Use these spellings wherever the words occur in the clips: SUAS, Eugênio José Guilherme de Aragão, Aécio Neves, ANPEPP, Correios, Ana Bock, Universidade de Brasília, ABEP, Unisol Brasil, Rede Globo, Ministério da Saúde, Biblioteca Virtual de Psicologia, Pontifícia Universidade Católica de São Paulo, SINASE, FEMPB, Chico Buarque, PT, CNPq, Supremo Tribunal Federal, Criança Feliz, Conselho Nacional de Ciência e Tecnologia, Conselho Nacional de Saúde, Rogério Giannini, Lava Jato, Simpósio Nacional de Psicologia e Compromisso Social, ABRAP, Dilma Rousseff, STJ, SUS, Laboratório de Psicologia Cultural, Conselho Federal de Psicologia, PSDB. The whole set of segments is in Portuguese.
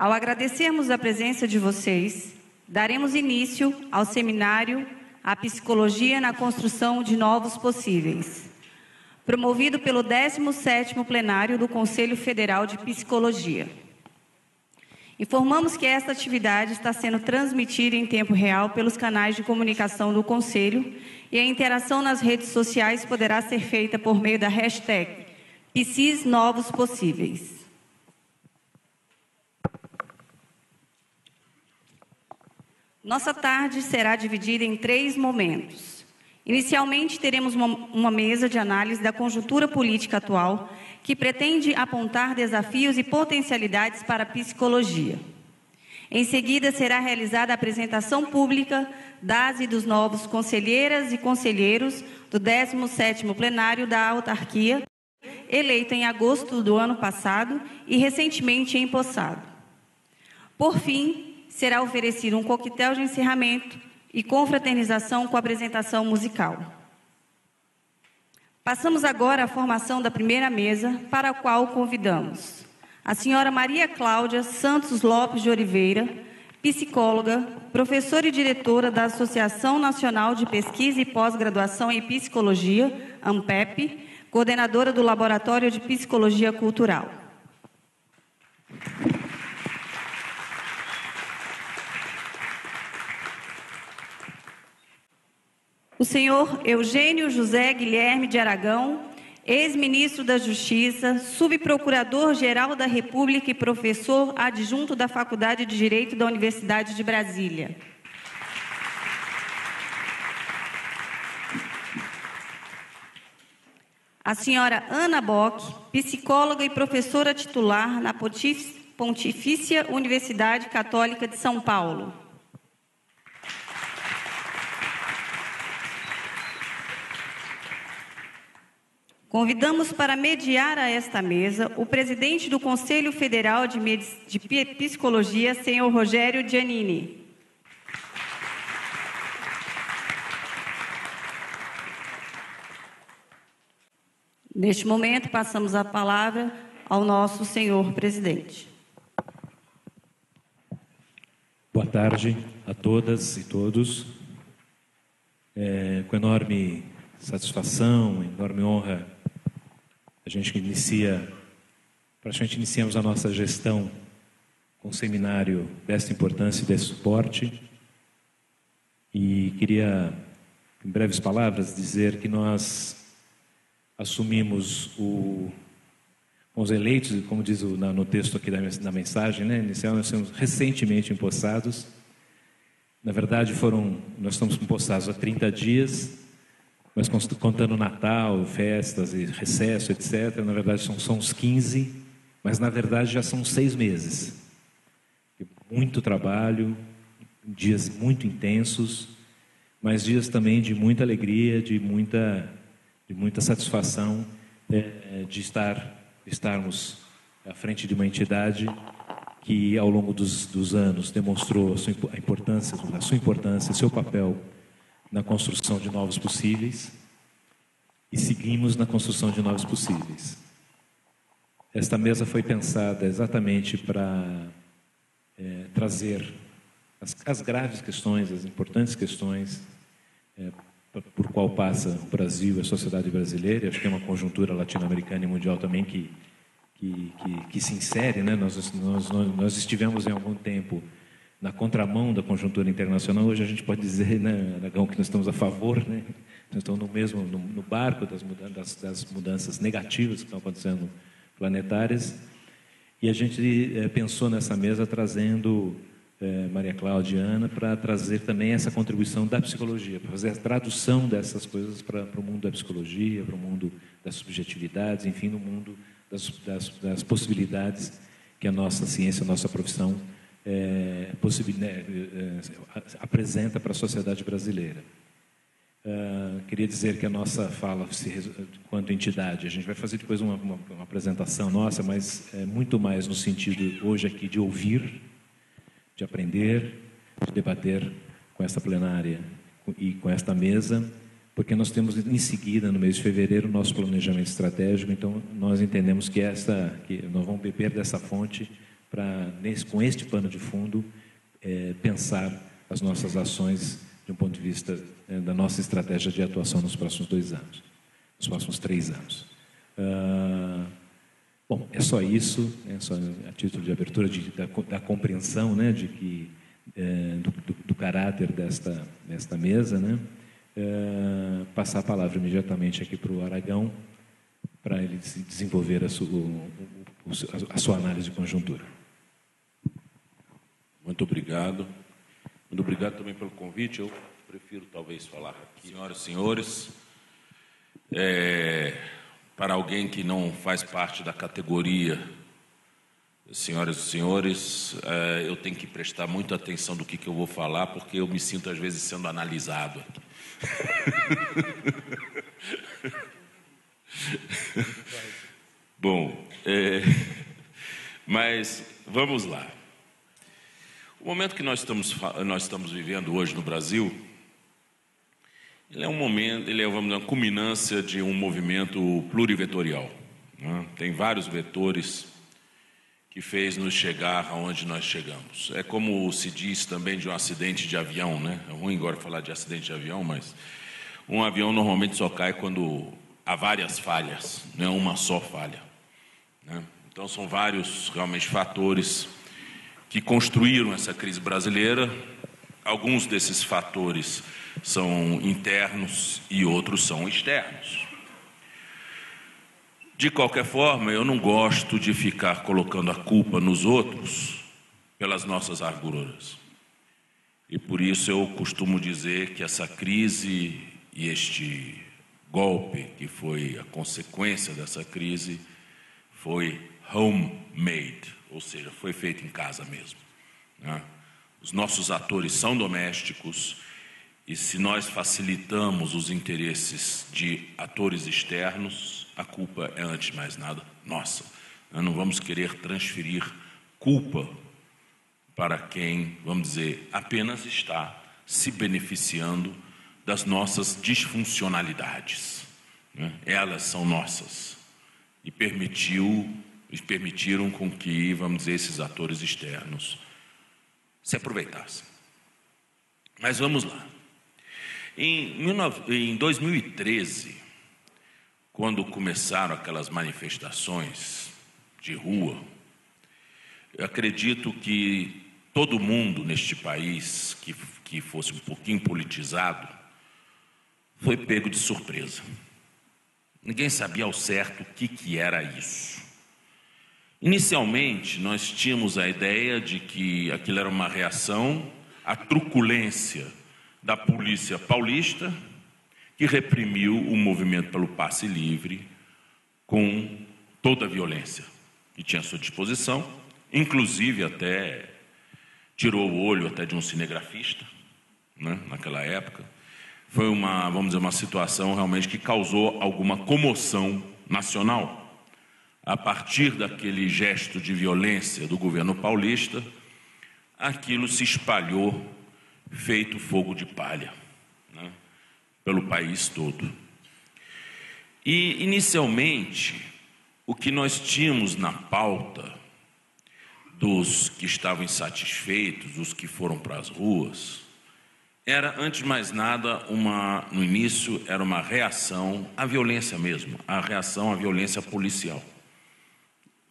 Ao agradecermos a presença de vocês, daremos início ao seminário A Psicologia na Construção de Novos Possíveis, promovido pelo 17º Plenário do Conselho Federal de Psicologia. Informamos que esta atividade está sendo transmitida em tempo real pelos canais de comunicação do Conselho e a interação nas redes sociais poderá ser feita por meio da hashtag #PsicNovosPossíveis. Nossa tarde será dividida em 3 momentos. Inicialmente, teremos uma mesa de análise da conjuntura política atual, que pretende apontar desafios e potencialidades para a psicologia. Em seguida, será realizada a apresentação pública das e dos novos conselheiras e conselheiros do 17º Plenário da Autarquia, eleito em agosto do ano passado e recentemente empossado. Por fim, será oferecido um coquetel de encerramento e confraternização com apresentação musical. Passamos agora à formação da primeira mesa, para a qual convidamos a senhora Maria Cláudia Santos Lopes de Oliveira, psicóloga, professora e diretora da Associação Nacional de Pesquisa e Pós-Graduação em Psicologia, ANPEPP, coordenadora do Laboratório de Psicologia Cultural. O senhor Eugênio José Guilherme de Aragão, ex-ministro da Justiça, subprocurador-geral da República e professor adjunto da Faculdade de Direito da Universidade de Brasília. A senhora Ana Bock, psicóloga e professora titular na Pontifícia Universidade Católica de São Paulo. Convidamos para mediar a esta mesa o presidente do Conselho Federal de Psicologia, senhor Rogério Giannini. Neste momento, passamos a palavra ao nosso senhor presidente. Boa tarde a todas e todos. Com enorme satisfação, enorme honra, a gente iniciamos a nossa gestão com um seminário desta importância e desse suporte. E queria, em breves palavras, dizer que nós assumimos os eleitos, como diz no texto aqui da mensagem, né, inicial, nós somos recentemente empossados. Na verdade, nós estamos empossados há 30 dias, mas contando Natal, festas e recesso, etc., na verdade são uns 15, mas na verdade já são 6 meses. Muito trabalho, dias muito intensos, mas dias também de muita alegria, de muita satisfação de estarmos à frente de uma entidade que, ao longo dos anos, demonstrou a sua importância, seu papel na construção de novos possíveis, e seguimos na construção de novos possíveis. Esta mesa foi pensada exatamente para trazer as graves questões, as importantes questões por qual passa o Brasil e a sociedade brasileira. Acho que é uma conjuntura latino-americana e mundial também que se insere, né? Nós estivemos em algum tempo na contramão da conjuntura internacional. Hoje a gente pode dizer, né, Aragão, que nós estamos a favor, né? Nós estamos no barco das mudanças negativas que estão acontecendo planetárias. E a gente pensou nessa mesa trazendo Maria Cláudia e Ana para trazer também essa contribuição da psicologia, para fazer a tradução dessas coisas para o mundo da psicologia, para o mundo das subjetividades, enfim, no mundo das possibilidades que a nossa ciência, a nossa profissão apresenta para a sociedade brasileira. Queria dizer que a nossa fala, enquanto entidade, a gente vai fazer depois uma apresentação nossa, mas muito mais no sentido hoje aqui de ouvir, de aprender, de debater com esta plenária e com esta mesa, porque nós temos em seguida, no mês de fevereiro, o nosso planejamento estratégico. Então nós entendemos que nós vamos beber dessa fonte para, com este pano de fundo, pensar as nossas ações de um ponto de vista da nossa estratégia de atuação nos próximos 2 anos, nos próximos 3 anos. Bom, é só isso, é só a título de abertura da compreensão, né, de que, do caráter desta mesa, né? Passar a palavra imediatamente aqui para o Aragão, para ele desenvolver a sua análise de conjuntura. Muito obrigado. Muito obrigado também pelo convite. Eu prefiro talvez falar aqui, senhoras e senhores, para alguém que não faz parte da categoria, senhoras e senhores, eu tenho que prestar muita atenção do que eu vou falar, porque eu me sinto às vezes sendo analisado aqui. Bom, mas vamos lá. O momento que nós estamos vivendo hoje no Brasil, ele é um momento, vamos dizer, uma culminância de um movimento plurivetorial, né? Tem vários vetores que fez nos chegar aonde nós chegamos. É como se diz também de um acidente de avião, né? É ruim agora falar de acidente de avião, mas um avião normalmente só cai quando há várias falhas, não é uma só falha, né? Então, são vários, realmente, fatores que construíram essa crise brasileira. Alguns desses fatores são internos e outros são externos. De qualquer forma, eu não gosto de ficar colocando a culpa nos outros pelas nossas agruras. E, por isso, eu costumo dizer que essa crise e este golpe, que foi a consequência dessa crise, foi homemade, ou seja, foi feito em casa mesmo, né? Os nossos atores são domésticos e, se nós facilitamos os interesses de atores externos, a culpa é, antes de mais nada, nossa. Nós não vamos querer transferir culpa para quem, vamos dizer, apenas está se beneficiando das nossas disfuncionalidades, né? Elas são nossas e permitiram com que, vamos dizer, esses atores externos se aproveitassem. Mas vamos lá. Em 2013, quando começaram aquelas manifestações de rua, eu acredito que todo mundo neste país que fosse um pouquinho politizado foi pego de surpresa. Ninguém sabia ao certo o que era isso. Inicialmente, nós tínhamos a ideia de que aquilo era uma reação à truculência da polícia paulista, que reprimiu o movimento pelo passe livre com toda a violência que tinha à sua disposição, inclusive até tirou o olho até de um cinegrafista, né, naquela época. Foi uma, vamos dizer, uma situação realmente que causou alguma comoção nacional. A partir daquele gesto de violência do governo paulista, aquilo se espalhou, feito fogo de palha, né, pelo país todo. E, inicialmente, o que nós tínhamos na pauta dos que estavam insatisfeitos, dos que foram para as ruas, era, antes de mais nada, no início, era uma reação à violência mesmo, a reação à violência policial.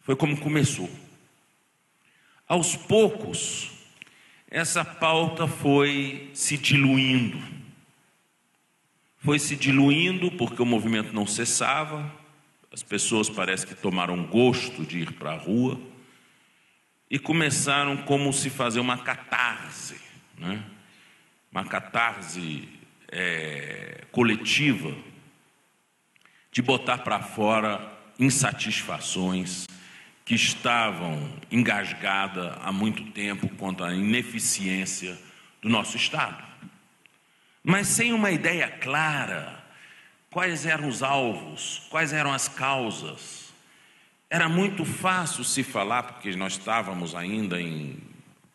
Foi como começou. Aos poucos, essa pauta foi se diluindo. Foi se diluindo porque o movimento não cessava, as pessoas parece que tomaram gosto de ir para a rua e começaram como se fazer uma catarse, né? Uma catarse coletiva, de botar para fora insatisfações que estavam engasgadas há muito tempo contra a ineficiência do nosso Estado. Mas sem uma ideia clara, quais eram os alvos, quais eram as causas. Era muito fácil se falar, porque nós estávamos ainda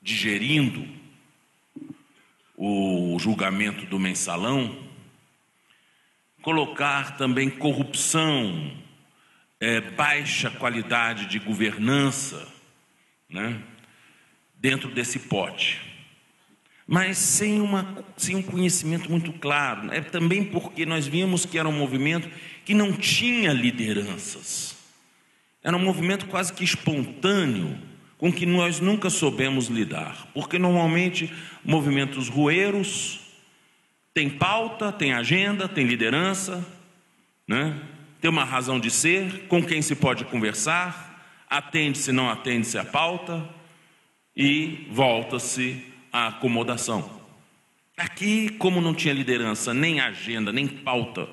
digerindo o julgamento do mensalão, colocar também corrupção, baixa qualidade de governança, né, dentro desse pote, mas sem um conhecimento muito claro. É também porque nós vimos que era um movimento que não tinha lideranças. Era um movimento quase que espontâneo, com que nós nunca soubemos lidar, porque normalmente movimentos rueiros têm pauta, têm agenda, têm liderança, né? Tem uma razão de ser, com quem se pode conversar, atende-se, não atende-se à pauta e volta-se à acomodação. Aqui, como não tinha liderança, nem agenda, nem pauta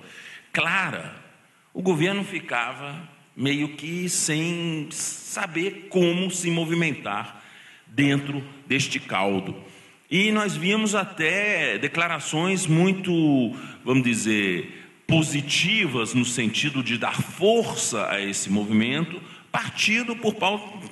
clara, o governo ficava meio que sem saber como se movimentar dentro deste caldo. E nós vimos até declarações muito, vamos dizer, positivas no sentido de dar força a esse movimento, partido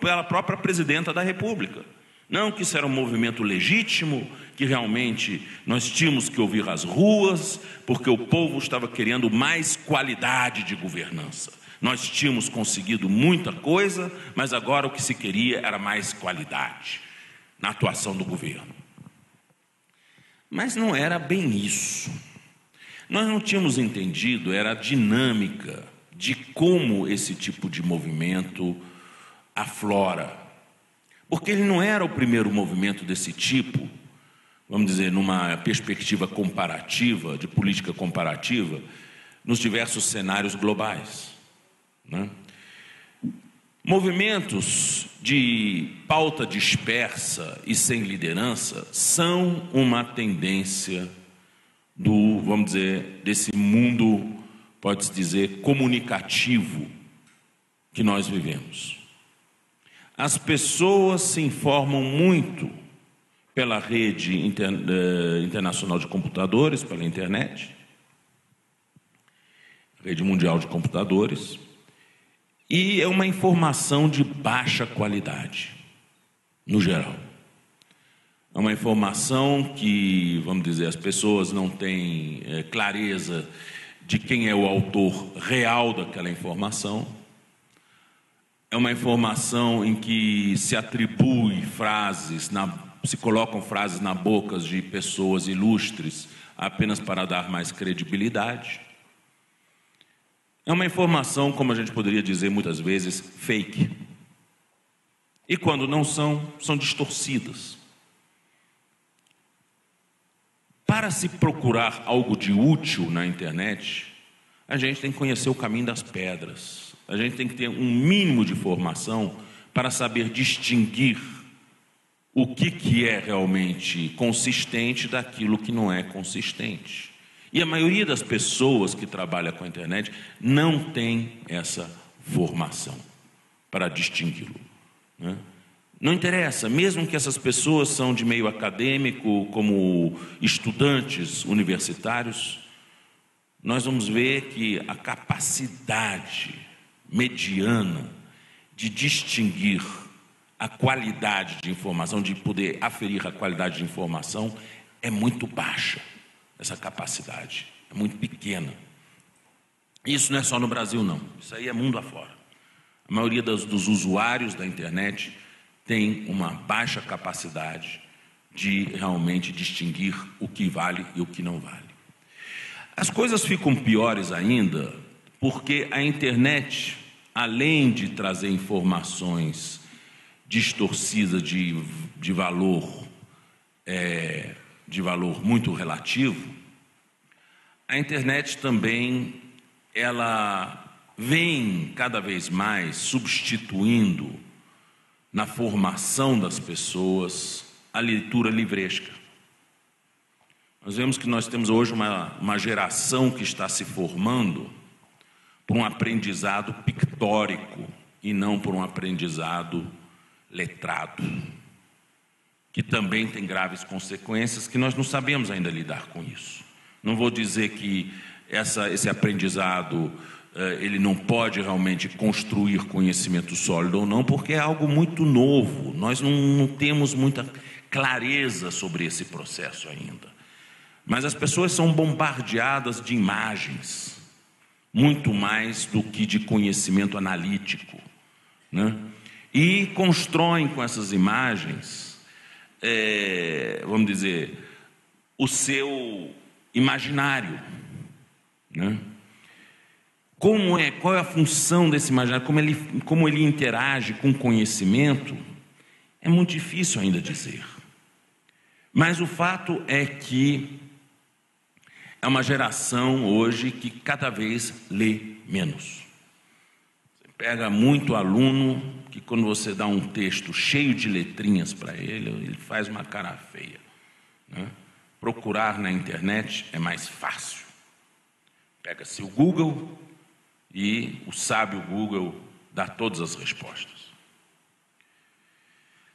pela própria presidenta da República. Não que isso era um movimento legítimo, que realmente nós tínhamos que ouvir as ruas, porque o povo estava querendo mais qualidade de governança. Nós tínhamos conseguido muita coisa, mas agora o que se queria era mais qualidade na atuação do governo. Mas não era bem isso. Nós não tínhamos entendido, era a dinâmica de como esse tipo de movimento aflora. Porque ele não era o primeiro movimento desse tipo, vamos dizer, numa perspectiva comparativa, de política comparativa, nos diversos cenários globais. Né? Movimentos de pauta dispersa e sem liderança são uma tendência do, vamos dizer, desse mundo, pode-se dizer, comunicativo que nós vivemos. As pessoas se informam muito pela rede internacional de computadores, pela internet, rede mundial de computadores. E é uma informação de baixa qualidade, no geral. É uma informação que, vamos dizer, as pessoas não têm clareza de quem é o autor real daquela informação. É uma informação em que se atribui frases, se colocam frases na boca de pessoas ilustres apenas para dar mais credibilidade. É uma informação, como a gente poderia dizer muitas vezes, fake. E quando não são, são distorcidas. Para se procurar algo de útil na internet, a gente tem que conhecer o caminho das pedras. A gente tem que ter um mínimo de formação para saber distinguir o que é realmente consistente daquilo que não é consistente. E a maioria das pessoas que trabalha com a internet não tem essa formação para distingui-lo, né? Não interessa, mesmo que essas pessoas são de meio acadêmico, como estudantes universitários, nós vamos ver que a capacidade mediana de distinguir a qualidade de informação, de poder aferir a qualidade de informação, é muito baixa. Essa capacidade é muito pequena. Isso não é só no Brasil, não. Isso aí é mundo afora. A maioria dos usuários da internet tem uma baixa capacidade de realmente distinguir o que vale e o que não vale. As coisas ficam piores ainda porque a internet, além de trazer informações distorcidas de valor muito relativo, a internet também ela vem cada vez mais substituindo na formação das pessoas a leitura livresca. Nós vemos que nós temos hoje uma geração que está se formando por um aprendizado pictórico e não por um aprendizado letrado, que também tem graves consequências, que nós não sabemos ainda lidar com isso. Não vou dizer que esse aprendizado ele não pode realmente construir conhecimento sólido ou não, porque é algo muito novo. Nós não temos muita clareza sobre esse processo ainda. Mas as pessoas são bombardeadas de imagens, muito mais do que de conhecimento analítico, né? e constroem com essas imagens, vamos dizer, o seu imaginário, né? Como é, qual é a função desse imaginário, como ele interage com o conhecimento, é muito difícil ainda dizer. Mas o fato é que é uma geração hoje que cada vez lê menos. Você pega muito aluno que, quando você dá um texto cheio de letrinhas para ele, ele faz uma cara feia, né? Procurar na internet é mais fácil. Pega-se o Google e o sábio Google dá todas as respostas.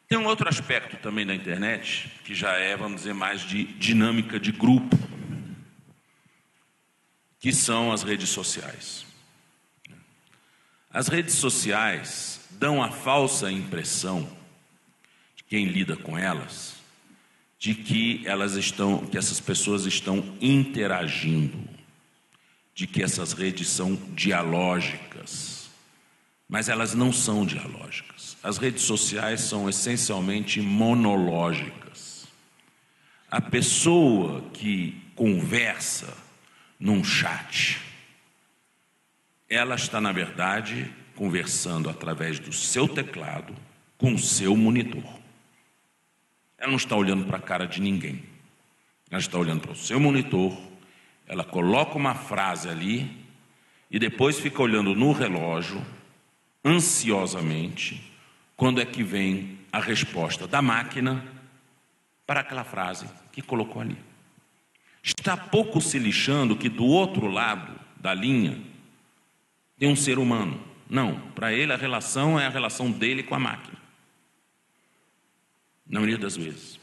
Tem um outro aspecto também da internet, que já é, vamos dizer, mais de dinâmica de grupo, que são as redes sociais. As redes sociais dão a falsa impressão de quem lida com elas, de que essas pessoas estão interagindo, de que essas redes são dialógicas, mas elas não são dialógicas. As redes sociais são essencialmente monológicas. A pessoa que conversa num chat, ela está, na verdade, conversando através do seu teclado com o seu monitor. Ela não está olhando para a cara de ninguém. Ela está olhando para o seu monitor, ela coloca uma frase ali e depois fica olhando no relógio, ansiosamente, quando é que vem a resposta da máquina para aquela frase que colocou ali. Está pouco se lixando que do outro lado da linha tem um ser humano. Não, para ele a relação é a relação dele com a máquina, na maioria das vezes.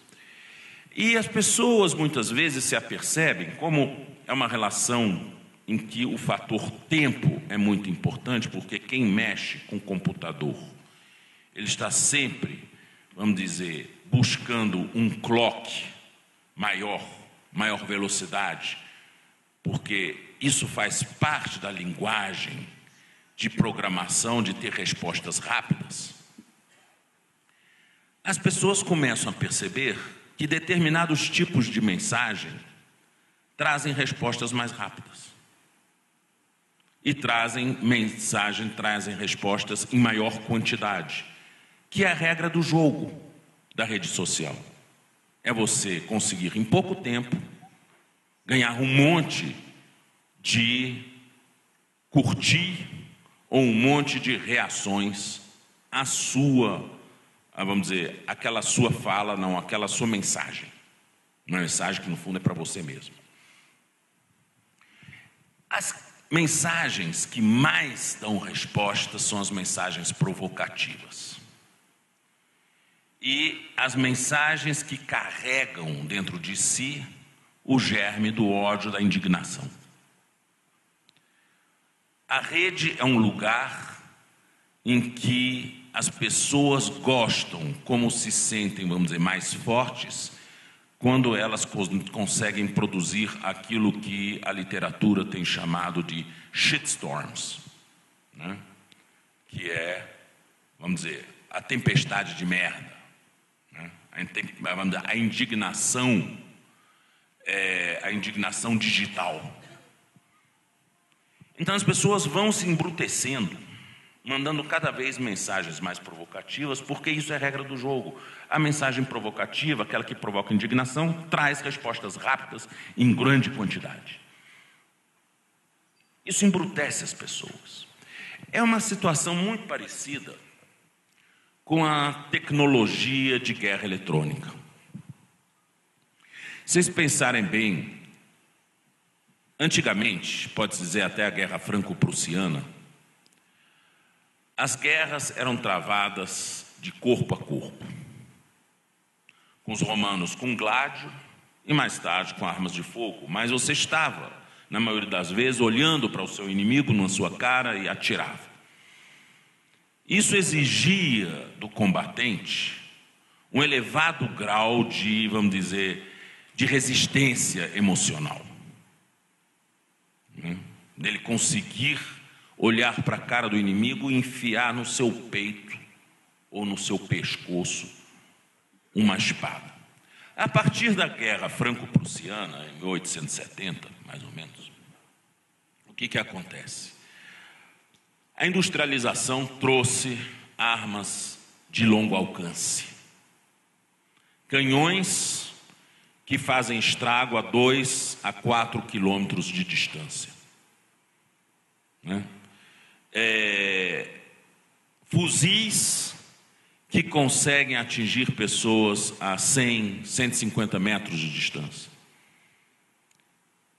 E as pessoas muitas vezes se apercebem, como é uma relação em que o fator tempo é muito importante, porque quem mexe com o computador, ele está sempre, vamos dizer, buscando um clock maior velocidade, porque isso faz parte da linguagem de programação, de ter respostas rápidas. As pessoas começam a perceber que determinados tipos de mensagem trazem respostas mais rápidas. E trazem respostas em maior quantidade, que é a regra do jogo da rede social. É você conseguir, em pouco tempo, ganhar um monte de curtir ou um monte de reações à sua, vamos dizer, aquela sua fala, não, aquela sua mensagem. Uma mensagem que, no fundo, é para você mesmo. As mensagens que mais dão respostas são as mensagens provocativas. E as mensagens que carregam dentro de si o germe do ódio, da indignação. A rede é um lugar em que as pessoas gostam, como se sentem, vamos dizer, mais fortes, quando elas conseguem produzir aquilo que a literatura tem chamado de shitstorms, né? Que é, vamos dizer, a tempestade de merda, né? A indignação, a indignação digital. Então as pessoas vão se embrutecendo, mandando cada vez mensagens mais provocativas, porque isso é regra do jogo. A mensagem provocativa, aquela que provoca indignação, traz respostas rápidas em grande quantidade. Isso embrutece as pessoas. É uma situação muito parecida com a tecnologia de guerra eletrônica. Se vocês pensarem bem, antigamente, pode-se dizer até a Guerra Franco-Prussiana, as guerras eram travadas de corpo a corpo, com os romanos com gládio e mais tarde com armas de fogo, mas você estava, na maioria das vezes, olhando para o seu inimigo na sua cara e atirava. Isso exigia do combatente um elevado grau de, vamos dizer, de resistência emocional, dele conseguir olhar para a cara do inimigo e enfiar no seu peito ou no seu pescoço uma espada. A partir da Guerra Franco-Prussiana, em 1870, mais ou menos, o que acontece? A industrialização trouxe armas de longo alcance, canhões que fazem estrago a 2 a 4 quilômetros de distância, né? Fuzis que conseguem atingir pessoas a 100, 150 metros de distância.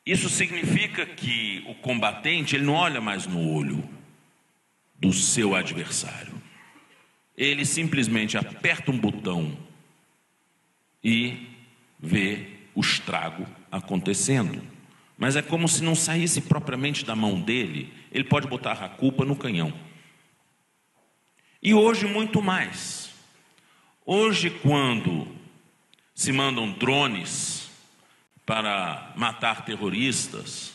Isso significa que o combatente, ele não olha mais no olho do seu adversário. Ele simplesmente aperta um botão e vê o estrago acontecendo. Mas é como se não saísse propriamente da mão dele, ele pode botar a culpa no canhão. E hoje muito mais. Hoje, quando se mandam drones para matar terroristas,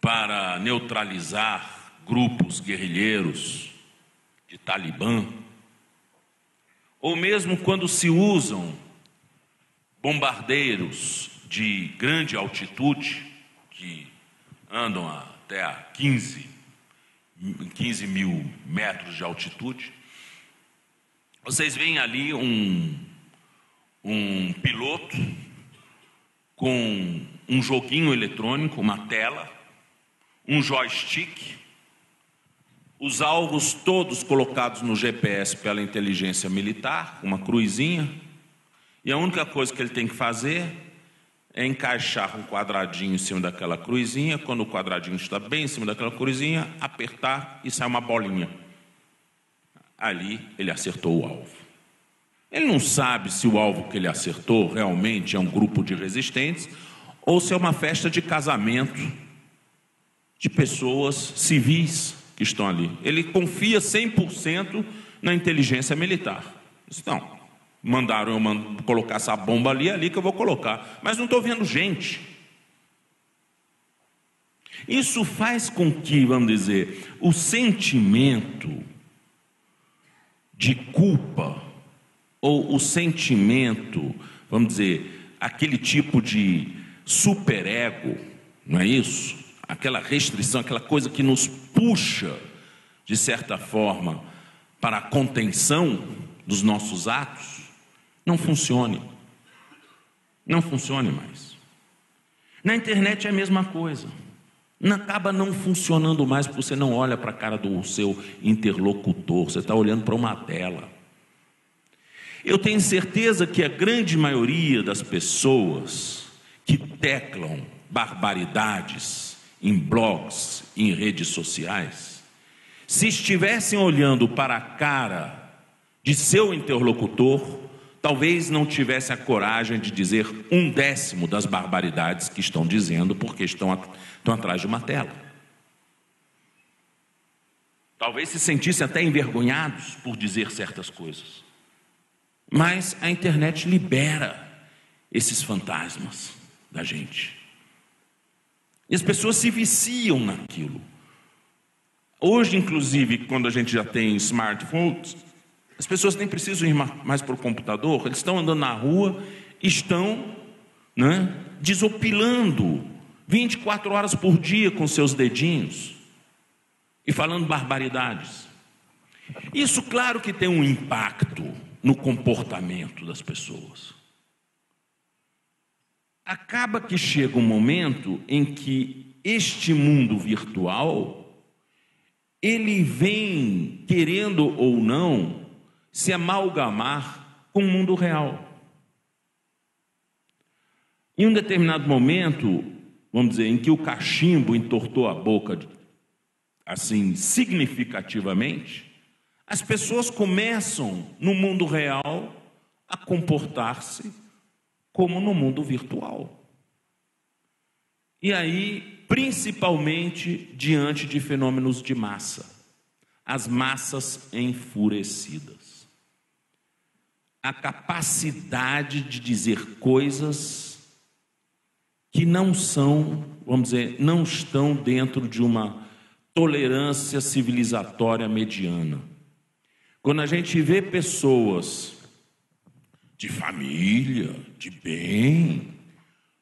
para neutralizar grupos guerrilheiros de Talibã, ou mesmo quando se usam bombardeiros de grande altitude, que andam até a 15 mil metros de altitude, vocês veem ali um piloto com um joguinho eletrônico, uma tela, um joystick, os alvos todos colocados no GPS pela inteligência militar, uma cruzinha. E a única coisa que ele tem que fazer é encaixar um quadradinho em cima daquela cruzinha. Quando o quadradinho está bem em cima daquela cruzinha, apertar e sai uma bolinha. Ali ele acertou o alvo. Ele não sabe se o alvo que ele acertou realmente é um grupo de resistentes ou se é uma festa de casamento de pessoas civis que estão ali. Ele confia 100% na inteligência militar. Então, mandaram eu colocar essa bomba ali que eu vou colocar. Mas não estou vendo gente. Isso faz com que, vamos dizer, o sentimento de culpa ou o sentimento, vamos dizer, aquele tipo de superego, não é isso? Aquela restrição, aquela coisa que nos puxa, de certa forma, para a contenção dos nossos atos, não funcione. Não funcione mais. Na internet é a mesma coisa. Acaba não funcionando mais porque você não olha para a cara do seu interlocutor. Você está olhando para uma tela. Eu tenho certeza que a grande maioria das pessoas que teclam barbaridades em blogs, em redes sociais, se estivessem olhando para a cara de seu interlocutor, talvez não tivesse a coragem de dizer 1/10 das barbaridades que estão dizendo, porque estão atrás de uma tela. Talvez se sentissem até envergonhados por dizer certas coisas. Mas a internet libera esses fantasmas da gente. E as pessoas se viciam naquilo. Hoje, inclusive, quando a gente já tem smartphones, as pessoas nem precisam ir mais para o computador, eles estão andando na rua, estão, né, desopilando 24 horas por dia com seus dedinhos e falando barbaridades. Isso, claro que tem um impacto no comportamento das pessoas. Acaba que chega um momento em que este mundo virtual, ele vem, querendo ou não, se amalgamar com o mundo real. Em um determinado momento, vamos dizer, em que o cachimbo entortou a boca, assim, significativamente, as pessoas começam, no mundo real, a comportar-se como no mundo virtual. E aí, principalmente, diante de fenômenos de massa, as massas enfurecidas. A capacidade de dizer coisas que não são, vamos dizer, não estão dentro de uma tolerância civilizatória mediana. Quando a gente vê pessoas de família, de bem,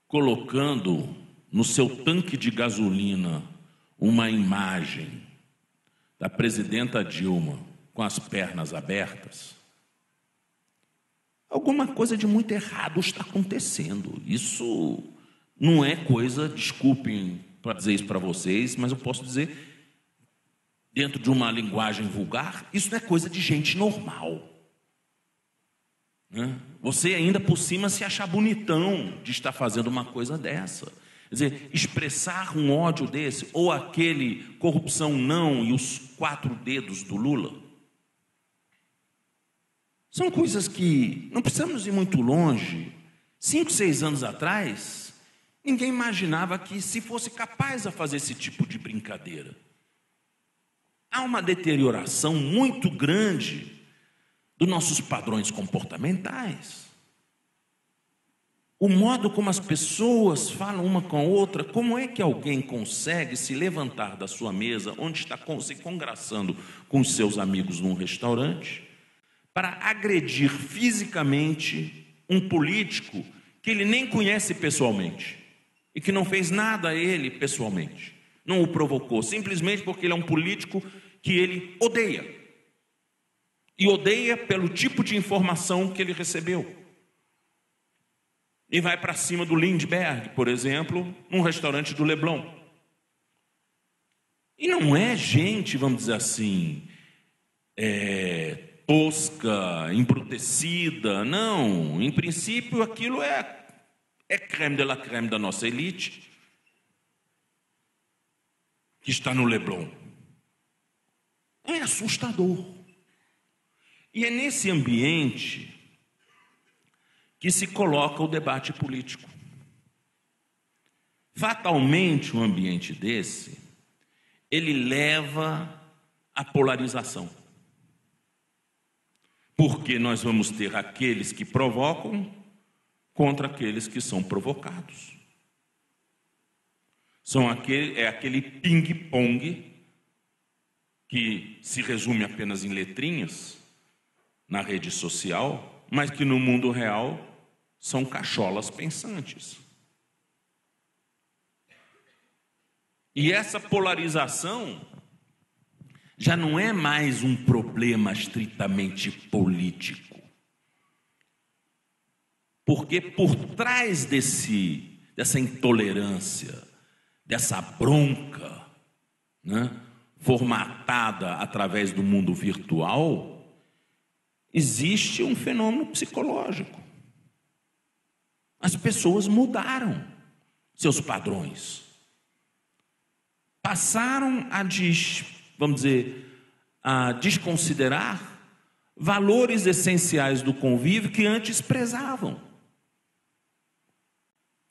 colocando no seu tanque de gasolina uma imagem da presidenta Dilma com as pernas abertas, alguma coisa de muito errado está acontecendo. Isso não é coisa, desculpem para dizer isso para vocês, mas eu posso dizer, dentro de uma linguagem vulgar, isso não é coisa de gente normal. Né? Você ainda por cima se achar bonitão de estar fazendo uma coisa dessa. Quer dizer, expressar um ódio desse, ou aquele corrupção não e os 4 dedos do Lula, são coisas que não precisamos ir muito longe. 5, 6 anos atrás, ninguém imaginava que se fosse capaz a fazer esse tipo de brincadeira. Há uma deterioração muito grande dos nossos padrões comportamentais. O modo como as pessoas falam uma com a outra, como é que alguém consegue se levantar da sua mesa, onde está se congraçando com seus amigos num restaurante, para agredir fisicamente um político que ele nem conhece pessoalmente e que não fez nada a ele pessoalmente, não o provocou, simplesmente porque ele é um político que ele odeia. E odeia pelo tipo de informação que ele recebeu. E vai para cima do Lindbergh, por exemplo, num restaurante do Leblon. E não é gente, vamos dizer assim, tosca, embrutecida, não. Em princípio, aquilo é creme de la creme da nossa elite, que está no Leblon. É assustador. E é nesse ambiente que se coloca o debate político. Fatalmente, um ambiente desse, ele leva à polarização. Porque nós vamos ter aqueles que provocam contra aqueles que são provocados. É aquele ping-pong que se resume apenas em letrinhas na rede social, mas que no mundo real são cacholas pensantes. E essa polarização já não é mais um problema estritamente político. Porque por trás dessa intolerância, dessa bronca, né, formatada através do mundo virtual, existe um fenômeno psicológico. As pessoas mudaram seus padrões. Passaram a desconsiderar valores essenciais do convívio que antes prezavam.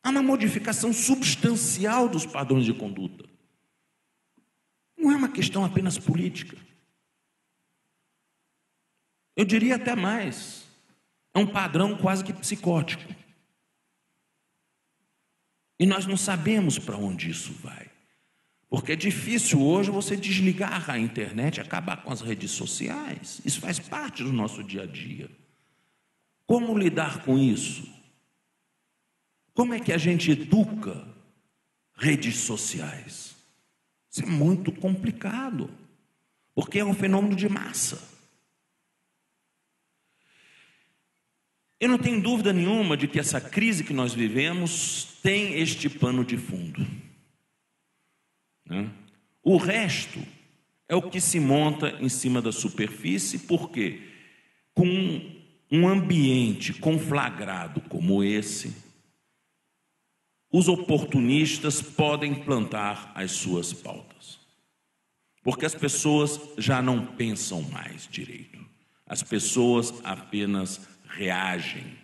Há uma modificação substancial dos padrões de conduta. Não é uma questão apenas política. Eu diria até mais, é um padrão quase que psicótico. E nós não sabemos para onde isso vai. Porque é difícil hoje você desligar a internet, acabar com as redes sociais. Isso faz parte do nosso dia a dia. Como lidar com isso? Como é que a gente educa redes sociais? Isso é muito complicado, porque é um fenômeno de massa. Eu não tenho dúvida nenhuma de que essa crise que nós vivemos tem este pano de fundo. Né? O resto é o que se monta em cima da superfície, porque com um ambiente conflagrado como esse, os oportunistas podem plantar as suas pautas. Porque as pessoas já não pensam mais direito. As pessoas apenas reagem.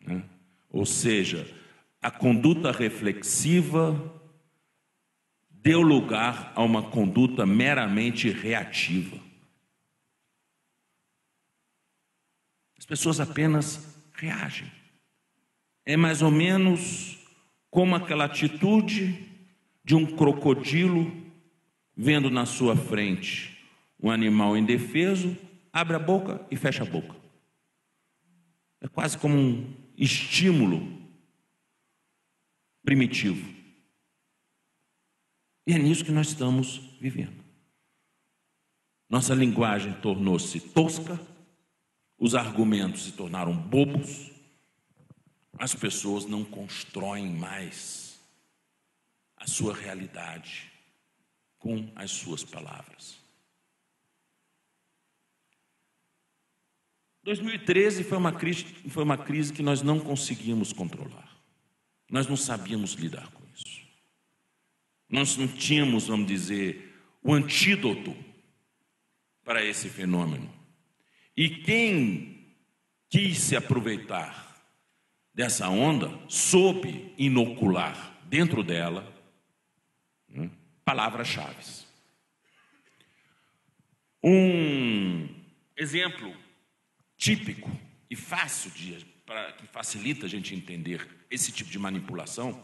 Né? Ou seja, a conduta reflexiva deu lugar a uma conduta meramente reativa. As pessoas apenas reagem. É mais ou menos como aquela atitude de um crocodilo vendo na sua frente um animal indefeso, abre a boca e fecha a boca. É quase como um estímulo primitivo. E é nisso que nós estamos vivendo. Nossa linguagem tornou-se tosca, os argumentos se tornaram bobos, as pessoas não constroem mais a sua realidade com as suas palavras. 2013 foi uma crise que nós não conseguimos controlar. Nós não sabíamos lidar com isso. Nós não tínhamos, vamos dizer, o antídoto para esse fenômeno. E quem quis se aproveitar dessa onda soube inocular dentro dela palavras-chave. Um exemplo típico e fácil que facilita a gente entender esse tipo de manipulação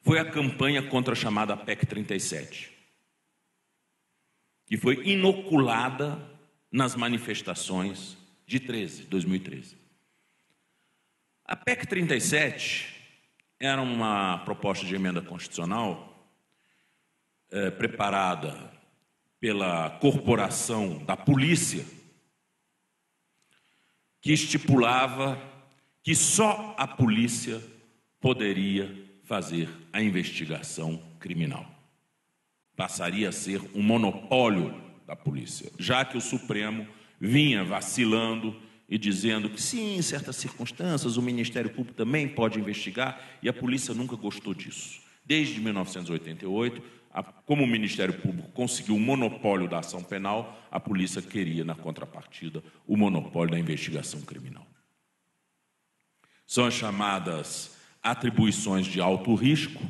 foi a campanha contra a chamada PEC 37, que foi inoculada nas manifestações de 2013. A PEC 37 era uma proposta de emenda constitucional preparada pela corporação da polícia, que estipulava que só a polícia poderia fazer a investigação criminal. Passaria a ser um monopólio da polícia, já que o Supremo vinha vacilando e dizendo que, sim, em certas circunstâncias, o Ministério Público também pode investigar, e a polícia nunca gostou disso. Desde 1988, como o Ministério Público conseguiu o monopólio da ação penal, a polícia queria, na contrapartida, o monopólio da investigação criminal. São as chamadas atribuições de alto risco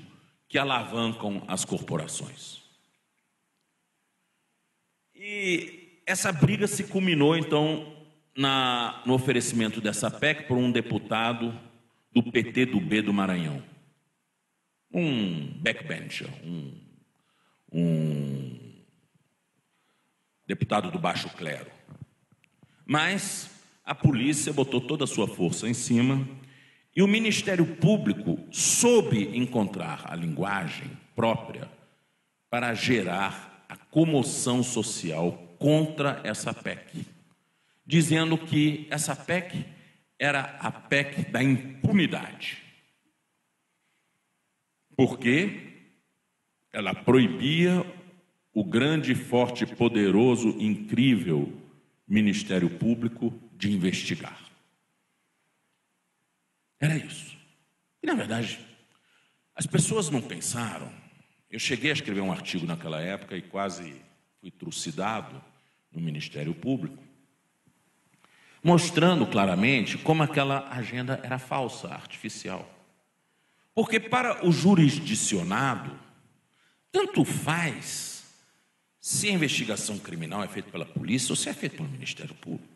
que alavancam as corporações. E essa briga se culminou, então, no oferecimento dessa PEC por um deputado do PT do B do Maranhão, um backbencher, um deputado do baixo clero. Mas a polícia botou toda a sua força em cima. E o Ministério Público soube encontrar a linguagem própria para gerar a comoção social contra essa PEC, dizendo que essa PEC era a PEC da impunidade, porque ela proibia o grande, forte, poderoso, incrível Ministério Público de investigar. Era isso. E, na verdade, as pessoas não pensaram. Eu cheguei a escrever um artigo naquela época e quase fui trucidado no Ministério Público, mostrando claramente como aquela agenda era falsa, artificial. Porque, para o jurisdicionado, tanto faz se a investigação criminal é feita pela polícia ou se é feita pelo Ministério Público.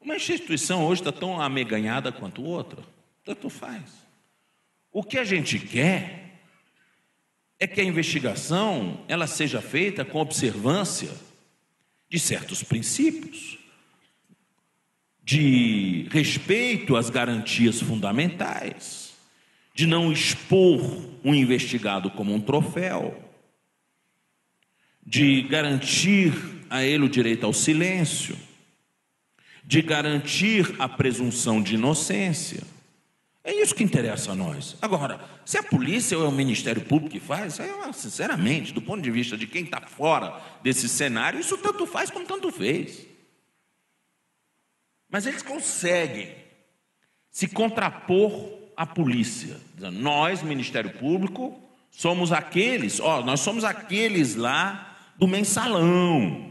Uma instituição hoje está tão ameganhada quanto outra, tanto faz. O que a gente quer é que a investigação ela seja feita com observância de certos princípios, de respeito às garantias fundamentais, de não expor um investigado como um troféu, de garantir a ele o direito ao silêncio, de garantir a presunção de inocência. É isso que interessa a nós. Agora, se a polícia ou é o Ministério Público que faz, sinceramente, do ponto de vista de quem está fora desse cenário, isso tanto faz como tanto fez. Mas eles conseguem se contrapor à polícia, dizendo, nós, Ministério Público, somos aqueles, nós somos aqueles lá do mensalão.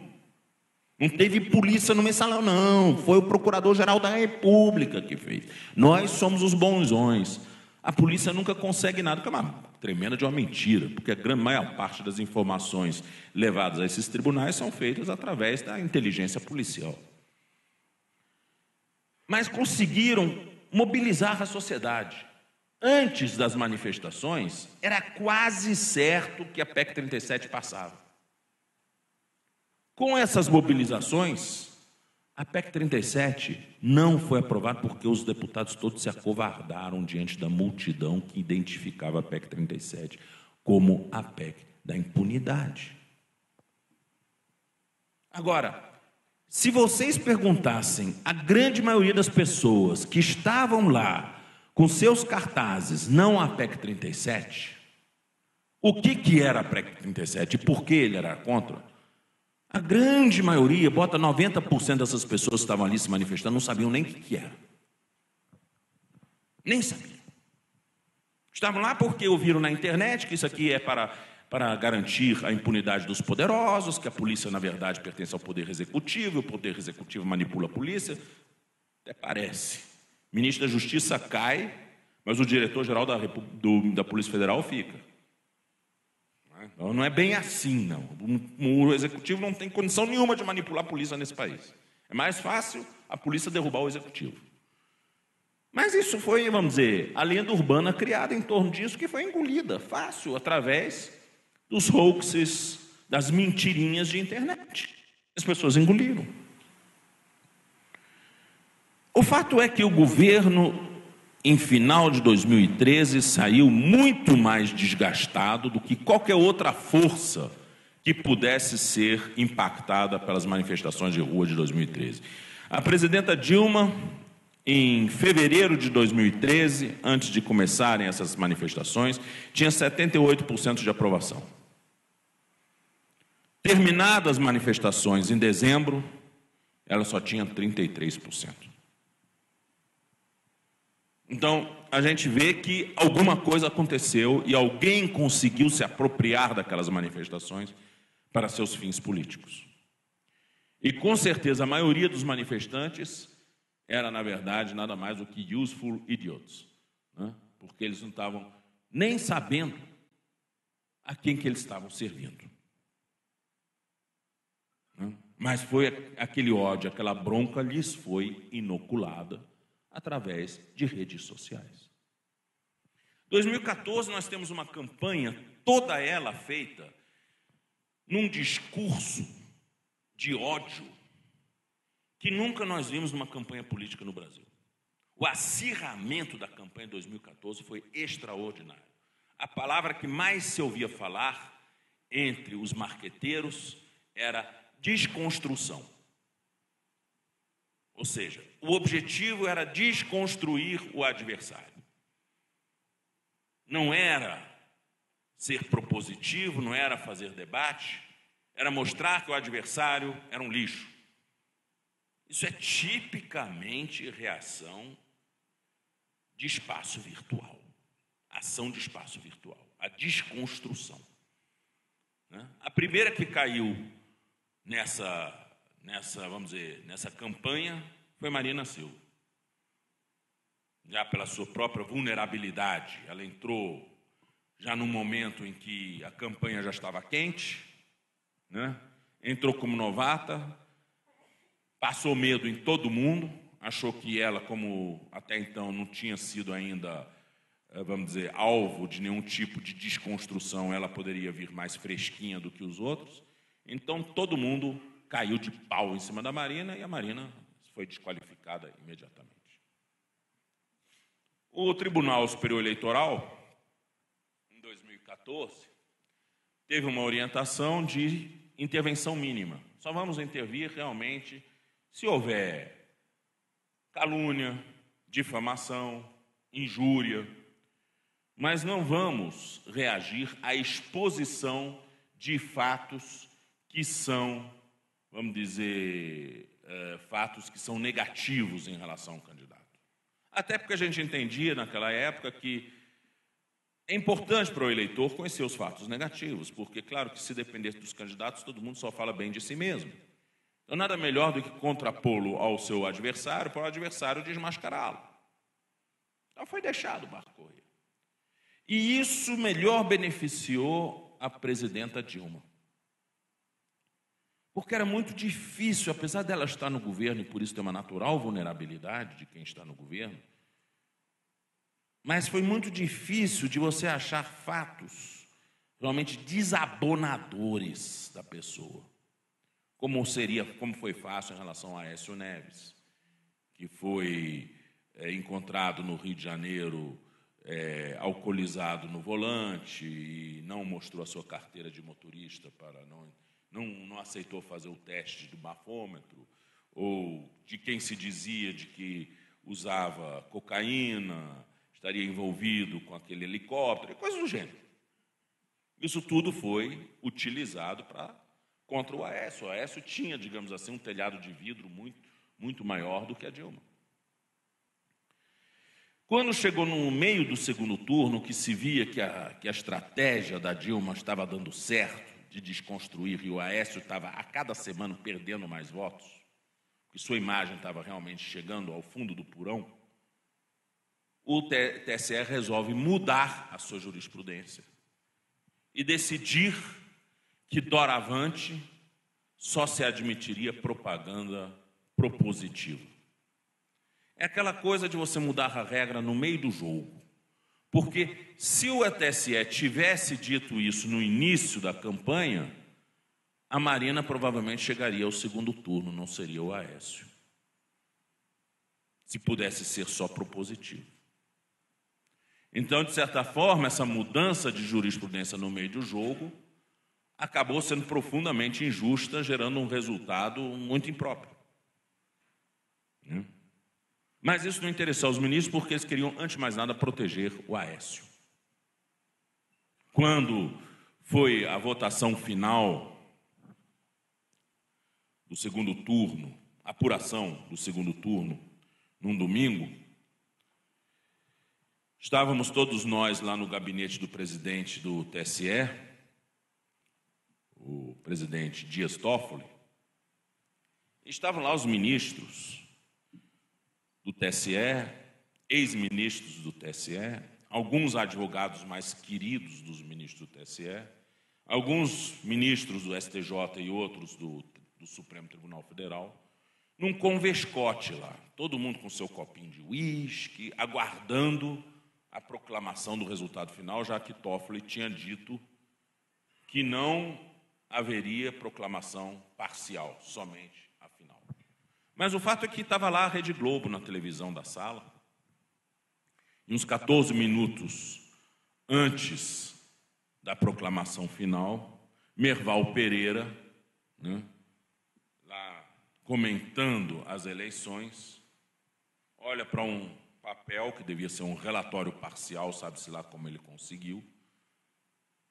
Não teve polícia no mensalão, não. Foi o Procurador-Geral da República que fez. Nós somos os bonzões. A polícia nunca consegue nada, que é uma tremenda de uma mentira, porque a grande maior parte das informações levadas a esses tribunais são feitas através da inteligência policial. Mas conseguiram mobilizar a sociedade. Antes das manifestações, era quase certo que a PEC 37 passava. Com essas mobilizações, a PEC 37 não foi aprovada porque os deputados todos se acovardaram diante da multidão que identificava a PEC 37 como a PEC da impunidade. Agora, se vocês perguntassem à grande maioria das pessoas que estavam lá com seus cartazes, não a PEC 37, o que era a PEC 37 e por que ele era contra, a grande maioria, bota 90% dessas pessoas que estavam ali se manifestando, não sabiam nem o que era. Nem sabiam. Estavam lá porque ouviram na internet que isso aqui é para garantir a impunidade dos poderosos, que a polícia, na verdade, pertence ao Poder Executivo, o Poder Executivo manipula a polícia. Até parece. O ministro da Justiça cai, mas o diretor-geral da Polícia Federal fica. Não é bem assim, não. O Executivo não tem condição nenhuma de manipular a polícia nesse país. É mais fácil a polícia derrubar o Executivo. Mas isso foi, vamos dizer, a lenda urbana criada em torno disso, que foi engolida fácil através dos hoaxes, das mentirinhas de internet. As pessoas engoliram. O fato é que o governo, em final de 2013, saiu muito mais desgastado do que qualquer outra força que pudesse ser impactada pelas manifestações de rua de 2013. A presidenta Dilma, em fevereiro de 2013, antes de começarem essas manifestações, tinha 78% de aprovação. Terminadas as manifestações em dezembro, ela só tinha 33%. Então, a gente vê que alguma coisa aconteceu e alguém conseguiu se apropriar daquelas manifestações para seus fins políticos. E, com certeza, a maioria dos manifestantes era, na verdade, nada mais do que useful idiots, né? Porque eles não estavam nem sabendo a quem que eles estavam servindo. Mas foi aquele ódio, aquela bronca lhes foi inoculada através de redes sociais. Em 2014, nós temos uma campanha, toda ela feita num discurso de ódio que nunca nós vimos numa campanha política no Brasil. O acirramento da campanha em 2014 foi extraordinário. A palavra que mais se ouvia falar entre os marqueteiros era desconstrução. Ou seja, o objetivo era desconstruir o adversário. Não era ser propositivo, não era fazer debate, era mostrar que o adversário era um lixo. Isso é tipicamente reação de espaço virtual, ação de espaço virtual, a desconstrução. A primeira que caiu nessa campanha foi Marina Silva. Já pela sua própria vulnerabilidade, ela entrou já num momento em que a campanha já estava quente, né? Entrou como novata, passou medo em todo mundo, achou que ela, como até então não tinha sido ainda, vamos dizer, alvo de nenhum tipo de desconstrução, ela poderia vir mais fresquinha do que os outros. Então, todo mundo caiu de pau em cima da Marina e a Marina foi desqualificada imediatamente. O Tribunal Superior Eleitoral, em 2014, teve uma orientação de intervenção mínima. Só vamos intervir realmente se houver calúnia, difamação, injúria, mas não vamos reagir à exposição de fatos que são, vamos dizer, fatos que são negativos em relação ao candidato. Até porque a gente entendia naquela época que é importante para o eleitor conhecer os fatos negativos, porque, claro, que se dependesse dos candidatos, todo mundo só fala bem de si mesmo. Então, nada melhor do que contrapô-lo ao seu adversário, para o adversário desmascará-lo. Então, foi deixado o barco correr. E isso melhor beneficiou a presidenta Dilma. Porque era muito difícil, apesar dela estar no governo, e por isso ter uma natural vulnerabilidade de quem está no governo, mas foi muito difícil de você achar fatos realmente desabonadores da pessoa. como foi fácil em relação a Aécio Neves, que foi encontrado no Rio de Janeiro alcoolizado no volante e não mostrou a sua carteira de motorista, para não aceitou fazer o teste do bafômetro, ou de quem se dizia de que usava cocaína, estaria envolvido com aquele helicóptero, coisas do gênero. Isso tudo foi utilizado contra o Aécio. O Aécio tinha, digamos assim, um telhado de vidro muito maior do que a Dilma. Quando chegou no meio do segundo turno, que se via que a estratégia da Dilma estava dando certo de desconstruir, e o Aécio estava a cada semana perdendo mais votos, que sua imagem estava realmente chegando ao fundo do porão, o TSE resolve mudar a sua jurisprudência e decidir que, doravante, só se admitiria propaganda propositiva. É aquela coisa de você mudar a regra no meio do jogo, porque se o TSE tivesse dito isso no início da campanha, a Marina provavelmente chegaria ao segundo turno, não seria o Aécio, se pudesse ser só propositivo. Então, de certa forma, essa mudança de jurisprudência no meio do jogo acabou sendo profundamente injusta, gerando um resultado muito impróprio. Mas isso não interessou aos ministros, porque eles queriam, antes de mais nada, proteger o Aécio. Quando foi a votação final do segundo turno, a apuração do segundo turno, num domingo, estávamos todos nós lá no gabinete do presidente do TSE, o presidente Dias Toffoli, e estavam lá os ministros do TSE, ex-ministros do TSE, alguns advogados mais queridos dos ministros do TSE, alguns ministros do STJ e outros do Supremo Tribunal Federal, num converscote lá, todo mundo com seu copinho de uísque, aguardando a proclamação do resultado final, já que Toffoli tinha dito que não haveria proclamação parcial, somente a final. Mas o fato é que estava lá a Rede Globo na televisão da sala, e uns 14 minutos antes da proclamação final, Merval Pereira, lá comentando as eleições, olha para um papel que devia ser um relatório parcial, sabe-se lá como ele conseguiu,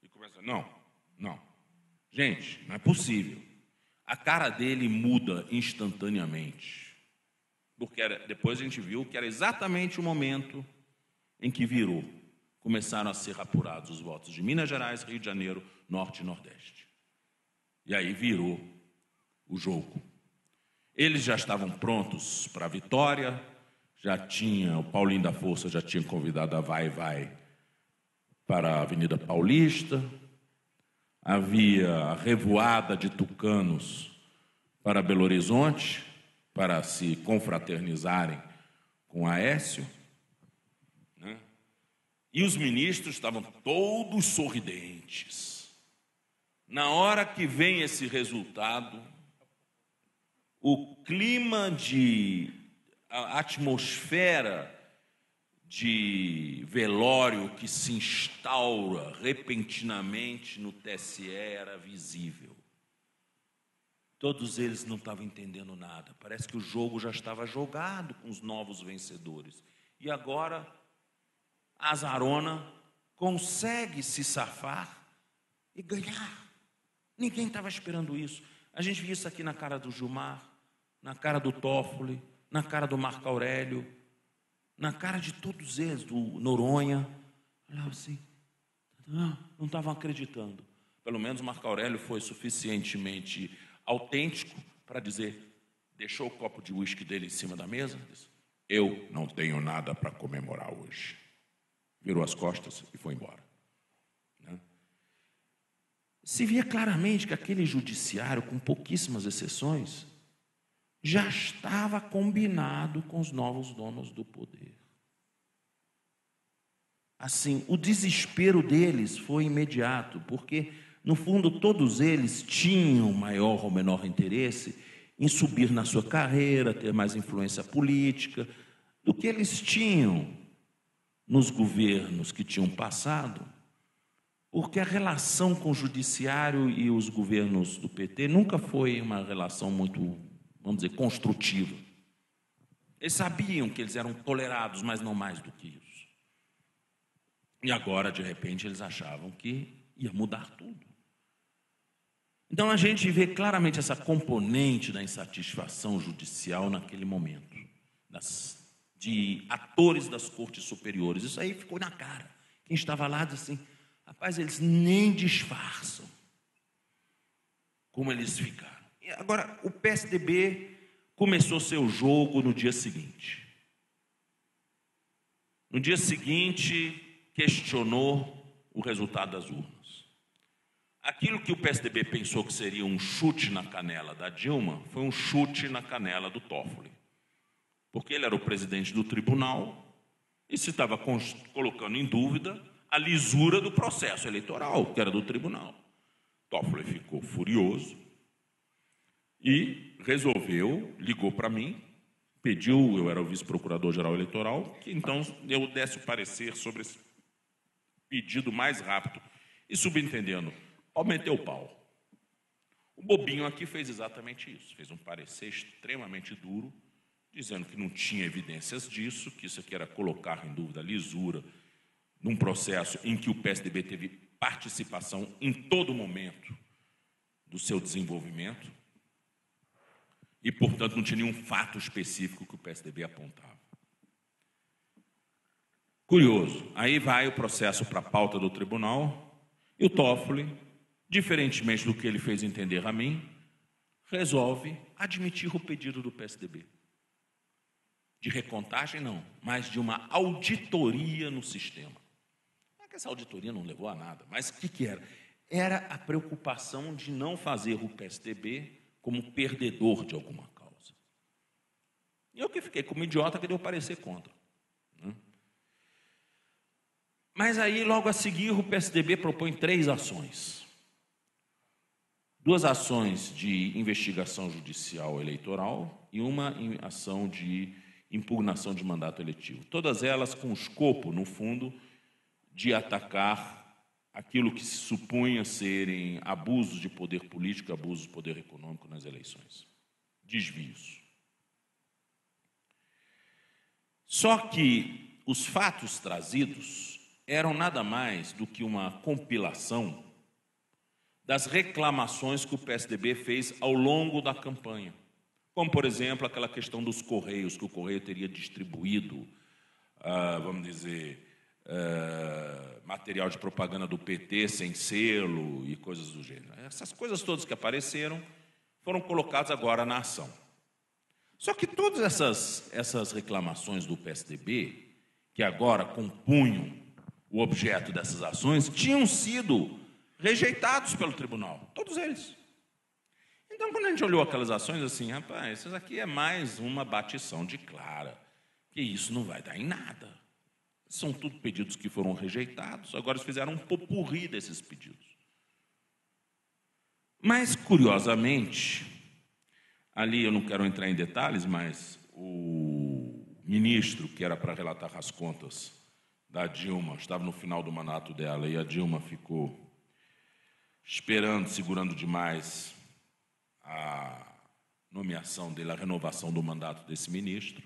e começa, não. Gente, não é possível. A cara dele muda instantaneamente, porque depois a gente viu que era exatamente o momento em que virou. Começaram a ser apurados os votos de Minas Gerais, Rio de Janeiro, Norte e Nordeste. E aí virou o jogo. Eles já estavam prontos para a vitória, o Paulinho da Força já tinha convidado a Vai-Vai para a Avenida Paulista, havia a revoada de tucanos para Belo Horizonte, para se confraternizarem com Aécio, e os ministros estavam todos sorridentes. Na hora que vem esse resultado, a atmosfera de velório que se instaura repentinamente no TSE era visível. Todos eles não estavam entendendo nada. Parece que o jogo já estava jogado com os novos vencedores. E agora a azarona consegue se safar e ganhar. Ninguém estava esperando isso. A gente viu isso aqui na cara do Gilmar, na cara do Toffoli, na cara do Marco Aurélio, na cara de todos eles, do Noronha. Olhava assim, não estavam acreditando. Pelo menos Marco Aurélio foi suficientemente autêntico para dizer, deixou o copo de uísque dele em cima da mesa, disse, eu não tenho nada para comemorar hoje. Virou as costas e foi embora. Se via claramente que aquele judiciário, com pouquíssimas exceções, já estava combinado com os novos donos do poder. Assim, o desespero deles foi imediato, porque No fundo, todos eles tinham maior ou menor interesse em subir na sua carreira, ter mais influência política, do que eles tinham nos governos que tinham passado, porque a relação com o judiciário e os governos do PT nunca foi uma relação muito, vamos dizer, construtiva. Eles sabiam que eles eram tolerados, mas não mais do que isso. E agora, de repente, eles achavam que ia mudar tudo. Então, a gente vê claramente essa componente da insatisfação judicial naquele momento, de atores das cortes superiores. Isso aí ficou na cara. Quem estava lá disse assim, rapaz, eles nem disfarçam como eles ficaram. E agora, o PSDB começou seu jogo no dia seguinte. No dia seguinte, questionou o resultado das urnas. Aquilo que o PSDB pensou que seria um chute na canela da Dilma, foi um chute na canela do Toffoli, porque ele era o presidente do tribunal e se estava colocando em dúvida a lisura do processo eleitoral, que era do tribunal. Toffoli ficou furioso e resolveu, ligou para mim, pediu, eu era o vice-procurador-geral eleitoral, que então eu desse o parecer sobre esse pedido mais rápido e subentendendo, aumentei o pau. O bobinho aqui fez exatamente isso, fez um parecer extremamente duro, dizendo que não tinha evidências disso, que isso aqui era colocar em dúvida a lisura num processo em que o PSDB teve participação em todo momento do seu desenvolvimento e, portanto, não tinha nenhum fato específico que o PSDB apontava. Curioso, aí vai o processo para a pauta do tribunal e o Toffoli, diferentemente do que ele fez entender a mim, resolve admitir o pedido do PSDB. De recontagem, não, mas de uma auditoria no sistema. Não é que essa auditoria não levou a nada, mas o que era? Era a preocupação de não fazer o PSDB como perdedor de alguma causa. E eu que fiquei como idiota que deu parecer contra. Mas aí, logo a seguir, o PSDB propõe 3 ações. 2 ações de investigação judicial eleitoral e uma ação de impugnação de mandato eletivo. Todas elas com o escopo, no fundo, de atacar aquilo que se supunha serem abusos de poder político, abusos de poder econômico nas eleições. Desvios. Só que os fatos trazidos eram nada mais do que uma compilação das reclamações que o PSDB fez ao longo da campanha. Como, por exemplo, aquela questão dos Correios, que o Correio teria distribuído, vamos dizer, material de propaganda do PT sem selo e coisas do gênero. Essas coisas todas que apareceram foram colocadas agora na ação. Só que todas essas reclamações do PSDB, que agora compunham o objeto dessas ações, tinham sido rejeitados pelo tribunal, todos eles. Então, quando a gente olhou aquelas ações, assim, rapaz, isso aqui é mais uma batição de clara, que isso não vai dar em nada. São tudo pedidos que foram rejeitados, agora eles fizeram um popurri desses pedidos. Mas, curiosamente, ali eu não quero entrar em detalhes, mas o ministro, que era para relatar as contas da Dilma, estava no final do mandato dela e a Dilma ficou esperando, segurando demais a nomeação dele, a renovação do mandato desse ministro,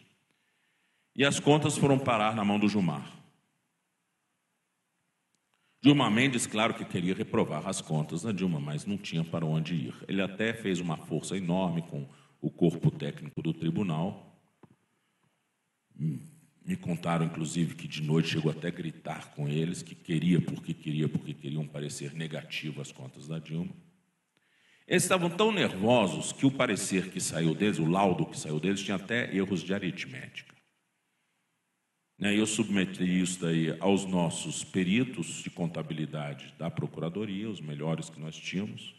e as contas foram parar na mão do Gilmar. Gilmar Mendes, claro que queria reprovar as contas da Dilma, mas não tinha para onde ir. Ele até fez uma força enorme com o corpo técnico do tribunal. Me contaram, inclusive, que de noite chegou até a gritar com eles que queria, porque queriam parecer negativo às contas da Dilma. Eles estavam tão nervosos que o parecer que saiu deles, o laudo que saiu deles, tinha até erros de aritmética. Eu submeti isso daí aos nossos peritos de contabilidade da Procuradoria, os melhores que nós tínhamos,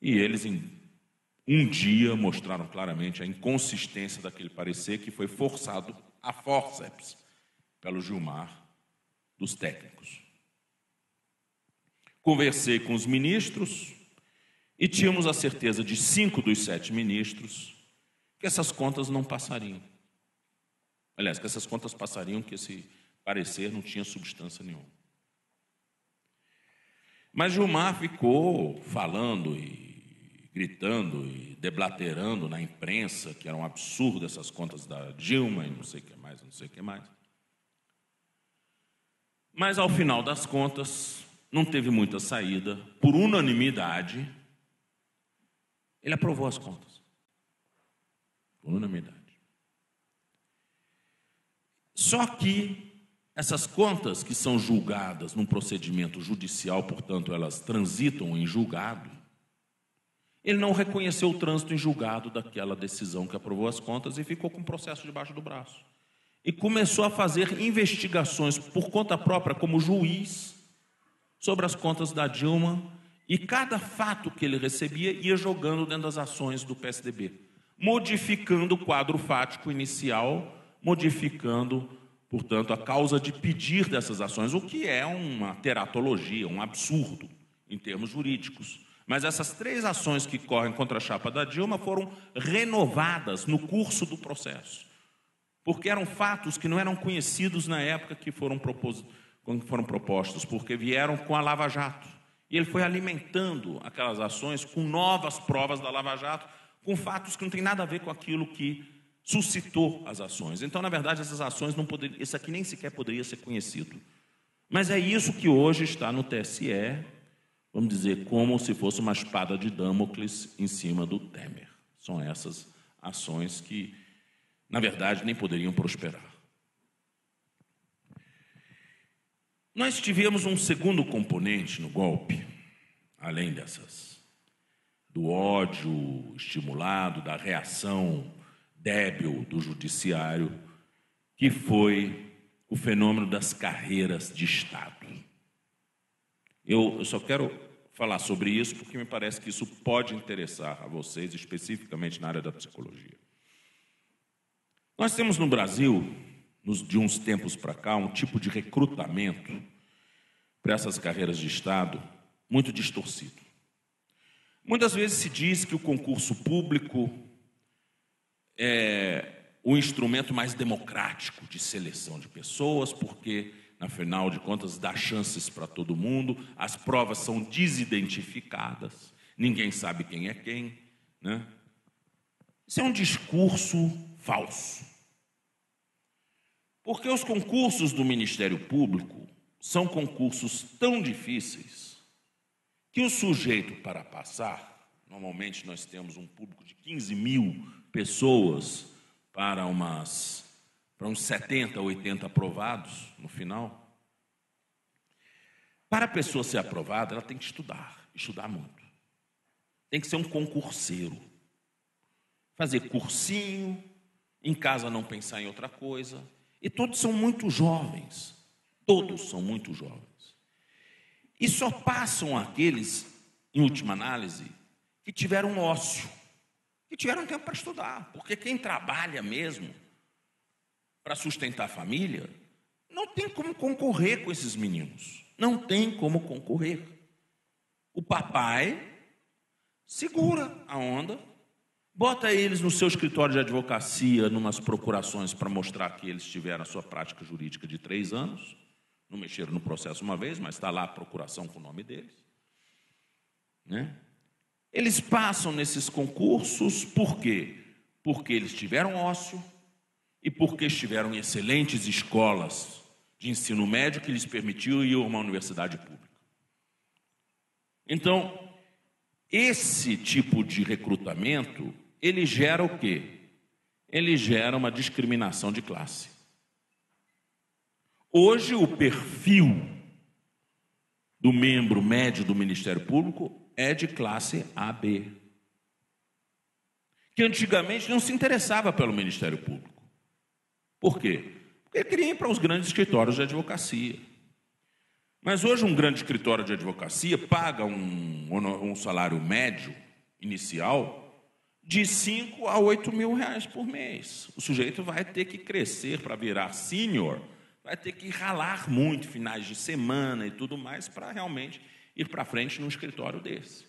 e eles, em um dia, mostraram claramente a inconsistência daquele parecer que foi forçado a fórceps pelo Gilmar dos técnicos. Conversei com os ministros e tínhamos a certeza de 5 dos 7 ministros que essas contas não passariam. Aliás, que essas contas passariam, que esse parecer não tinha substância nenhuma. Mas Gilmar ficou falando e gritando e deblaterando na imprensa que era um absurdo essas contas da Dilma e não sei o que mais, não sei o que mais. Mas, ao final das contas, não teve muita saída. Por unanimidade, ele aprovou as contas. Por unanimidade. Só que essas contas que são julgadas num procedimento judicial, portanto, elas transitam em julgado, ele não reconheceu o trânsito em julgado daquela decisão que aprovou as contas e ficou com o processo debaixo do braço. E começou a fazer investigações por conta própria, como juiz, sobre as contas da Dilma, e cada fato que ele recebia ia jogando dentro das ações do PSDB, modificando o quadro fático inicial, modificando, portanto, a causa de pedir dessas ações, o que é uma teratologia, um absurdo em termos jurídicos. Mas essas 3 ações que correm contra a chapa da Dilma foram renovadas no curso do processo, porque eram fatos que não eram conhecidos na época que foram propostos, porque vieram com a Lava Jato. E ele foi alimentando aquelas ações com novas provas da Lava Jato, com fatos que não tem nada a ver com aquilo que suscitou as ações. Então, na verdade, essas ações não poderiam, isso aqui nem sequer poderia ser conhecido. Mas é isso que hoje está no TSE, vamos dizer, como se fosse uma espada de Damocles em cima do Temer. São essas ações que, na verdade, nem poderiam prosperar. Nós tivemos um segundo componente no golpe, além dessas, do ódio estimulado, da reação débil do judiciário, que foi o fenômeno das carreiras de Estado. Eu só quero falar sobre isso porque me parece que isso pode interessar a vocês, especificamente na área da psicologia. Nós temos no Brasil, de uns tempos para cá, um tipo de recrutamento para essas carreiras de Estado muito distorcido. Muitas vezes se diz que o concurso público é o instrumento mais democrático de seleção de pessoas, porque, afinal de contas, dá chances para todo mundo, as provas são desidentificadas, ninguém sabe quem é quem, né? Isso é um discurso falso. Porque os concursos do Ministério Público são concursos tão difíceis que o sujeito, para passar, normalmente nós temos um público de 15 mil pessoas para uns 70, 80 aprovados no final. Para a pessoa ser aprovada, ela tem que estudar muito. Tem que ser um concurseiro. Fazer cursinho, em casa não pensar em outra coisa. E todos são muito jovens. Todos são muito jovens. E só passam aqueles, em última análise, que tiveram ócio. E tiveram tempo para estudar, porque quem trabalha mesmo para sustentar a família não tem como concorrer com esses meninos, não tem como concorrer. O papai segura a onda, bota eles no seu escritório de advocacia, numas procurações para mostrar que eles tiveram a sua prática jurídica de 3 anos, não mexeram no processo uma vez, mas está lá a procuração com o nome deles, né? Eles passam nesses concursos por quê? Porque eles tiveram ócio e porque estiveram em excelentes escolas de ensino médio que lhes permitiu ir a uma universidade pública. Então, esse tipo de recrutamento, ele gera o quê? Ele gera uma discriminação de classe. Hoje, o perfil do membro médio do Ministério Público é de classe AB, que antigamente não se interessava pelo Ministério Público. Por quê? Porque ele queria ir para os grandes escritórios de advocacia. Mas hoje um grande escritório de advocacia paga um salário médio inicial de 5 a 8 mil reais por mês. O sujeito vai ter que crescer para virar sênior, vai ter que ralar muito finais de semana e tudo mais para realmente ir para frente num escritório desse.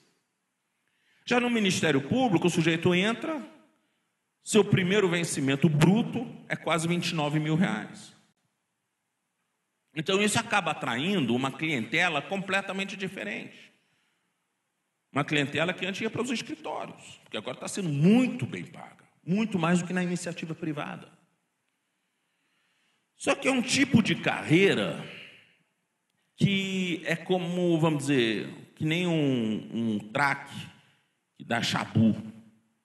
Já no Ministério Público, o sujeito entra, seu primeiro vencimento bruto é quase R$29 mil. Então, isso acaba atraindo uma clientela completamente diferente. Uma clientela que antes ia para os escritórios, porque agora está sendo muito bem paga, muito mais do que na iniciativa privada. Só que é um tipo de carreira que é como, vamos dizer, que nem um traque que dá chabu,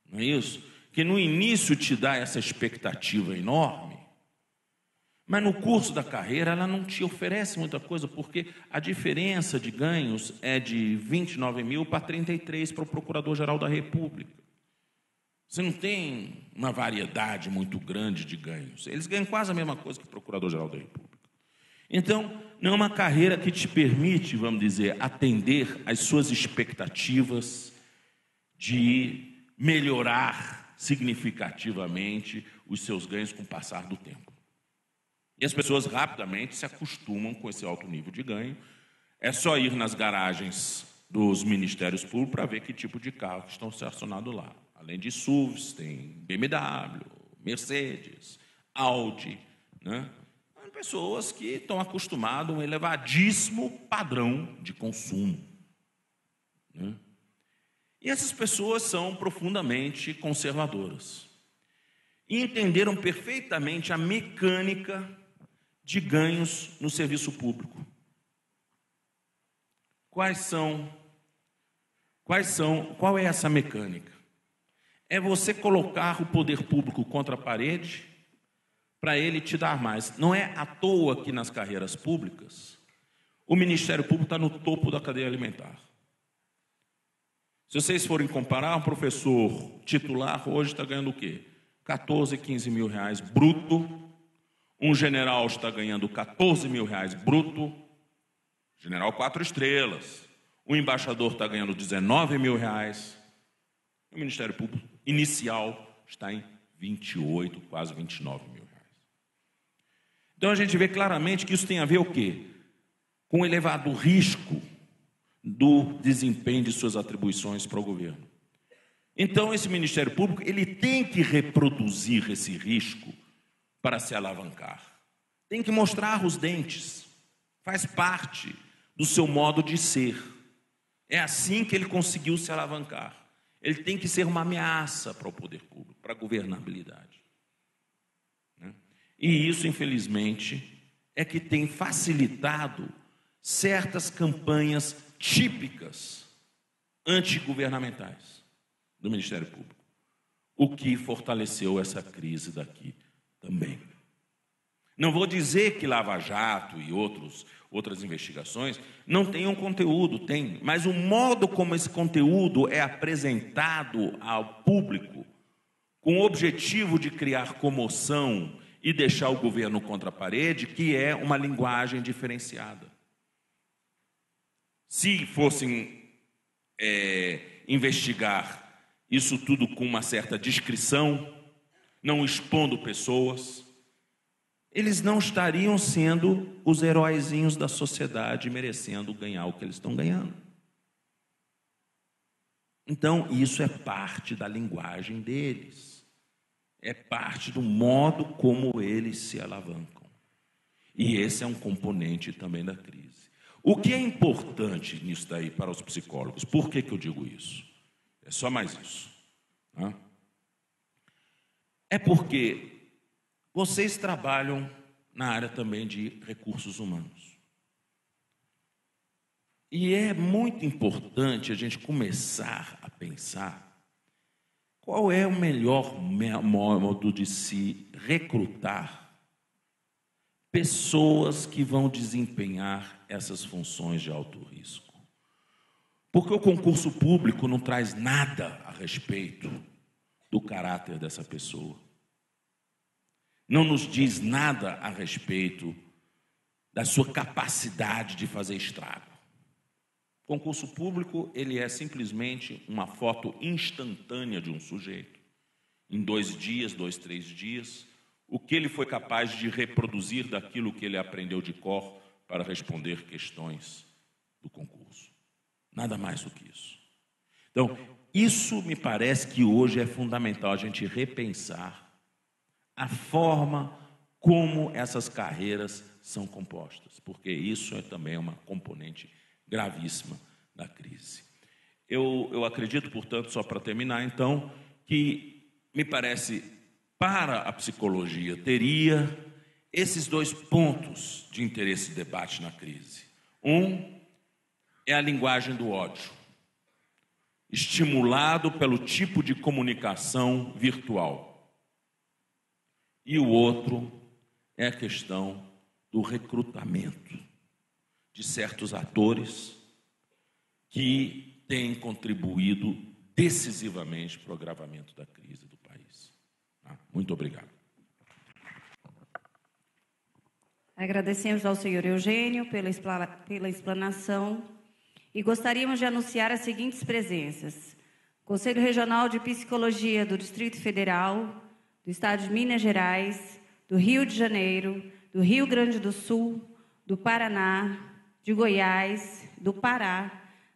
não é isso? Que no início te dá essa expectativa enorme, mas no curso da carreira ela não te oferece muita coisa, porque a diferença de ganhos é de 29 mil para 33 para o Procurador-Geral da República. Você não tem uma variedade muito grande de ganhos. Eles ganham quase a mesma coisa que o Procurador-Geral da República. Então, não é uma carreira que te permite, vamos dizer, atender às suas expectativas de melhorar significativamente os seus ganhos com o passar do tempo. E as pessoas rapidamente se acostumam com esse alto nível de ganho. É só ir nas garagens dos ministérios públicos para ver que tipo de carro que estão estacionados lá. Além de SUVs, tem BMW, Mercedes, Audi, né? São pessoas que estão acostumadas a um elevadíssimo padrão de consumo, né? E essas pessoas são profundamente conservadoras. E entenderam perfeitamente a mecânica de ganhos no serviço público. Qual é essa mecânica? É você colocar o poder público contra a parede para ele te dar mais. Não é à toa que nas carreiras públicas o Ministério Público está no topo da cadeia alimentar. Se vocês forem comparar, um professor titular hoje está ganhando o quê? 14, 15 mil reais bruto. Um general está ganhando 14 mil reais bruto, general 4 estrelas. O embaixador está ganhando 19 mil reais. O Ministério Público inicial está em 28, quase 29 mil reais. Então, a gente vê claramente que isso tem a ver o quê? Com o elevado risco do desempenho de suas atribuições para o governo. Então, esse Ministério Público ele tem que reproduzir esse risco para se alavancar. Tem que mostrar os dentes. Faz parte do seu modo de ser. É assim que ele conseguiu se alavancar. Ele tem que ser uma ameaça para o poder público, para a governabilidade, né? E isso, infelizmente, é que tem facilitado certas campanhas típicas antigovernamentais do Ministério Público, o que fortaleceu essa crise daqui também. Não vou dizer que Lava Jato e outras investigações não tenham conteúdo, tem, mas o modo como esse conteúdo é apresentado ao público com o objetivo de criar comoção e deixar o governo contra a parede, que é uma linguagem diferenciada. Se fossem investigar isso tudo com uma certa discrição, não expondo pessoas, eles não estariam sendo os heróizinhos da sociedade, merecendo ganhar o que eles estão ganhando. Então, isso é parte da linguagem deles, é parte do modo como eles se alavancam. E esse é um componente também da crise. O que é importante nisso daí para os psicólogos? Por que eu digo isso? É só mais isso, né? É porque vocês trabalham na área também de recursos humanos. E é muito importante a gente começar a pensar qual é o melhor modo de se recrutar pessoas que vão desempenhar essas funções de alto risco. Porque o concurso público não traz nada a respeito do caráter dessa pessoa. Não nos diz nada a respeito da sua capacidade de fazer estrago. O concurso público, ele é simplesmente uma foto instantânea de um sujeito. Em 2 dias, 2, 3 dias, o que ele foi capaz de reproduzir daquilo que ele aprendeu de cor para responder questões do concurso. Nada mais do que isso. Então, isso me parece que hoje é fundamental a gente repensar a forma como essas carreiras são compostas, porque isso é também uma componente gravíssima da crise. Eu acredito, portanto, só para terminar, então, que me parece para a psicologia teria esses dois pontos de interesse e debate na crise. Um é a linguagem do ódio, estimulado pelo tipo de comunicação virtual. E o outro é a questão do recrutamento de certos atores que têm contribuído decisivamente para o agravamento da crise do país. Muito obrigado. Agradecemos ao senhor Eugênio pela explanação. E gostaríamos de anunciar as seguintes presenças. Conselho Regional de Psicologia do Distrito Federal, do Estado de Minas Gerais, do Rio de Janeiro, do Rio Grande do Sul, do Paraná, de Goiás, do Pará,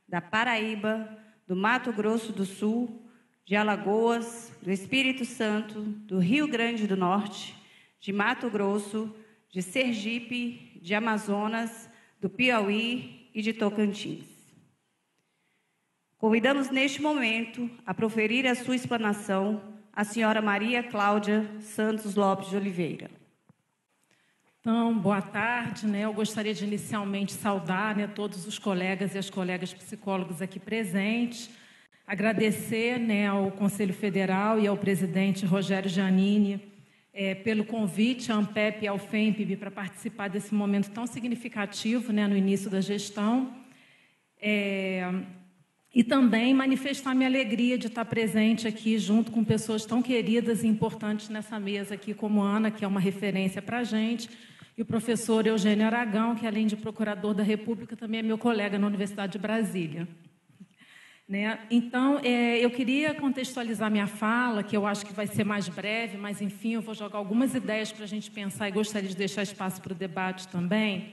da Paraíba, do Mato Grosso do Sul, de Alagoas, do Espírito Santo, do Rio Grande do Norte, de Mato Grosso, de Sergipe, de Amazonas, do Piauí e de Tocantins. Convidamos, neste momento, a proferir a sua explanação a senhora Maria Cláudia Santos Lopes de Oliveira. Então, boa tarde, né? Eu gostaria de inicialmente saudar, né, todos os colegas e as colegas psicólogos aqui presentes, agradecer, né, ao Conselho Federal e ao presidente Rogério Giannini pelo convite à ANPEPP e ao FEMPB para participar desse momento tão significativo, né, no início da gestão. E também manifestar minha alegria de estar presente aqui junto com pessoas tão queridas e importantes nessa mesa aqui, como Ana, que é uma referência para a gente, e o professor Eugênio Aragão, que além de procurador da República, também é meu colega na Universidade de Brasília. Né? Então, eu queria contextualizar minha fala, que eu acho que vai ser mais breve, mas, enfim, eu vou jogar algumas ideias para a gente pensar e gostaria de deixar espaço para o debate também.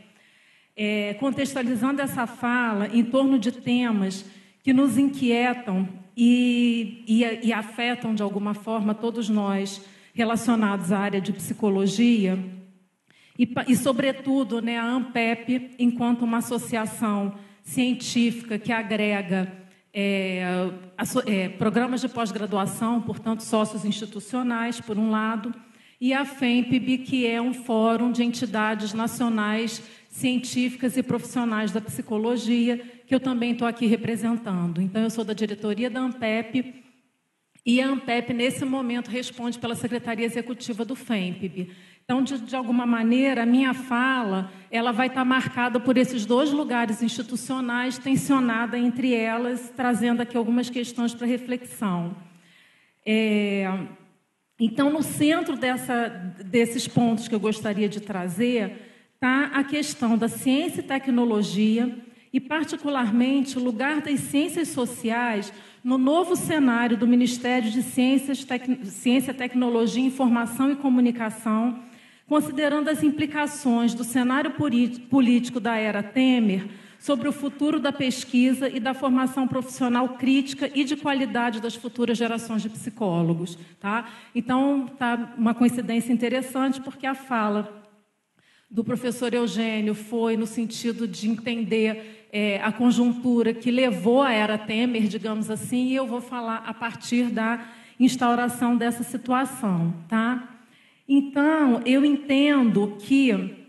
Contextualizando essa fala em torno de temas que nos inquietam e afetam, de alguma forma, todos nós relacionados à área de psicologia e sobretudo, né, a ANPEPP, enquanto uma associação científica que agrega programas de pós-graduação, portanto, sócios institucionais, por um lado, e a FEMPB, que é um fórum de entidades nacionais científicas e profissionais da psicologia, que eu também estou aqui representando. Então, eu sou da diretoria da ANPEPP e a ANPEPP, nesse momento, responde pela Secretaria Executiva do FEMPB. Então, de alguma maneira, a minha fala ela vai estar marcada por esses dois lugares institucionais, tensionada entre elas, trazendo aqui algumas questões para reflexão. Então, no centro desses pontos que eu gostaria de trazer está a questão da ciência e tecnologia, e, particularmente, o lugar das ciências sociais no novo cenário do Ministério de Ciência, Tecnologia, Informação e Comunicação, considerando as implicações do cenário político da era Temer sobre o futuro da pesquisa e da formação profissional crítica e de qualidade das futuras gerações de psicólogos. Tá? Então, tá uma coincidência interessante, porque a fala do professor Eugênio foi no sentido de entender a conjuntura que levou à era Temer, digamos assim, e eu vou falar a partir da instauração dessa situação. Tá? Então, eu entendo que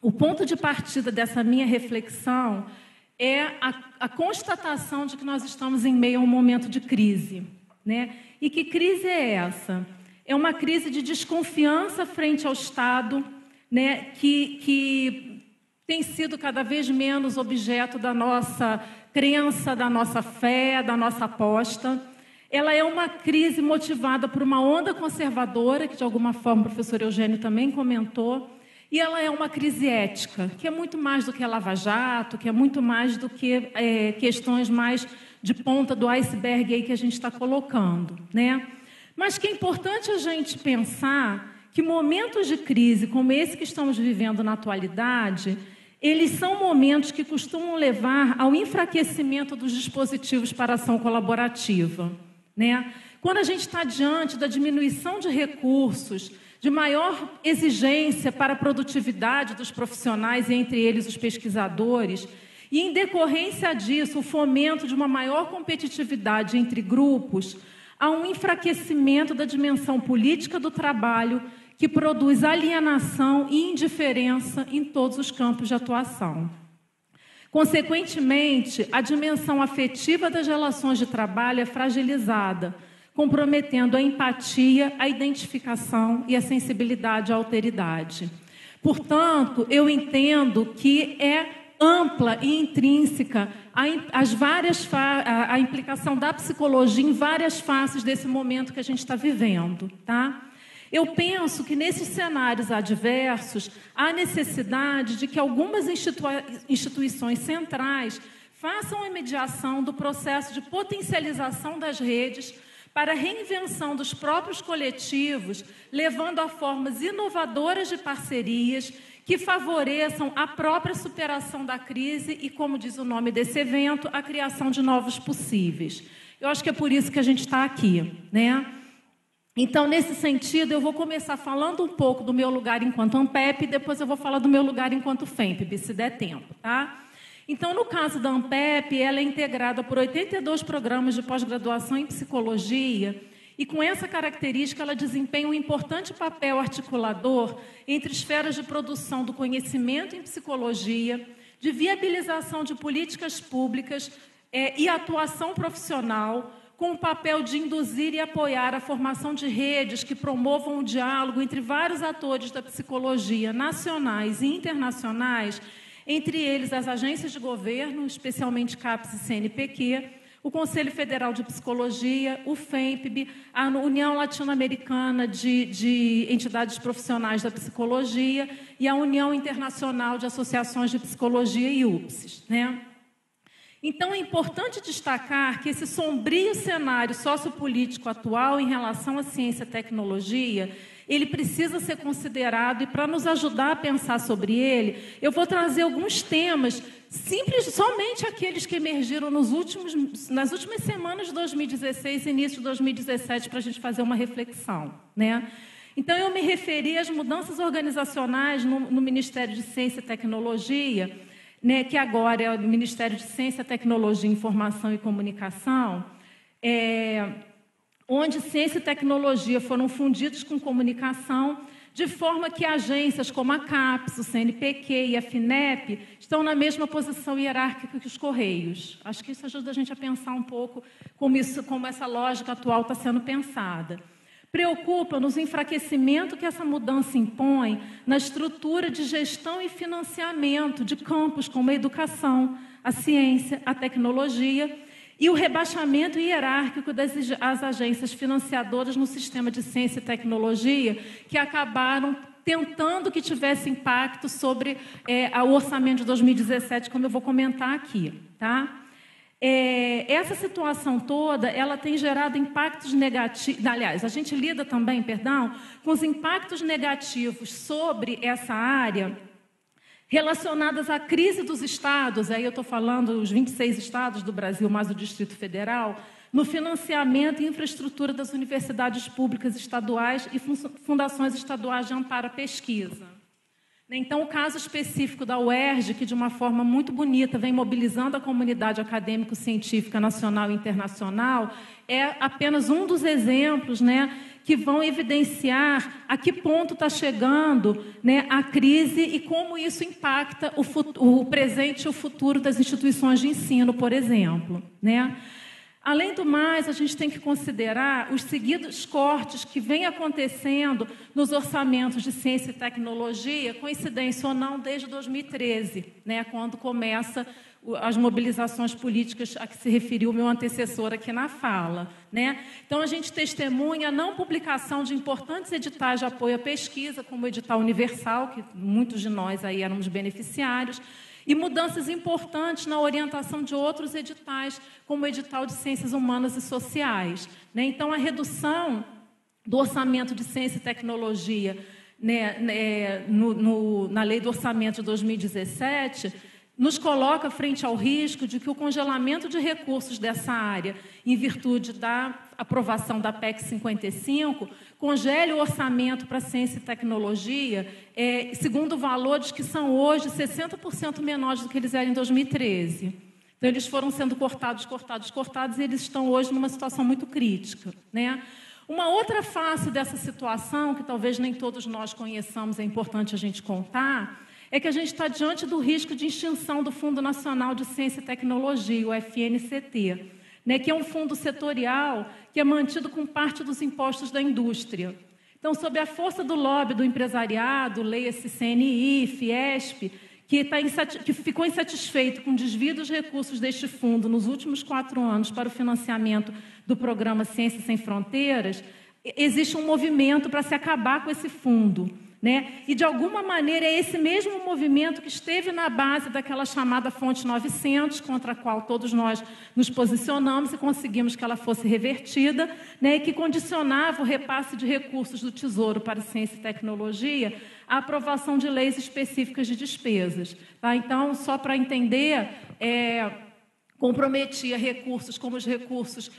o ponto de partida dessa minha reflexão é a constatação de que nós estamos em meio a um momento de crise. Né? E que crise é essa? É uma crise de desconfiança frente ao Estado, né, que tem sido cada vez menos objeto da nossa crença, da nossa fé, da nossa aposta. Ela é uma crise motivada por uma onda conservadora, que, de alguma forma, o professor Eugênio também comentou, e ela é uma crise ética, que é muito mais do que a Lava Jato, que é muito mais do que questões mais de ponta do iceberg aí que a gente está colocando. Né? Mas que é importante a gente pensar que momentos de crise como esse que estamos vivendo na atualidade, eles são momentos que costumam levar ao enfraquecimento dos dispositivos para ação colaborativa, né? Quando a gente está diante da diminuição de recursos, de maior exigência para a produtividade dos profissionais, e entre eles os pesquisadores, e, em decorrência disso, o fomento de uma maior competitividade entre grupos, há um enfraquecimento da dimensão política do trabalho que produz alienação e indiferença em todos os campos de atuação. Consequentemente, a dimensão afetiva das relações de trabalho é fragilizada, comprometendo a empatia, a identificação e a sensibilidade à alteridade. Portanto, eu entendo que é ampla e intrínseca a implicação da psicologia em várias faces desse momento que a gente está vivendo, tá? Eu penso que, nesses cenários adversos, há necessidade de que algumas instituições centrais façam a mediação do processo de potencialização das redes para a reinvenção dos próprios coletivos, levando a formas inovadoras de parcerias que favoreçam a própria superação da crise e, como diz o nome desse evento, a criação de novos possíveis. Eu acho que é por isso que a gente está aqui, né? Então, nesse sentido, eu vou começar falando um pouco do meu lugar enquanto ANPEPP e depois eu vou falar do meu lugar enquanto FEMPB, se der tempo, tá? Então, no caso da ANPEPP, ela é integrada por 82 programas de pós-graduação em psicologia e, com essa característica, ela desempenha um importante papel articulador entre esferas de produção do conhecimento em psicologia, de viabilização de políticas públicas e atuação profissional, com o papel de induzir e apoiar a formação de redes que promovam o diálogo entre vários atores da psicologia, nacionais e internacionais, entre eles as agências de governo, especialmente CAPES e CNPq, o Conselho Federal de Psicologia, o FEMPB, a União Latino-Americana de Entidades Profissionais da Psicologia e a União Internacional de Associações de Psicologia e IUPsyS, né? Então, é importante destacar que esse sombrio cenário sociopolítico atual em relação à ciência e tecnologia, ele precisa ser considerado, e para nos ajudar a pensar sobre ele, eu vou trazer alguns temas, somente aqueles que emergiram nas últimas semanas de 2016 e início de 2017, para a gente fazer uma reflexão, né? Então, eu me referi às mudanças organizacionais no Ministério de Ciência e Tecnologia, né, que agora é o Ministério de Ciência, Tecnologia, Informação e Comunicação, onde ciência e tecnologia foram fundidos com comunicação, de forma que agências como a CAPES, o CNPq e a FENAPSE estão na mesma posição hierárquica que os Correios. Acho que isso ajuda a gente a pensar um pouco como essa lógica atual está sendo pensada. Preocupa-nos o enfraquecimento que essa mudança impõe na estrutura de gestão e financiamento de campos como a educação, a ciência, a tecnologia e o rebaixamento hierárquico das agências financiadoras no sistema de ciência e tecnologia, que acabaram tentando que tivesse impacto sobre o orçamento de 2017, como eu vou comentar aqui, tá? Essa situação toda, ela tem gerado impactos negativos, aliás, a gente lida também, com os impactos negativos sobre essa área relacionadas à crise dos estados, aí eu estou falando os 26 estados do Brasil, mais o Distrito Federal, no financiamento e infraestrutura das universidades públicas estaduais e fundações estaduais de amparo à pesquisa. Então, o caso específico da UERJ, que de uma forma muito bonita vem mobilizando a comunidade acadêmico-científica nacional e internacional, é apenas um dos exemplos, né, que vão evidenciar a que ponto está chegando, né, a crise e como isso impacta o presente e o futuro das instituições de ensino, por exemplo, né? Além do mais, a gente tem que considerar os seguidos cortes que vêm acontecendo nos orçamentos de ciência e tecnologia, coincidência ou não, desde 2013, né, quando começa as mobilizações políticas a que se referiu o meu antecessor aqui na fala, né? Então, a gente testemunha a não publicação de importantes editais de apoio à pesquisa, como o edital universal, que muitos de nós aí éramos beneficiários, e mudanças importantes na orientação de outros editais, como o edital de Ciências Humanas e Sociais, né? Então, a redução do orçamento de ciência e tecnologia né, na Lei do Orçamento de 2017, nos coloca frente ao risco de que o congelamento de recursos dessa área, em virtude da aprovação da PEC 55, congele o orçamento para ciência e tecnologia, segundo valores que são hoje 60% menores do que eles eram em 2013. Então, eles foram sendo cortados, e eles estão hoje numa situação muito crítica, né? Uma outra face dessa situação, que talvez nem todos nós conheçamos, é importante a gente contar, é que a gente está diante do risco de extinção do Fundo Nacional de Ciência e Tecnologia, o FNCT, né, que é um fundo setorial que é mantido com parte dos impostos da indústria. Então, sob a força do lobby do empresariado, leia-se CNI, Fiesp, que ficou insatisfeito com o desvio dos recursos deste fundo nos últimos 4 anos para o financiamento do programa Ciência Sem Fronteiras, existe um movimento para se acabar com esse fundo, né? E, de alguma maneira, é esse mesmo movimento que esteve na base daquela chamada Fonte 900, contra a qual todos nós nos posicionamos e conseguimos que ela fosse revertida, né? E que condicionava o repasse de recursos do Tesouro para Ciência e Tecnologia à aprovação de leis específicas de despesas. Tá? Então, só para entender... comprometia recursos como os recursos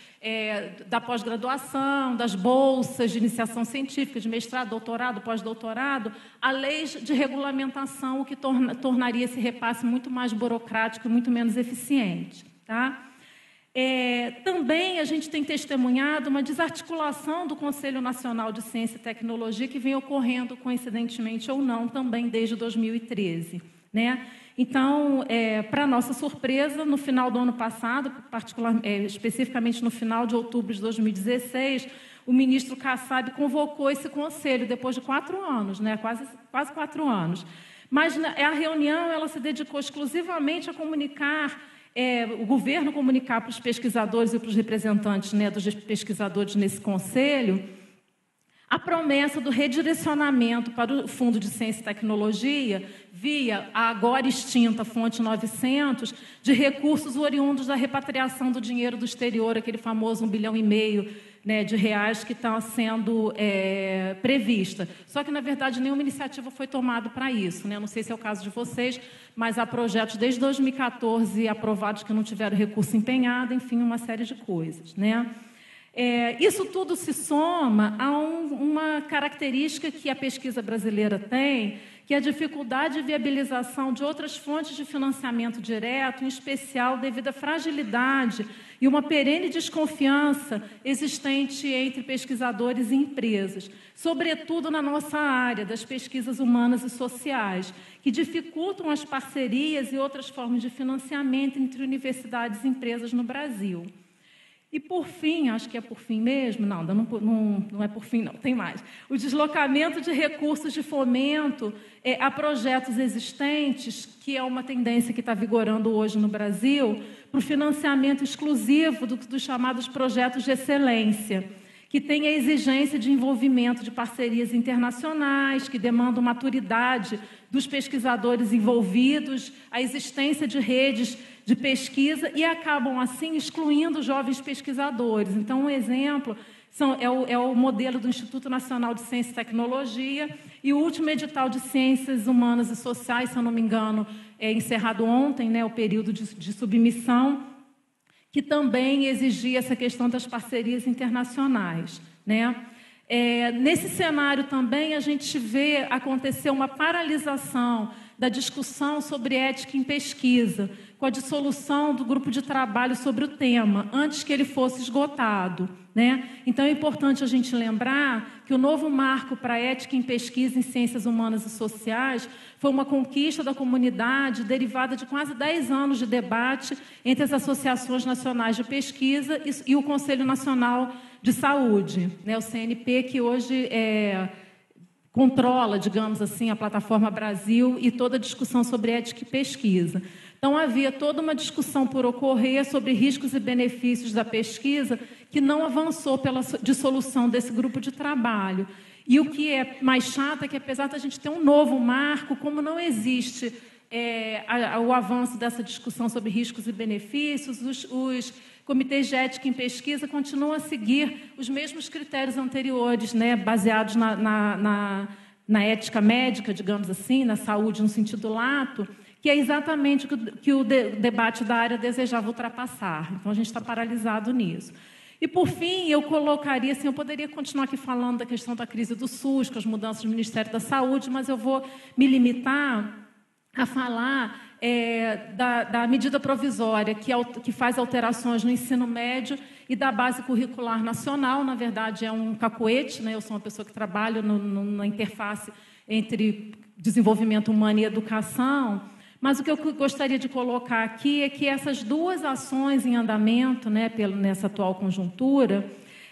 da pós-graduação, das bolsas de iniciação científica, de mestrado, doutorado, pós-doutorado, a leis de regulamentação, o que tornaria esse repasse muito mais burocrático e muito menos eficiente. Tá? Também a gente tem testemunhado uma desarticulação do Conselho Nacional de Ciência e Tecnologia que vem ocorrendo, coincidentemente ou não, também desde 2013. Né? Então, para nossa surpresa, no final do ano passado, especificamente no final de outubro de 2016, o ministro Kassab convocou esse conselho, depois de 4 anos, né? quase 4 anos. Mas a reunião ela se dedicou exclusivamente a comunicar, o governo comunicar para os pesquisadores e para os representantes, né, dos pesquisadores nesse conselho, a promessa do redirecionamento para o Fundo de Ciência e Tecnologia, via a agora extinta Fonte 900, de recursos oriundos da repatriação do dinheiro do exterior, aquele famoso 1,5 bilhão, né, de reais que está sendo prevista. Só que, na verdade, nenhuma iniciativa foi tomada para isso, né? Não sei se é o caso de vocês, mas há projetos desde 2014 aprovados que não tiveram recurso empenhado, enfim, uma série de coisas, né? Isso tudo se soma a uma característica que a pesquisa brasileira tem, que é a dificuldade de viabilização de outras fontes de financiamento direto, em especial devido à fragilidade e uma perene desconfiança existente entre pesquisadores e empresas, sobretudo na nossa área das pesquisas humanas e sociais, que dificultam as parcerias e outras formas de financiamento entre universidades e empresas no Brasil. E, por fim, acho que é por fim mesmo, não é por fim, não, tem mais. O deslocamento de recursos de fomento a projetos existentes, que é uma tendência que está vigorando hoje no Brasil, para o financiamento exclusivo dos chamados projetos de excelência, que tem a exigência de envolvimento de parcerias internacionais, que demandam maturidade dos pesquisadores envolvidos, a existência de redes de pesquisa e acabam, assim, excluindo jovens pesquisadores. Então, um exemplo é o modelo do Instituto Nacional de Ciência e Tecnologia e o último edital de Ciências Humanas e Sociais, se eu não me engano, encerrado ontem, né, o período de submissão, que também exigia essa questão das parcerias internacionais, né? Nesse cenário também a gente vê acontecer uma paralisação da discussão sobre ética em pesquisa, com a dissolução do grupo de trabalho sobre o tema, antes que ele fosse esgotado, né? Então, é importante a gente lembrar que o novo marco para a ética em pesquisa em ciências humanas e sociais foi uma conquista da comunidade derivada de quase 10 anos de debate entre as associações nacionais de pesquisa e o Conselho Nacional de Saúde, né, o CNP, que hoje controla, digamos assim, a plataforma Brasil e toda a discussão sobre ética e pesquisa. Então, havia toda uma discussão por ocorrer sobre riscos e benefícios da pesquisa que não avançou pela dissolução desse grupo de trabalho. E o que é mais chato é que, apesar de a gente ter um novo marco, como não existe o avanço dessa discussão sobre riscos e benefícios, os comitês de ética em pesquisa continuam a seguir os mesmos critérios anteriores, né, baseados na na ética médica, digamos assim, na saúde no sentido lato, que é exatamente o que o debate da área desejava ultrapassar. Então, a gente está paralisado nisso. E, por fim, eu colocaria, assim, eu poderia continuar aqui falando da questão da crise do SUS, com as mudanças do Ministério da Saúde, mas eu vou me limitar a falar da medida provisória que faz alterações no ensino médio e da base curricular nacional. Na verdade, é um cacoete, né? Eu sou uma pessoa que trabalho na interface entre desenvolvimento humano e educação. Mas o que eu gostaria de colocar aqui é que essas duas ações em andamento, né, nessa atual conjuntura,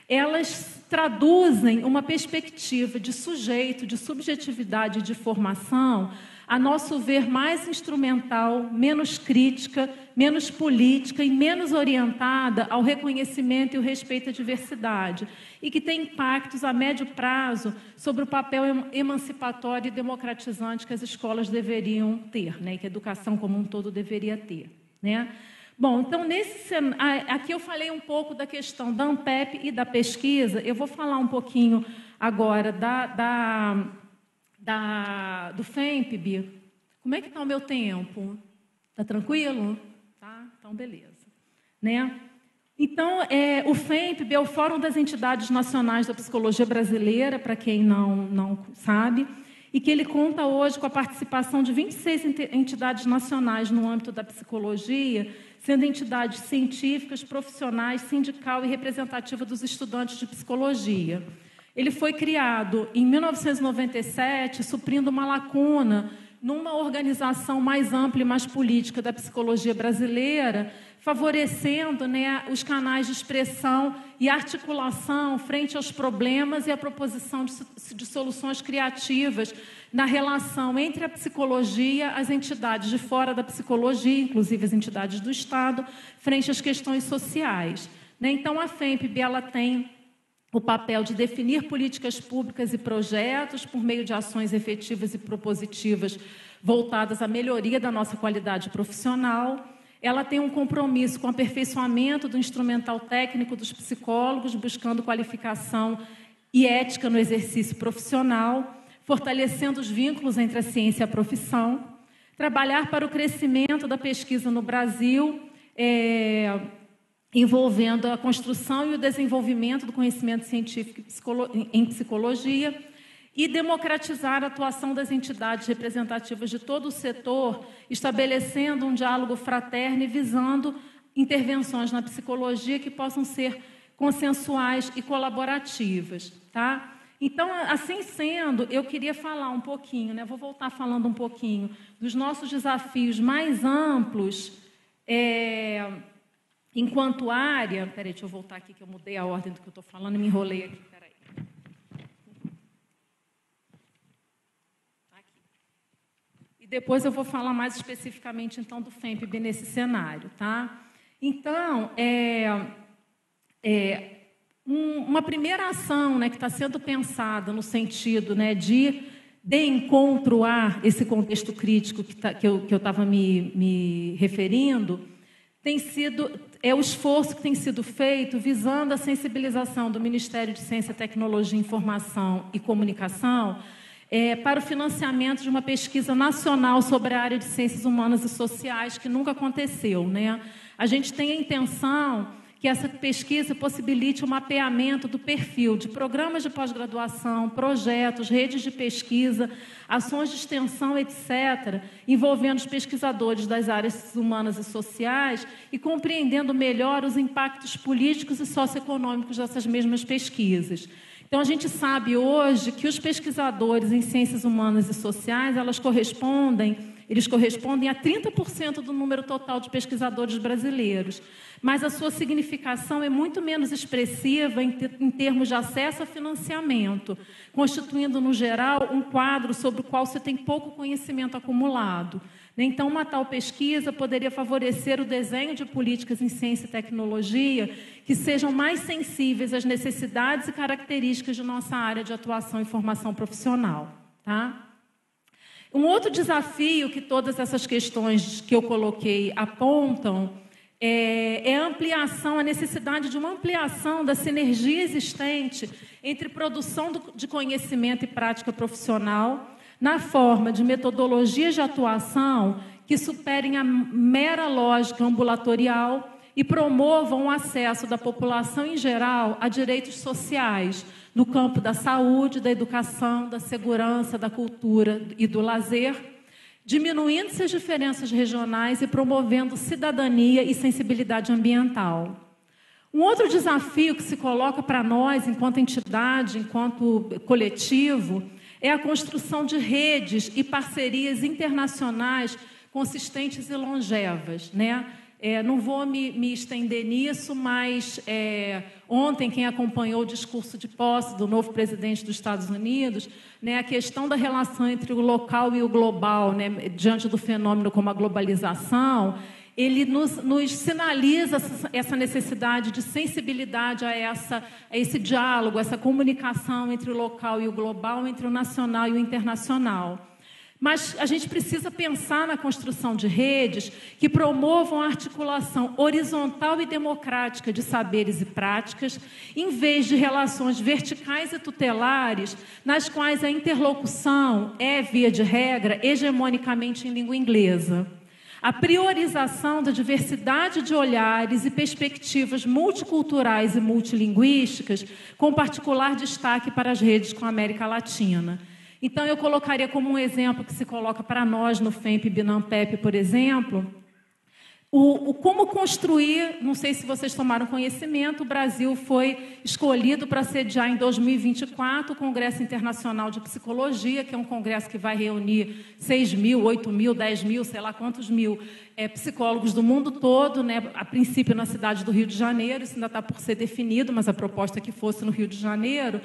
elas traduzem uma perspectiva de sujeito, de subjetividade e de formação, a nosso ver, mais instrumental, menos crítica, menos política e menos orientada ao reconhecimento e o respeito à diversidade, e que tem impactos a médio prazo sobre o papel emancipatório e democratizante que as escolas deveriam ter, né, que a educação como um todo deveria ter, né? Bom, então, aqui eu falei um pouco da questão da ANPEPP e da pesquisa. Eu vou falar um pouquinho agora do FEMPB. Como é que está o meu tempo? Está tranquilo? Tá? Então, beleza. Né? Então, o FEMPB é o Fórum das Entidades Nacionais da Psicologia Brasileira, para quem não sabe, e que ele conta hoje com a participação de 26 entidades nacionais no âmbito da psicologia, sendo entidades científicas, profissionais, sindical e representativa dos estudantes de psicologia. Ele foi criado em 1997, suprindo uma lacuna numa organização mais ampla e mais política da psicologia brasileira, favorecendo, né, os canais de expressão e articulação frente aos problemas e a proposição de soluções criativas na relação entre a psicologia, as entidades de fora da psicologia, inclusive as entidades do Estado, frente às questões sociais, né? Então, a FEMPB, ela tem o papel de definir políticas públicas e projetos por meio de ações efetivas e propositivas voltadas à melhoria da nossa qualidade profissional. Ela tem um compromisso com o aperfeiçoamento do instrumental técnico dos psicólogos, buscando qualificação e ética no exercício profissional, fortalecendo os vínculos entre a ciência e a profissão, trabalhar para o crescimento da pesquisa no Brasil, envolvendo a construção e o desenvolvimento do conhecimento científico em psicologia, e democratizar a atuação das entidades representativas de todo o setor, estabelecendo um diálogo fraterno e visando intervenções na psicologia que possam ser consensuais e colaborativas, tá? Então, assim sendo, eu queria falar um pouquinho, né? Vou voltar falando um pouquinho dos nossos desafios mais amplos, enquanto área... Peraí, deixa eu voltar aqui, que eu mudei a ordem do que eu estou falando e me enrolei aqui. Peraí. Aqui. E depois eu vou falar mais especificamente, então, do FEMPB nesse cenário, tá? Então, uma primeira ação, né, que está sendo pensada no sentido, né, de encontro a esse contexto crítico que eu estava me referindo, é o esforço que tem sido feito visando a sensibilização do Ministério de Ciência, Tecnologia, Informação e Comunicação para o financiamento de uma pesquisa nacional sobre a área de ciências humanas e sociais, que nunca aconteceu, né? A gente tem a intenção que essa pesquisa possibilite o mapeamento do perfil de programas de pós-graduação, projetos, redes de pesquisa, ações de extensão, etc., envolvendo os pesquisadores das áreas humanas e sociais e compreendendo melhor os impactos políticos e socioeconômicos dessas mesmas pesquisas. Então, a gente sabe hoje que os pesquisadores em ciências humanas e sociais, eles correspondem a 30% do número total de pesquisadores brasileiros, mas a sua significação é muito menos expressiva em termos de acesso a financiamento, constituindo, no geral, um quadro sobre o qual se tem pouco conhecimento acumulado. Então, uma tal pesquisa poderia favorecer o desenho de políticas em ciência e tecnologia que sejam mais sensíveis às necessidades e características de nossa área de atuação e formação profissional, tá? Um outro desafio que todas essas questões que eu coloquei apontam é ampliação, a necessidade de uma ampliação da sinergia existente entre produção de conhecimento e prática profissional na forma de metodologias de atuação que superem a mera lógica ambulatorial e promovam o acesso da população em geral a direitos sociais no campo da saúde, da educação, da segurança, da cultura e do lazer, diminuindo-se as diferenças regionais e promovendo cidadania e sensibilidade ambiental. Um outro desafio que se coloca para nós, enquanto entidade, enquanto coletivo, é a construção de redes e parcerias internacionais consistentes e longevas, né? Não vou me estender nisso, mas ontem quem acompanhou o discurso de posse do novo presidente dos Estados Unidos, né, a questão da relação entre o local e o global, né, diante do fenômeno como a globalização, ele nos sinaliza essa necessidade de sensibilidade a esse diálogo, essa comunicação entre o local e o global, entre o nacional e o internacional. Mas a gente precisa pensar na construção de redes que promovam a articulação horizontal e democrática de saberes e práticas, em vez de relações verticais e tutelares, nas quais a interlocução é, via de regra, hegemonicamente em língua inglesa. A priorização da diversidade de olhares e perspectivas multiculturais e multilinguísticas, com particular destaque para as redes com a América Latina. Então, eu colocaria como um exemplo que se coloca para nós no FEMPB, na ANPEPP, por exemplo, como construir, não sei se vocês tomaram conhecimento, o Brasil foi escolhido para sediar em 2024 o Congresso Internacional de Psicologia, que é um congresso que vai reunir 6 mil, 8 mil, 10 mil, sei lá quantos mil psicólogos do mundo todo, né? A princípio na cidade do Rio de Janeiro, isso ainda está por ser definido, mas a proposta é que fosse no Rio de Janeiro.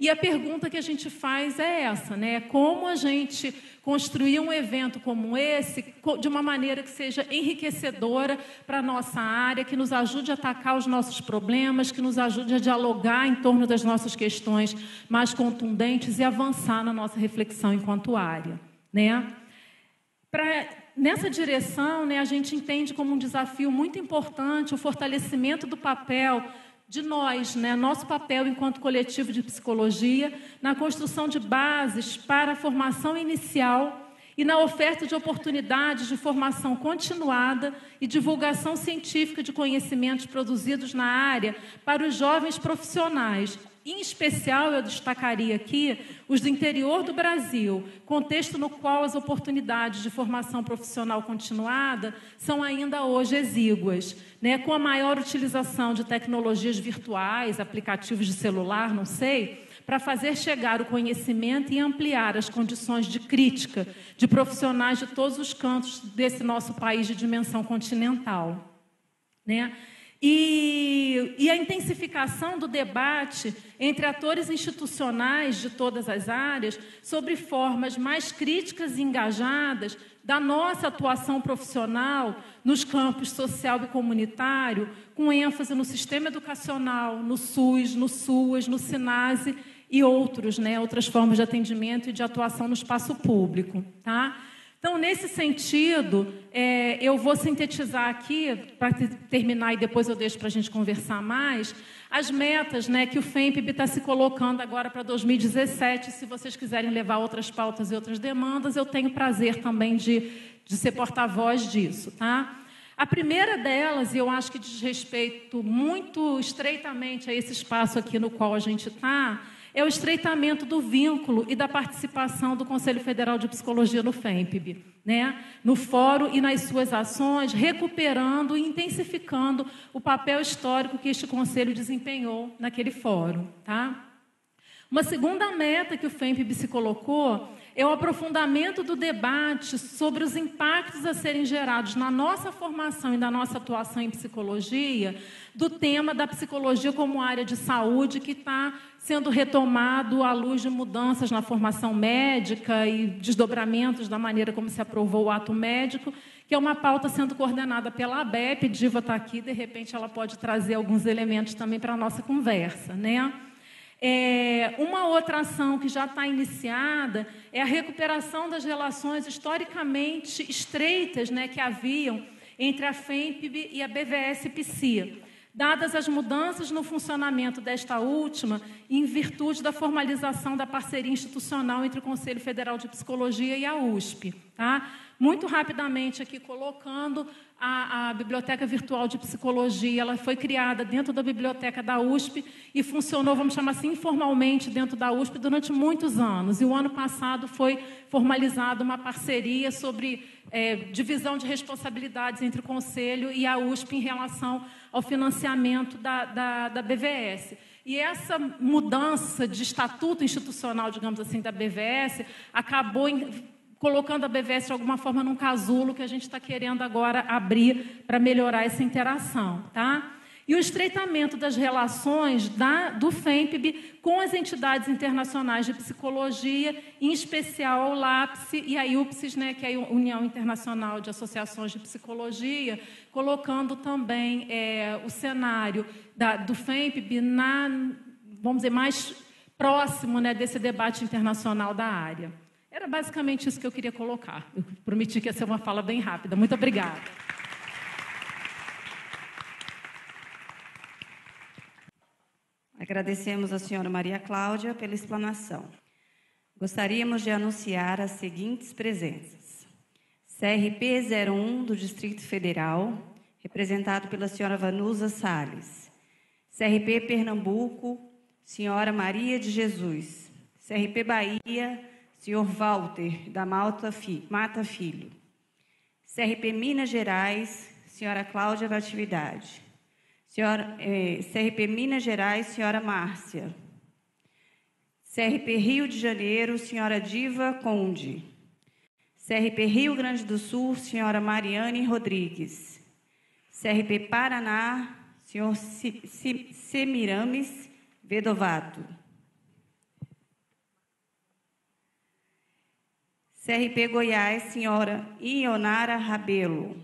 E a pergunta que a gente faz é essa, né? Como a gente construir um evento como esse de uma maneira que seja enriquecedora para a nossa área, que nos ajude a atacar os nossos problemas, que nos ajude a dialogar em torno das nossas questões mais contundentes e avançar na nossa reflexão enquanto área, né? Nessa direção, né, a gente entende como um desafio muito importante o fortalecimento do papel de nós, né? Nosso papel enquanto coletivo de psicologia, na construção de bases para a formação inicial e na oferta de oportunidades de formação continuada e divulgação científica de conhecimentos produzidos na área para os jovens profissionais. Em especial, eu destacaria aqui os do interior do Brasil, contexto no qual as oportunidades de formação profissional continuada são ainda hoje exíguas, né? Com a maior utilização de tecnologias virtuais, aplicativos de celular, não sei, para fazer chegar o conhecimento e ampliar as condições de crítica de profissionais de todos os cantos desse nosso país de dimensão continental, né? E a intensificação do debate entre atores institucionais de todas as áreas sobre formas mais críticas e engajadas da nossa atuação profissional nos campos social e comunitário, com ênfase no sistema educacional, no SUS, no SUAS, no SINASE e outros, né, outras formas de atendimento e de atuação no espaço público, tá? Então, nesse sentido, eu vou sintetizar aqui, para terminar e depois eu deixo para a gente conversar mais, as metas, né, que o FEMPB está se colocando agora para 2017. Se vocês quiserem levar outras pautas e outras demandas, eu tenho prazer também de ser porta-voz disso, tá? A primeira delas, e eu acho que diz respeito muito estreitamente a esse espaço aqui no qual a gente está, é o estreitamento do vínculo e da participação do Conselho Federal de Psicologia no FEMPB, né? No fórum e nas suas ações, recuperando e intensificando o papel histórico que este Conselho desempenhou naquele fórum, tá? Uma segunda meta que o FEMPB se colocou é o aprofundamento do debate sobre os impactos a serem gerados na nossa formação e na nossa atuação em psicologia, do tema da psicologia como área de saúde, que está sendo retomado à luz de mudanças na formação médica e desdobramentos da maneira como se aprovou o ato médico, que é uma pauta sendo coordenada pela ABEP. Diva está aqui, de repente ela pode trazer alguns elementos também para a nossa conversa, né? Uma outra ação que já está iniciada é a recuperação das relações historicamente estreitas, né, que haviam entre a FEMPB e a BVS-Psia, dadas as mudanças no funcionamento desta última em virtude da formalização da parceria institucional entre o Conselho Federal de Psicologia e a USP. Tá? Muito rapidamente aqui colocando, a Biblioteca Virtual de Psicologia, ela foi criada dentro da biblioteca da USP e funcionou, vamos chamar assim, informalmente dentro da USP durante muitos anos. E o ano passado foi formalizada uma parceria sobre divisão de responsabilidades entre o Conselho e a USP em relação ao financiamento da BVS. E essa mudança de estatuto institucional, digamos assim, da BVS, acabou colocando a BVS, de alguma forma, num casulo que a gente está querendo agora abrir para melhorar essa interação. Tá? E o estreitamento das relações do FEMPB com as entidades internacionais de psicologia, em especial o ULAPSE e a IUPsyS, né, que é a União Internacional de Associações de Psicologia, colocando também o cenário do FEMPB na, vamos dizer, mais próximo, né, desse debate internacional da área. Era basicamente isso que eu queria colocar. Eu prometi que ia ser uma fala bem rápida. Muito obrigada. Agradecemos à senhora Maria Cláudia pela explanação. Gostaríamos de anunciar as seguintes presenças. CRP 01 do Distrito Federal, representado pela senhora Vanusa Salles. CRP Pernambuco, senhora Maria de Jesus. CRP Bahia, senhor Walter, da Mata Filho. CRP Minas Gerais, senhora Cláudia da Atividade. CRP Minas Gerais, senhora Márcia. CRP Rio de Janeiro, senhora Diva Conde. CRP Rio Grande do Sul, senhora Mariane Rodrigues. CRP Paraná, senhor Semiramis Vedovato. CRP Goiás, senhora Ionara Rabelo.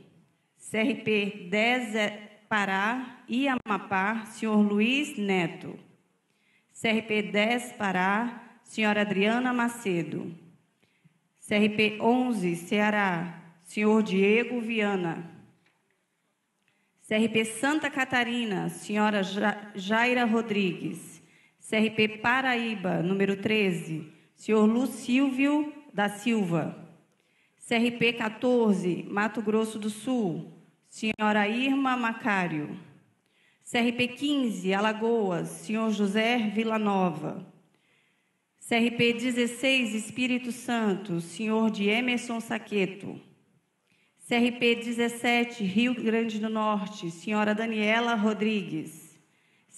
CRP 10 Pará e Amapá, senhor Luiz Neto. CRP 10 Pará, senhora Adriana Macedo. CRP 11 Ceará, senhor Diego Viana. CRP Santa Catarina, senhora Jaira Rodrigues. CRP Paraíba, número 13, senhor Lucílvio da Silva. CRP 14, Mato Grosso do Sul, senhora Irma Macário. CRP 15, Alagoas, senhor José Villanova. CRP 16, Espírito Santo, senhor de Emerson Saqueto. CRP 17, Rio Grande do Norte, senhora Daniela Rodrigues.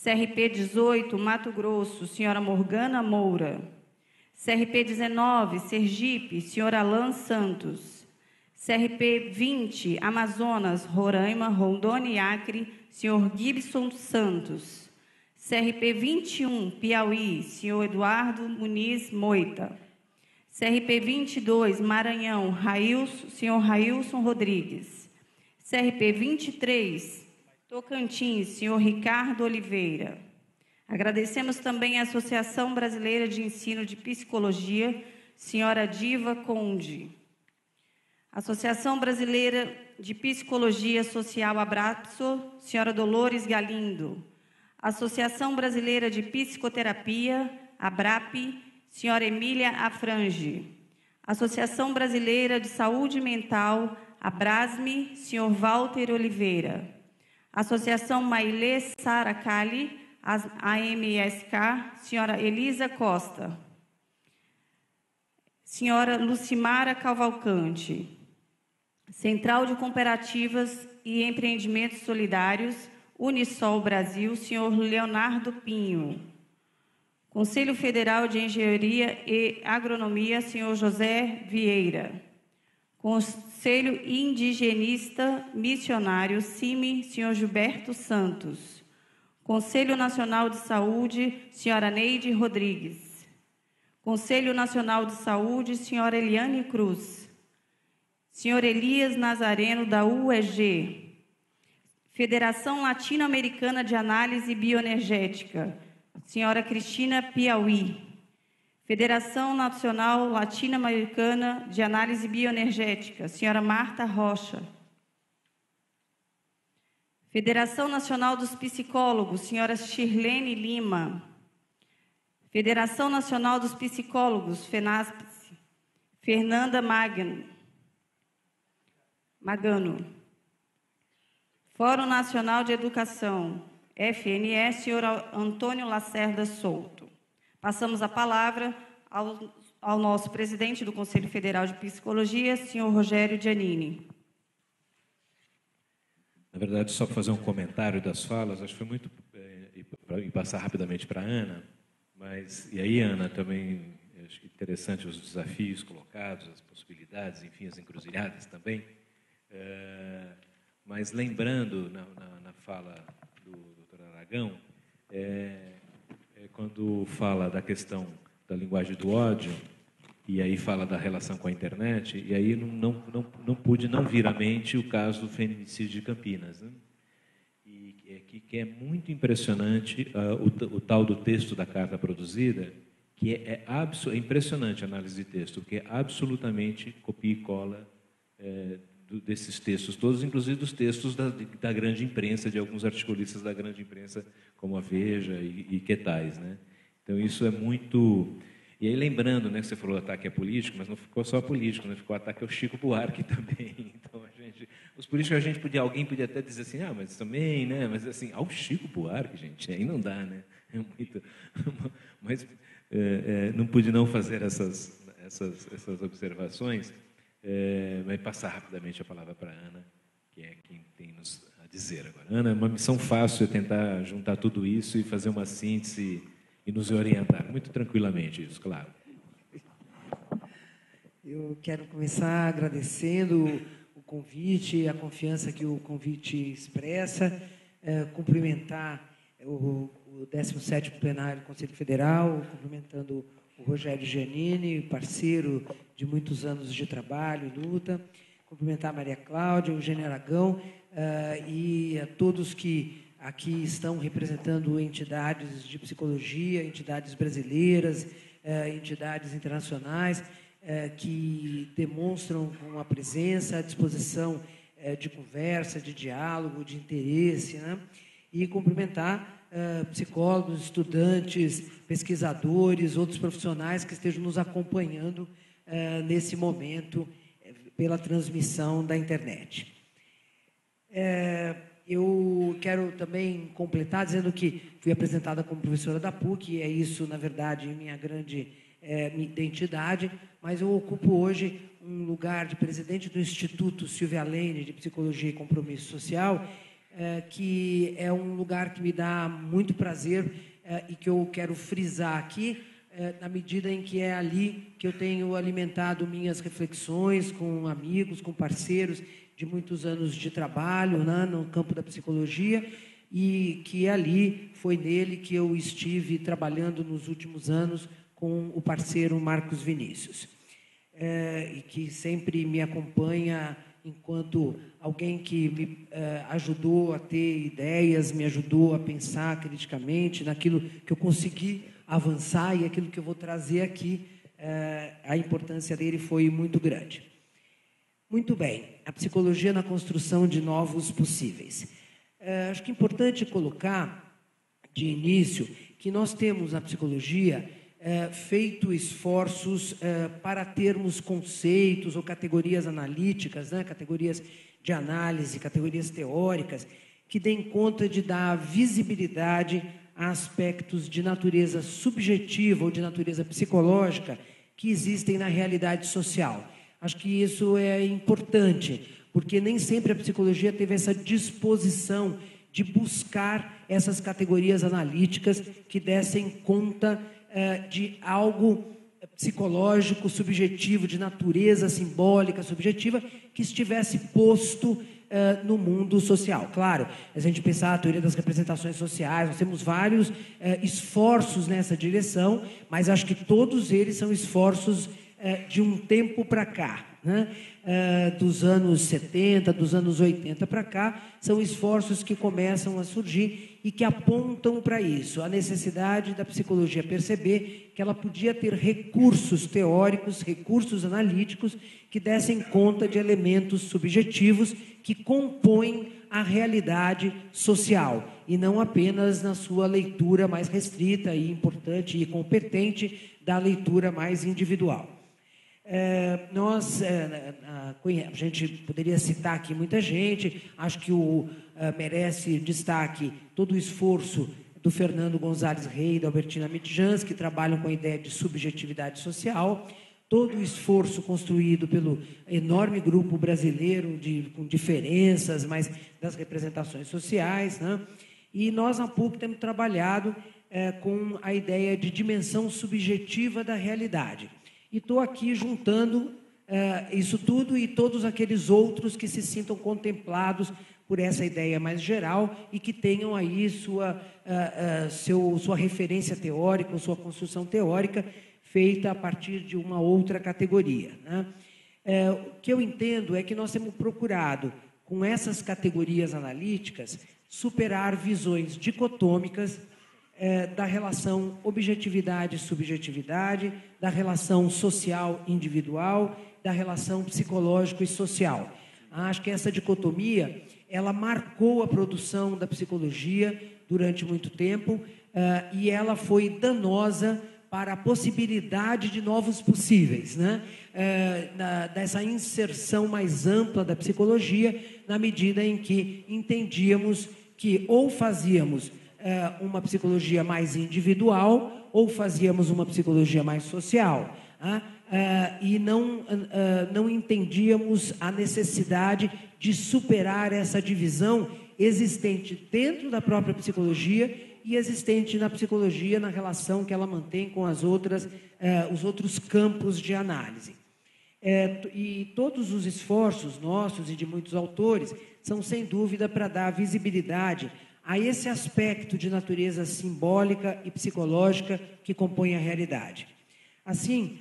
CRP 18, Mato Grosso, senhora Morgana Moura. CRP 19, Sergipe, senhor Alan Santos. CRP 20, Amazonas, Roraima, Rondônia e Acre, senhor Gibson Santos. CRP 21, Piauí, senhor Eduardo Muniz Moita. CRP 22, Maranhão, senhor Railson Rodrigues. CRP 23, Tocantins, senhor Ricardo Oliveira. Agradecemos também a Associação Brasileira de Ensino de Psicologia, senhora Diva Conde. Associação Brasileira de Psicologia Social ABRAPSO, senhora Dolores Galindo. Associação Brasileira de Psicoterapia, ABRAP, senhora Emília Afrange. Associação Brasileira de Saúde Mental, ABRASME, senhor Walter Oliveira. Associação Mailê Saracali, AMSK, senhora Elisa Costa. Senhora Lucimara Cavalcante. Central de Cooperativas e Empreendimentos Solidários, Unisol Brasil, senhor Leonardo Pinho. Conselho Federal de Engenharia e Agronomia, senhor José Vieira. Conselho Indigenista Missionário, CIMI, senhor Gilberto Santos. Conselho Nacional de Saúde, senhora Neide Rodrigues. Conselho Nacional de Saúde, senhora Eliane Cruz. Senhor Elias Nazareno, da UEG. Federação Latino-Americana de Análise Bioenergética, senhora Cristina Piauí. Federação Nacional Latino-Americana de Análise Bioenergética, senhora Marta Rocha. Federação Nacional dos Psicólogos, senhora Shirlene Lima. Federação Nacional dos Psicólogos, FENAPSE, Fernanda Magano. Fórum Nacional de Educação, FNS, senhor Antônio Lacerda Souto. Passamos a palavra ao nosso presidente do Conselho Federal de Psicologia, senhor Rogério Giannini. Na verdade, só para fazer um comentário das falas, acho que foi muito... e passar rapidamente para a Ana, mas... E aí, Ana, também acho interessante os desafios colocados, as possibilidades, enfim, as encruzilhadas também. Mas lembrando, na fala do Dr. Aragão, quando fala da questão da linguagem do ódio, e aí fala da relação com a internet, e aí não pude não vir à mente o caso do feminicídio de Campinas, né? Que é muito impressionante o tal do texto da carta produzida, que é impressionante a análise de texto, porque é absolutamente copia e cola desses textos todos, inclusive dos textos da grande imprensa, de alguns articulistas da grande imprensa, como a Veja e que tais, né? Então, isso é muito... E aí, lembrando, né, que você falou ataque a político, mas não ficou só a político, né? Ficou ataque ao Chico Buarque também. Então, os políticos, alguém podia até dizer assim, ah, mas também, né? Mas, assim, ao Chico Buarque, gente, aí não dá, né? É muito... Mas não pude não fazer essas observações. Vai passar rapidamente a palavra para a Ana, que é quem tem nos a dizer agora. Ana, é uma missão fácil é tentar juntar tudo isso e fazer uma síntese e nos orientar muito tranquilamente, isso, claro. Eu quero começar agradecendo o convite, a confiança que o convite expressa, cumprimentar o 17º Plenário do Conselho Federal, cumprimentando o Rogério Giannini, parceiro de muitos anos de trabalho e luta, cumprimentar a Maria Cláudia, o Eugênio Aragão e a todos que aqui estão representando entidades de psicologia, entidades brasileiras, entidades internacionais, que demonstram com a presença, a disposição de conversa, de diálogo, de interesse, né? E cumprimentar psicólogos, estudantes, pesquisadores, outros profissionais que estejam nos acompanhando nesse momento pela transmissão da internet. Eu quero também completar dizendo que fui apresentada como professora da PUC, e é isso, na verdade, minha grande minha identidade, mas eu ocupo hoje um lugar de presidente do Instituto Silvia Lene de Psicologia e Compromisso Social, que é um lugar que me dá muito prazer e que eu quero frisar aqui, na medida em que é ali que eu tenho alimentado minhas reflexões com amigos, com parceiros de muitos anos de trabalho, né, no campo da psicologia, e que ali foi nele que eu estive trabalhando nos últimos anos com o parceiro Marcos Vinícius, e que sempre me acompanha enquanto alguém que me ajudou a ter ideias, me ajudou a pensar criticamente naquilo que eu consegui avançar e aquilo que eu vou trazer aqui, a importância dele foi muito grande. Muito bem, a psicologia na construção de novos possíveis. Acho que é importante colocar de início que nós temos na psicologia feito esforços para termos conceitos ou categorias analíticas, né, categorias de análise, categorias teóricas, que deem conta de dar visibilidade a aspectos de natureza subjetiva ou de natureza psicológica que existem na realidade social. Acho que isso é importante, porque nem sempre a psicologia teve essa disposição de buscar essas categorias analíticas que dessem conta de algo psicológico, subjetivo, de natureza simbólica, subjetiva, que estivesse posto no mundo social. Claro, se a gente pensar a teoria das representações sociais, nós temos vários esforços nessa direção, mas acho que todos eles são esforços de um tempo para cá. né? Dos anos 70, dos anos 80 para cá, são esforços que começam a surgir e que apontam para isso, a necessidade da psicologia perceber que ela podia ter recursos teóricos, recursos analíticos, que dessem conta de elementos subjetivos que compõem a realidade social, e não apenas na sua leitura mais restrita e importante e competente da leitura mais individual. A gente poderia citar aqui muita gente, acho que merece destaque todo o esforço do Fernando Gonzalez Rey e da Albertina Mitjans, que trabalham com a ideia de subjetividade social, todo o esforço construído pelo enorme grupo brasileiro, com diferenças, mas das representações sociais, né? E nós, na PUC, temos trabalhado com a ideia de dimensão subjetiva da realidade. E estou aqui juntando isso tudo e todos aqueles outros que se sintam contemplados por essa ideia mais geral e que tenham aí sua referência teórica, sua construção teórica feita a partir de uma outra categoria, né? O que eu entendo é que nós temos procurado, com essas categorias analíticas, superar visões dicotômicas da relação objetividade-subjetividade, da relação social-individual, da relação psicológico e social. Acho que essa dicotomia, ela marcou a produção da psicologia durante muito tempo e ela foi danosa para a possibilidade de novos possíveis, né? Dessa inserção mais ampla da psicologia, na medida em que entendíamos que ou fazíamos uma psicologia mais individual ou fazíamos uma psicologia mais social, né? E não entendíamos a necessidade de superar essa divisão existente dentro da própria psicologia e existente na psicologia, na relação que ela mantém com as outras, os outros campos de análise. E todos os esforços nossos e de muitos autores são, sem dúvida, para dar visibilidade a esse aspecto de natureza simbólica e psicológica que compõe a realidade. Assim,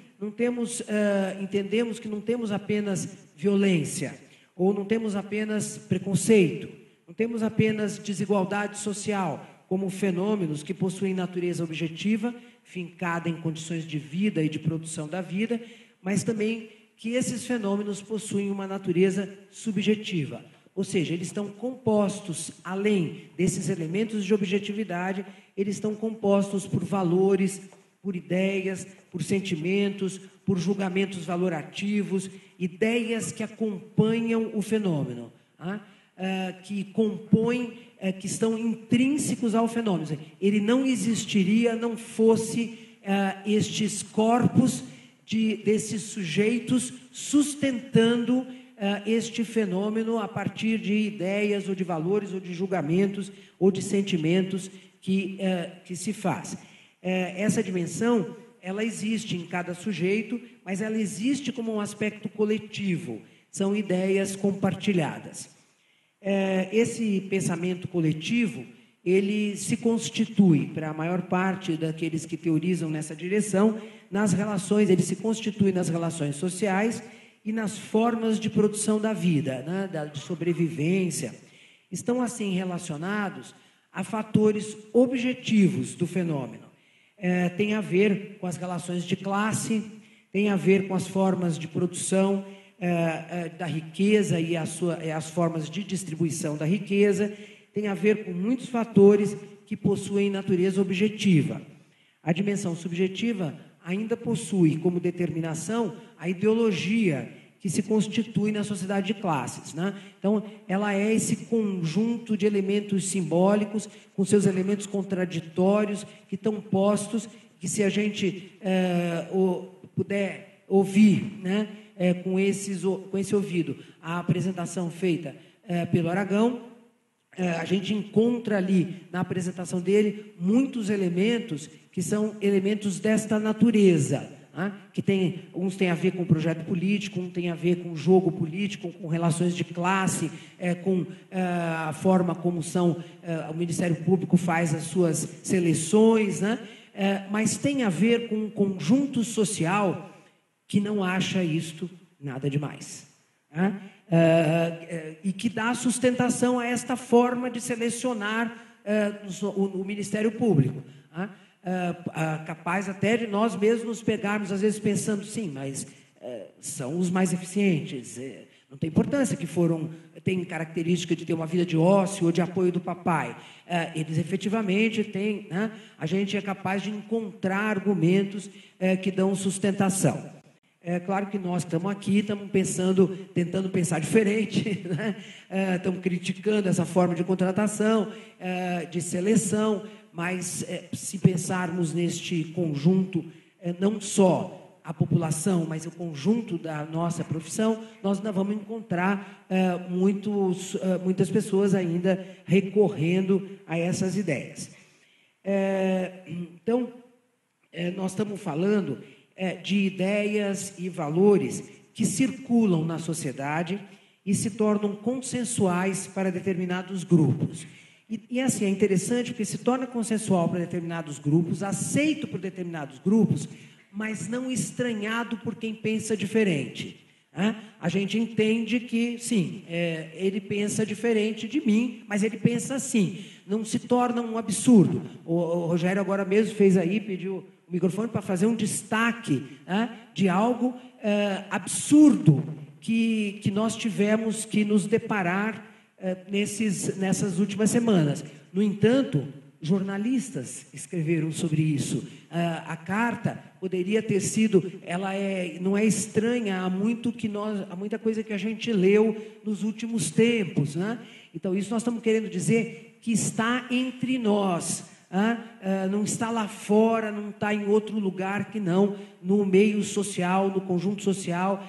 entendemos que não temos apenas violência, ou não temos apenas preconceito, não temos apenas desigualdade social, como fenômenos que possuem natureza objetiva, fincada em condições de vida e de produção da vida, mas também que esses fenômenos possuem uma natureza subjetiva, ou seja, eles estão compostos, além desses elementos de objetividade, eles estão compostos por valores, por ideias, por sentimentos, por julgamentos valorativos, ideias que acompanham o fenômeno, que compõem, que estão intrínsecos ao fenômeno. Ele não existiria, não fosse estes corpos desses sujeitos sustentando este fenômeno a partir de ideias ou de valores ou de julgamentos ou de sentimentos que se faz. Essa dimensão, ela existe em cada sujeito, mas ela existe como um aspecto coletivo. São ideias compartilhadas. Esse pensamento coletivo, ele se constitui, para a maior parte daqueles que teorizam nessa direção, nas relações, ele se constitui nas relações sociais e nas formas de produção da vida, né, de sobrevivência. Estão, assim, relacionados a fatores objetivos do fenômeno. Tem a ver com as relações de classe, tem a ver com as formas de produção da riqueza e as formas de distribuição da riqueza, tem a ver com muitos fatores que possuem natureza objetiva. A dimensão subjetiva ainda possui como determinação a ideologia que se constitui na sociedade de classes, né? Então, ela é esse conjunto de elementos simbólicos, com seus elementos contraditórios, que estão postos, que se a gente puder ouvir, né? Com esse ouvido, a apresentação feita pelo Aragão, a gente encontra ali, na apresentação dele, muitos elementos que são elementos desta natureza, né? Uns têm a ver com o projeto político, uns têm a ver com o jogo político, com relações de classe, com a forma como o Ministério Público faz as suas seleções, né? Mas tem a ver com um conjunto social que não acha isto nada demais. Né? E que dá sustentação a esta forma de selecionar o Ministério Público. Né? Capaz até de nós mesmos nos pegarmos, às vezes, pensando, sim, mas são os mais eficientes, não tem importância que têm característica de ter uma vida de ócio ou de apoio do papai. Eles efetivamente têm, né? A gente é capaz de encontrar argumentos que dão sustentação. É claro que nós que estamos aqui, estamos tentando pensar diferente, né? Estamos criticando essa forma de contratação, de seleção, mas se pensarmos neste conjunto, não só a população, mas o conjunto da nossa profissão, nós ainda vamos encontrar muitas pessoas ainda recorrendo a essas ideias. Então, nós estamos falando de ideias e valores que circulam na sociedade e se tornam consensuais para determinados grupos. E assim, é interessante porque se torna consensual para determinados grupos, aceito por determinados grupos, mas não estranhado por quem pensa diferente. Né? A gente entende que, sim, ele pensa diferente de mim, mas ele pensa assim. Não se torna um absurdo. O Rogério agora mesmo fez aí, pediu o microfone para fazer um destaque, né, de algo absurdo que nós tivemos que nos deparar nessas últimas semanas. No entanto, jornalistas escreveram sobre isso. A carta poderia ter sido... Ela não é estranha a muita coisa que a gente leu nos últimos tempos. Né? Então, isso nós estamos querendo dizer que está entre nós. Não está lá fora, não está em outro lugar que não no meio social, no conjunto social,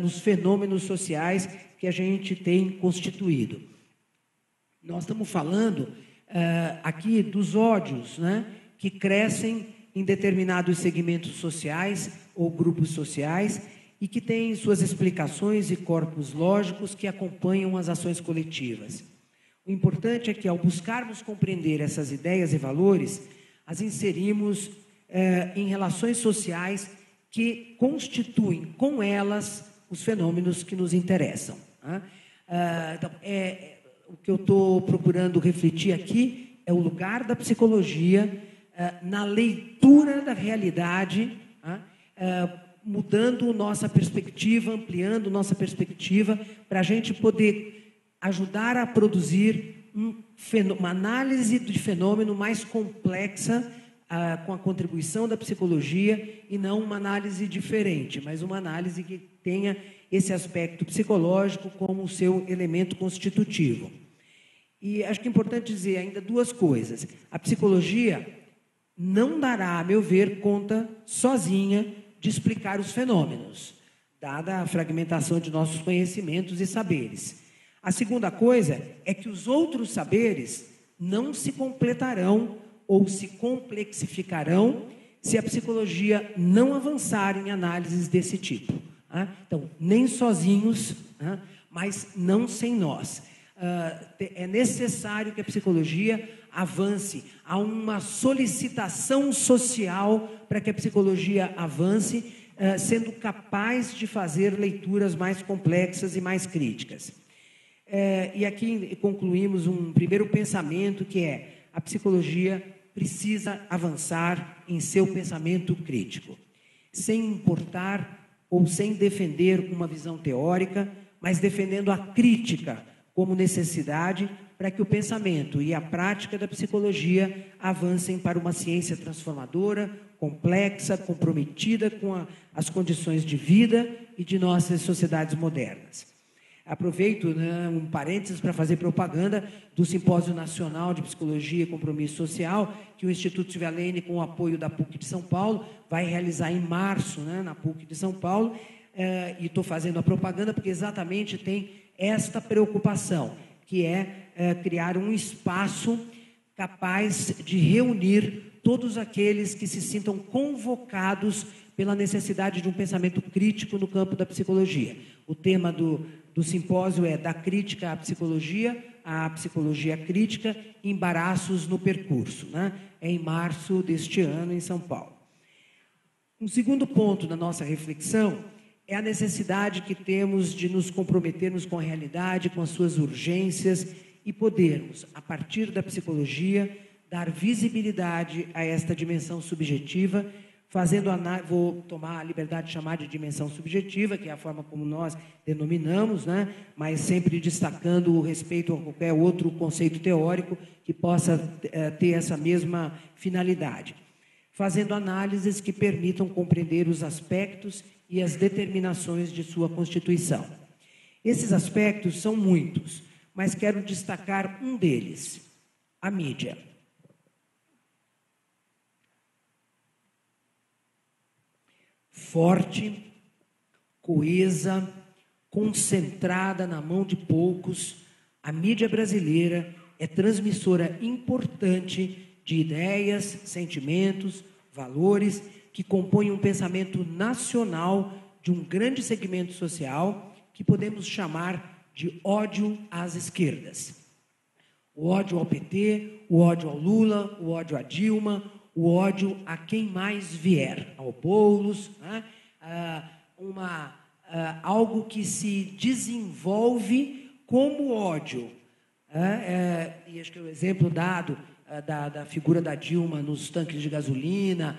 nos fenômenos sociais que a gente tem constituído. Nós estamos falando aqui dos ódios, né, que crescem em determinados segmentos sociais ou grupos sociais e que têm suas explicações e corpos lógicos que acompanham as ações coletivas. O importante é que, ao buscarmos compreender essas ideias e valores, as inserimos em relações sociais que constituem com elas os fenômenos que nos interessam. Né? Então, o que eu estou procurando refletir aqui é o lugar da psicologia na leitura da realidade, mudando nossa perspectiva, ampliando nossa perspectiva, para a gente poder ajudar a produzir uma análise de fenômeno mais complexa, com a contribuição da psicologia, e não uma análise diferente, mas uma análise que tenha esse aspecto psicológico como seu elemento constitutivo. E acho que é importante dizer ainda duas coisas. A psicologia não dará, a meu ver, conta sozinha de explicar os fenômenos, dada a fragmentação de nossos conhecimentos e saberes. A segunda coisa é que os outros saberes não se completarão ou se complexificarão se a psicologia não avançar em análises desse tipo. Então, nem sozinhos, mas não sem nós. É necessário que a psicologia avance. Há uma solicitação social para que a psicologia avance, sendo capaz de fazer leituras mais complexas e mais críticas. E aqui concluímos um primeiro pensamento, que é: a psicologia precisa avançar em seu pensamento crítico, sem importar ou sem defender uma visão teórica, mas defendendo a crítica como necessidade para que o pensamento e a prática da psicologia avancem para uma ciência transformadora, complexa, comprometida com as condições de vida e de nossas sociedades modernas. Aproveito, né, um parênteses para fazer propaganda do Simpósio Nacional de Psicologia e Compromisso Social, que o Instituto Silvialene, com o apoio da PUC de São Paulo, vai realizar em março, né, na PUC de São Paulo. E estou fazendo a propaganda porque exatamente tem esta preocupação, que é criar um espaço capaz de reunir todos aqueles que se sintam convocados pela necessidade de um pensamento crítico no campo da psicologia. O tema do simpósio é "Da crítica à psicologia crítica, embaraços no percurso", né? É em março deste ano, em São Paulo. Um segundo ponto da nossa reflexão é a necessidade que temos de nos comprometermos com a realidade, com as suas urgências e podermos, a partir da psicologia, dar visibilidade a esta dimensão subjetiva, fazendo análise, vou tomar a liberdade de chamar de dimensão subjetiva, que é a forma como nós denominamos, né? Mas sempre destacando o respeito a qualquer outro conceito teórico que possa ter essa mesma finalidade. Fazendo análises que permitam compreender os aspectos e as determinações de sua constituição. Esses aspectos são muitos, mas quero destacar um deles, a mídia. Forte, coesa, concentrada na mão de poucos, a mídia brasileira é transmissora importante de ideias, sentimentos, valores que compõem um pensamento nacional de um grande segmento social que podemos chamar de ódio às esquerdas. O ódio ao PT, o ódio ao Lula, o ódio à Dilma, o ódio a quem mais vier, ao Boulos, né? Algo que se desenvolve como ódio. E acho que é o exemplo dado da figura da Dilma nos tanques de gasolina,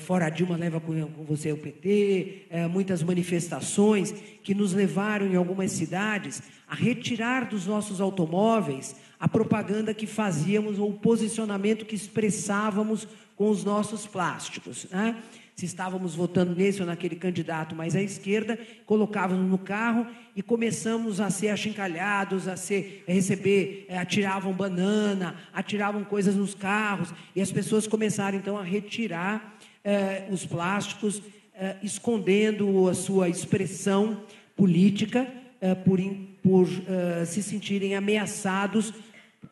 fora a Dilma leva com você o PT, muitas manifestações que nos levaram em algumas cidades a retirar dos nossos automóveis a propaganda que fazíamos ou o posicionamento que expressávamos com os nossos plásticos, né? Se estávamos votando nesse ou naquele candidato mais à esquerda, colocávamos no carro e começamos a ser achincalhados, atiravam banana, atiravam coisas nos carros, e as pessoas começaram, então, a retirar os plásticos, escondendo a sua expressão política, por se sentirem ameaçados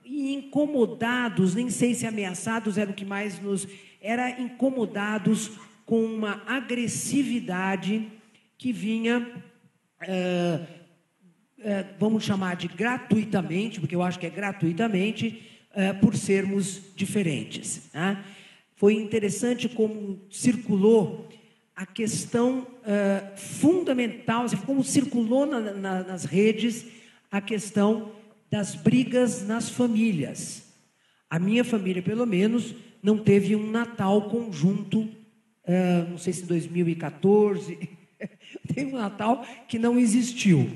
e incomodados, nem sei se ameaçados era o que mais nos... Era incomodados com uma agressividade que vinha, vamos chamar de gratuitamente, porque eu acho que é gratuitamente, por sermos diferentes, né? Foi interessante como circulou a questão fundamental, como circulou nas redes a questão das brigas nas famílias. A minha família, pelo menos, não teve um Natal conjunto, não sei se 2014, teve um Natal que não existiu.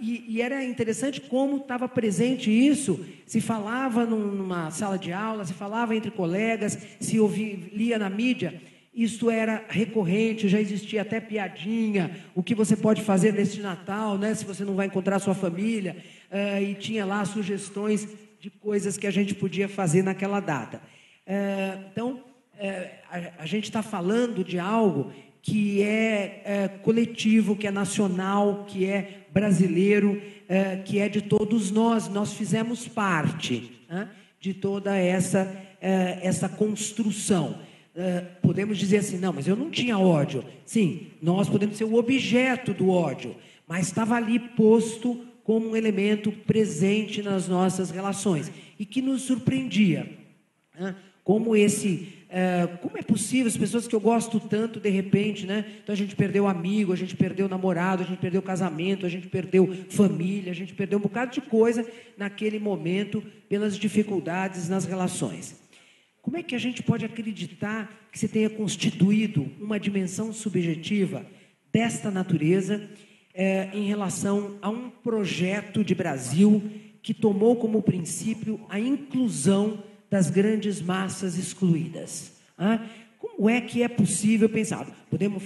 E era interessante como estava presente isso, se falava numa sala de aula, se falava entre colegas, se lia na mídia. Isso era recorrente, já existia até piadinha, o que você pode fazer neste Natal, né, se você não vai encontrar sua família, e tinha lá sugestões de coisas que a gente podia fazer naquela data. Então, a gente está falando de algo que é coletivo, que é nacional, que é brasileiro, que é de todos nós. Nós fizemos parte, né, de toda essa construção. Podemos dizer assim, não, mas eu não tinha ódio. Sim, nós podemos ser o objeto do ódio, mas estava ali posto como um elemento presente nas nossas relações e que nos surpreendia, né? Como é possível as pessoas que eu gosto tanto, de repente, né? Então a gente perdeu amigo, a gente perdeu namorado, a gente perdeu casamento, a gente perdeu família, a gente perdeu um bocado de coisa naquele momento pelas dificuldades nas relações. Como é que a gente pode acreditar que se tenha constituído uma dimensão subjetiva desta natureza em relação a um projeto de Brasil que tomou como princípio a inclusão das grandes massas excluídas? Né? Como é que é possível pensar? Podemos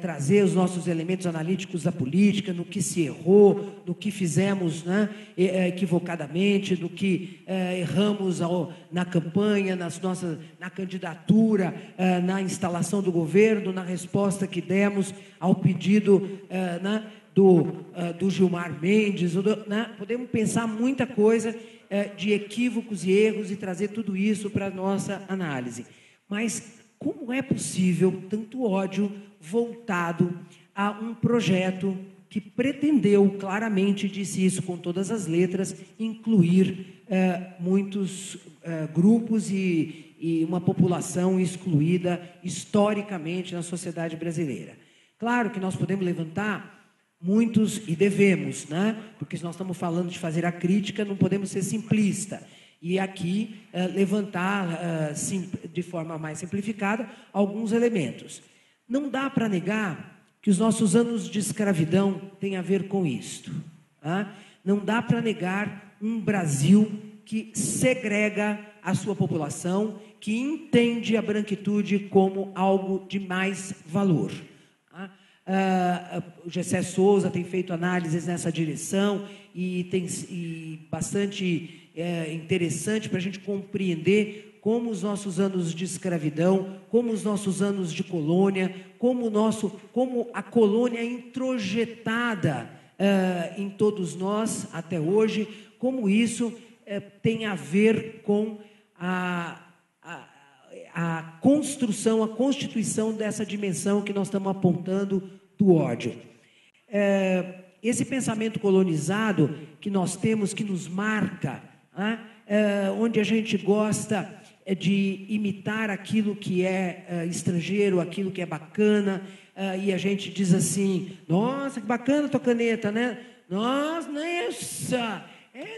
trazer os nossos elementos analíticos da política, no que se errou, no que fizemos, né, equivocadamente, no que erramos na campanha, na candidatura, na instalação do governo, na resposta que demos ao pedido do Gilmar Mendes. Né? Podemos pensar muita coisa de equívocos e erros e trazer tudo isso para a nossa análise. Mas como é possível tanto ódio voltado a um projeto que pretendeu, claramente disse isso com todas as letras, incluir muitos grupos e, e uma população excluída historicamente na sociedade brasileira. Claro que nós podemos levantar muitos, e devemos, né? Porque se nós estamos falando de fazer a crítica, não podemos ser simplista. E aqui levantar de forma mais simplificada alguns elementos. Não dá para negar que os nossos anos de escravidão têm a ver com isto. Tá? Não dá para negar um Brasil que segrega a sua população, que entende a branquitude como algo de mais valor. O Gessé Souza tem feito análises nessa direção e tem bastante interessante para a gente compreender como os nossos anos de escravidão, como os nossos anos de colônia, como a colônia introjetada em todos nós até hoje, como isso tem a ver com a construção, a constituição dessa dimensão que nós estamos apontando do ódio. Esse pensamento colonizado que nós temos, que nos marca, onde a gente gosta de imitar aquilo que é estrangeiro, aquilo que é bacana, e a gente diz assim, nossa, que bacana a tua caneta, né? Nossa, nossa,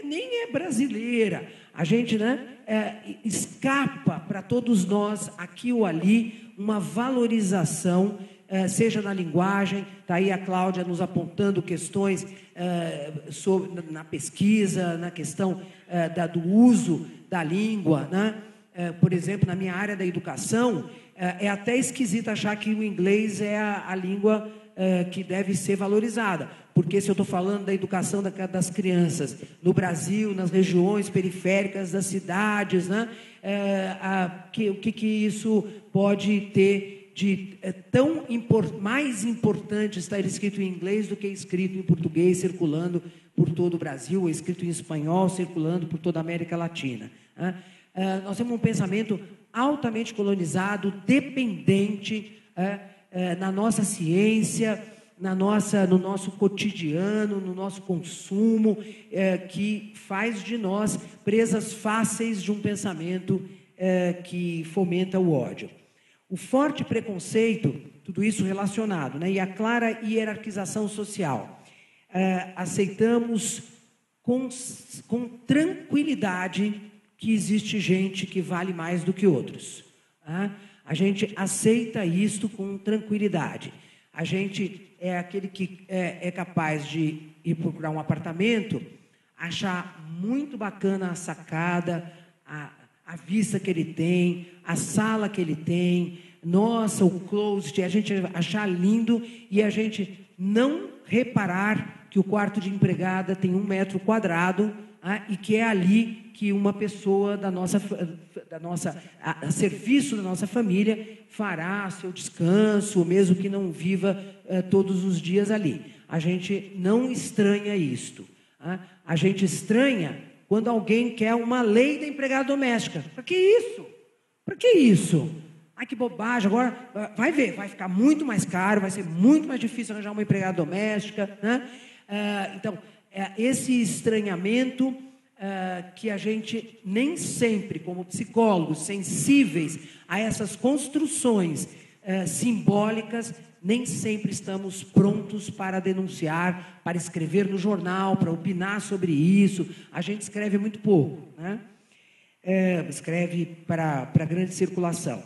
nem é brasileira. A gente, né, escapa para todos nós, aqui ou ali, uma valorização, seja na linguagem, está aí a Cláudia nos apontando questões sobre, na pesquisa, na questão do uso da língua, né? Por exemplo, na minha área da educação, é até esquisito achar que o inglês é a língua que deve ser valorizada, porque se eu estou falando da educação das crianças no Brasil, nas regiões periféricas das cidades, né, o que isso pode ter de mais importante estar escrito em inglês do que escrito em português circulando por todo o Brasil, ou escrito em espanhol circulando por toda a América Latina, né? Nós temos um pensamento altamente colonizado, dependente na nossa ciência, no nosso cotidiano, no nosso consumo, que faz de nós presas fáceis de um pensamento que fomenta o ódio. O forte preconceito, tudo isso relacionado, né, e a clara hierarquização social. Aceitamos com tranquilidade que existe gente que vale mais do que outros. Tá? A gente aceita isto com tranquilidade. A gente é aquele que é capaz de ir procurar um apartamento, achar muito bacana a sacada, a vista que ele tem, a sala que ele tem, nossa, o closet, a gente achar lindo e a gente não reparar que o quarto de empregada tem 1 metro quadrado, e que é ali que uma pessoa a serviço da nossa família fará seu descanso, mesmo que não viva todos os dias ali. A gente não estranha isto. A gente estranha quando alguém quer uma lei da empregada doméstica. Para que isso? Para que isso? Ai, que bobagem, agora vai ver, vai ficar muito mais caro, vai ser muito mais difícil arranjar uma empregada doméstica, né? Então, esse estranhamento que a gente nem sempre, como psicólogos sensíveis a essas construções simbólicas, nem sempre estamos prontos para denunciar, para escrever no jornal, para opinar sobre isso. A gente escreve muito pouco, né? Escreve para grande circulação.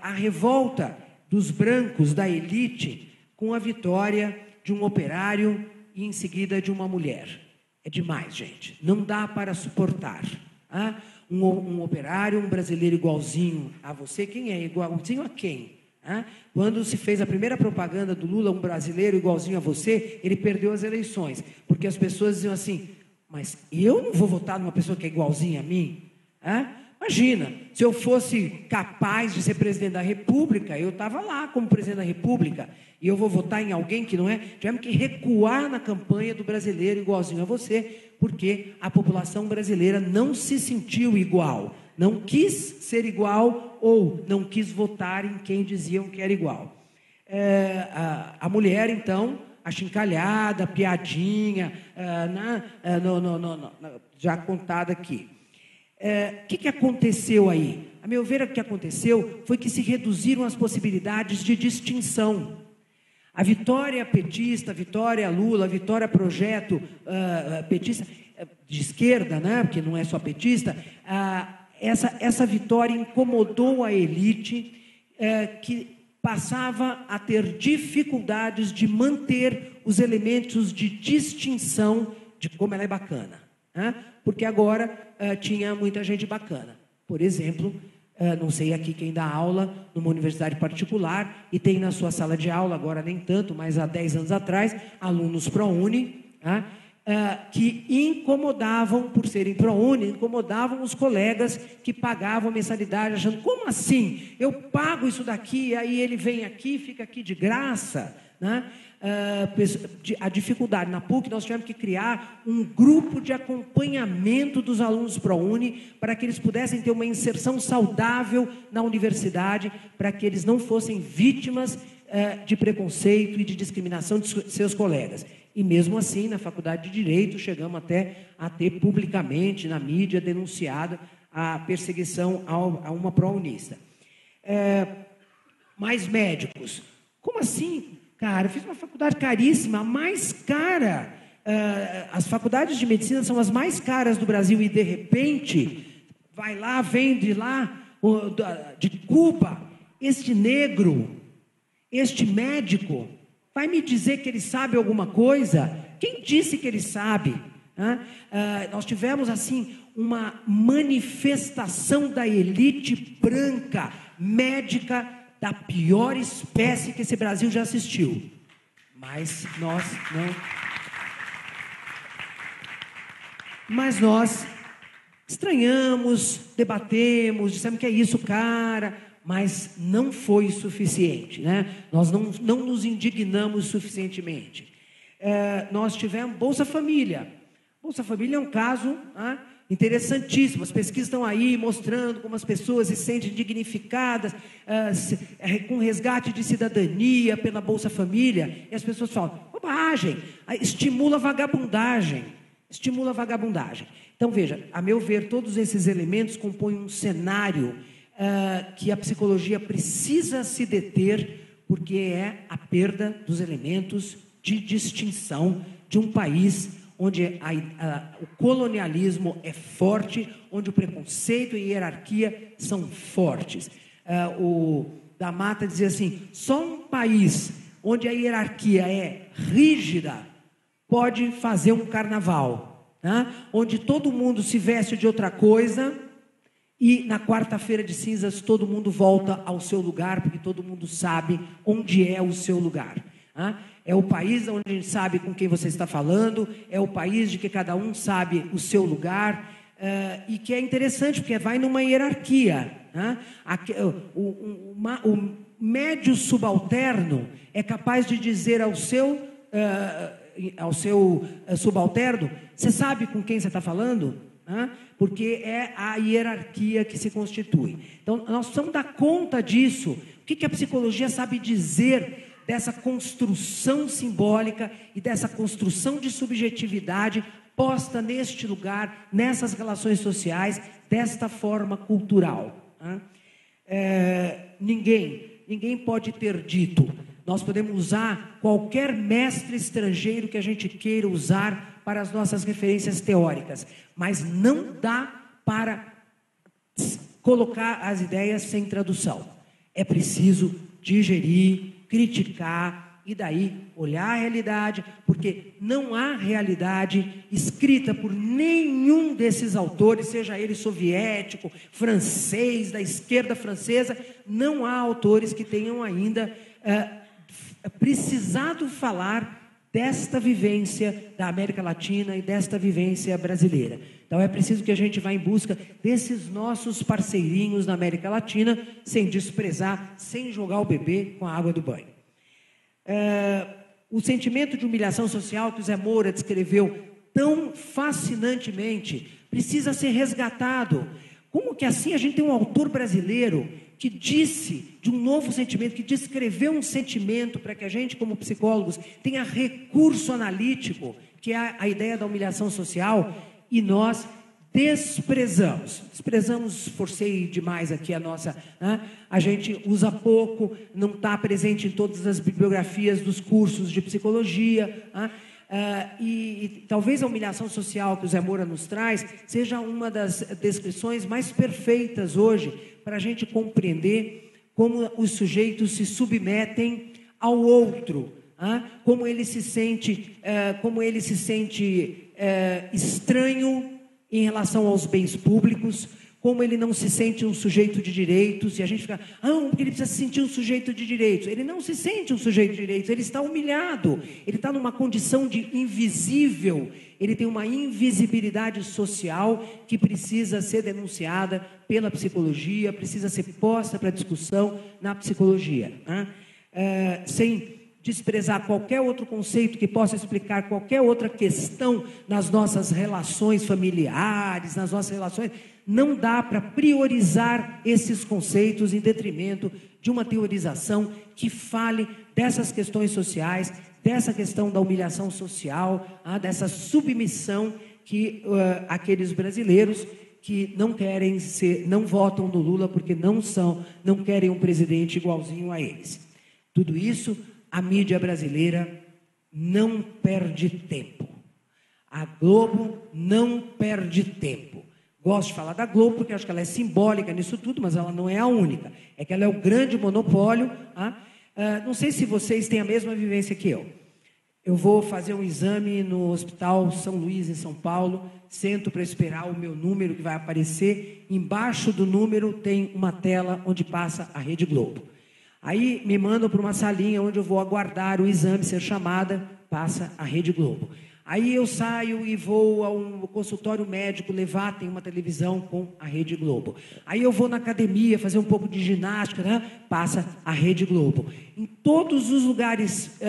A revolta dos brancos, da elite, com a vitória de um operário e, em seguida, de uma mulher. É demais, gente. Não dá para suportar. Tá? Um operário, um brasileiro igualzinho a você. Quem é igualzinho a quem? Tá? Quando se fez a primeira propaganda do Lula, um brasileiro igualzinho a você, ele perdeu as eleições, porque as pessoas diziam assim, mas eu não vou votar numa pessoa que é igualzinha a mim? Tá? Imagina, se eu fosse capaz de ser presidente da República, eu estava lá como presidente da República, e eu vou votar em alguém que não é? Tivemos que recuar na campanha do brasileiro igualzinho a você, porque a população brasileira não se sentiu igual, não quis ser igual ou não quis votar em quem diziam que era igual. A mulher, então, achincalhada, piadinha, já contada aqui. O que aconteceu aí? A meu ver, o que aconteceu foi que se reduziram as possibilidades de distinção. A vitória petista, a vitória Lula, a vitória projeto petista, de esquerda, né? Porque não é só petista, essa vitória incomodou a elite que passava a ter dificuldades de manter os elementos de distinção de como ela é bacana, né? Porque agora tinha muita gente bacana. Por exemplo, não sei aqui quem dá aula numa universidade particular e tem na sua sala de aula, agora nem tanto, mas há 10 anos atrás, alunos ProUni, né? Que incomodavam, por serem ProUni, incomodavam os colegas que pagavam mensalidade, achando, como assim? Eu pago isso daqui, aí ele vem aqui, fica aqui de graça, né? A dificuldade. Na PUC, nós tivemos que criar um grupo de acompanhamento dos alunos ProUni para que eles pudessem ter uma inserção saudável na universidade, para que eles não fossem vítimas de preconceito e de discriminação de seus colegas. E mesmo assim, na Faculdade de Direito, chegamos até a ter publicamente, na mídia, denunciado a perseguição a uma prounista. Mais médicos. Como assim, cara? Eu fiz uma faculdade caríssima, a mais cara. As faculdades de medicina são as mais caras do Brasil e, de repente, vai lá, vem de lá, de Cuba, este negro... Este médico vai me dizer que ele sabe alguma coisa? Quem disse que ele sabe? Nós tivemos, assim, uma manifestação da elite branca médica da pior espécie que esse Brasil já assistiu. Mas nós não... Mas nós estranhamos, debatemos, dissemos que é isso, cara... Mas não foi suficiente, né? Nós não nos indignamos suficientemente. Nós tivemos Bolsa Família. Bolsa Família é um caso interessantíssimo. As pesquisas estão aí mostrando como as pessoas se sentem dignificadas com resgate de cidadania pela Bolsa Família. E as pessoas falam, bobagem, estimula a vagabundagem. Estimula a vagabundagem. Então, veja, a meu ver, todos esses elementos compõem um cenário que a psicologia precisa se deter, porque é a perda dos elementos de distinção de um país onde o colonialismo é forte, onde o preconceito e a hierarquia são fortes. O da Mata dizia assim, só um país onde a hierarquia é rígida pode fazer um carnaval, né? Onde todo mundo se veste de outra coisa, e na quarta-feira de cinzas todo mundo volta ao seu lugar, porque todo mundo sabe onde é o seu lugar. É o país onde a gente sabe com quem você está falando, é o país de que cada um sabe o seu lugar, e que é interessante, porque vai numa hierarquia. O médio subalterno é capaz de dizer ao seu subalterno, você sabe com quem você está falando? Porque é a hierarquia que se constitui. Então, nós precisamos dar conta disso. O que a psicologia sabe dizer dessa construção simbólica e dessa construção de subjetividade posta neste lugar, nessas relações sociais, desta forma cultural? Ninguém pode ter dito. Nós podemos usar qualquer mestre estrangeiro que a gente queira usar para as nossas referências teóricas, mas não dá para colocar as ideias sem tradução. É preciso digerir, criticar e daí olhar a realidade, porque não há realidade escrita por nenhum desses autores, seja ele soviético, francês, da esquerda francesa, não há autores que tenham ainda... precisado falar desta vivência da América Latina e desta vivência brasileira. Então, é preciso que a gente vá em busca desses nossos parceirinhos na América Latina, sem desprezar, sem jogar o bebê com a água do banho. O sentimento de humilhação social que o Zé Moura descreveu tão fascinantemente precisa ser resgatado. Como que assim a gente tem um autor brasileiro que disse de um novo sentimento, que descreveu um sentimento para que a gente, como psicólogos, tenha recurso analítico, que é a ideia da humilhação social, e nós desprezamos. Desprezamos, forcei demais aqui a nossa... Né? A gente usa pouco, não está presente em todas as bibliografias dos cursos de psicologia. Né? E talvez a humilhação social que o Zé Moura nos traz seja uma das descrições mais perfeitas hoje para a gente compreender como os sujeitos se submetem ao outro, como ele se sente, estranho em relação aos bens públicos, como ele não se sente um sujeito de direitos, e a gente fica, porque ele precisa se sentir um sujeito de direitos. Ele não se sente um sujeito de direitos, ele está humilhado, ele está numa condição de invisível, ele tem uma invisibilidade social que precisa ser denunciada pela psicologia, precisa ser posta para discussão na psicologia. Né? Sem desprezar qualquer outro conceito que possa explicar qualquer outra questão nas nossas relações familiares, nas nossas relações... Não dá para priorizar esses conceitos em detrimento de uma teorização que fale dessas questões sociais, dessa questão da humilhação social, dessa submissão que aqueles brasileiros que não querem ser, não votam no Lula porque não querem um presidente igualzinho a eles. Tudo isso, a mídia brasileira não perde tempo. A Globo não perde tempo. Gosto de falar da Globo, porque acho que ela é simbólica nisso tudo, mas ela não é a única. É que ela é o grande monopólio. Não sei se vocês têm a mesma vivência que eu. Eu vou fazer um exame no Hospital São Luís, em São Paulo, sento para esperar o meu número que vai aparecer. Embaixo do número tem uma tela onde passa a Rede Globo. Aí me mandam para uma salinha onde eu vou aguardar o exame ser chamada, passa a Rede Globo. Aí eu saio e vou a um consultório médico levar, tem uma televisão com a Rede Globo. Aí eu vou na academia fazer um pouco de ginástica, né? Passa a Rede Globo. Em todos os lugares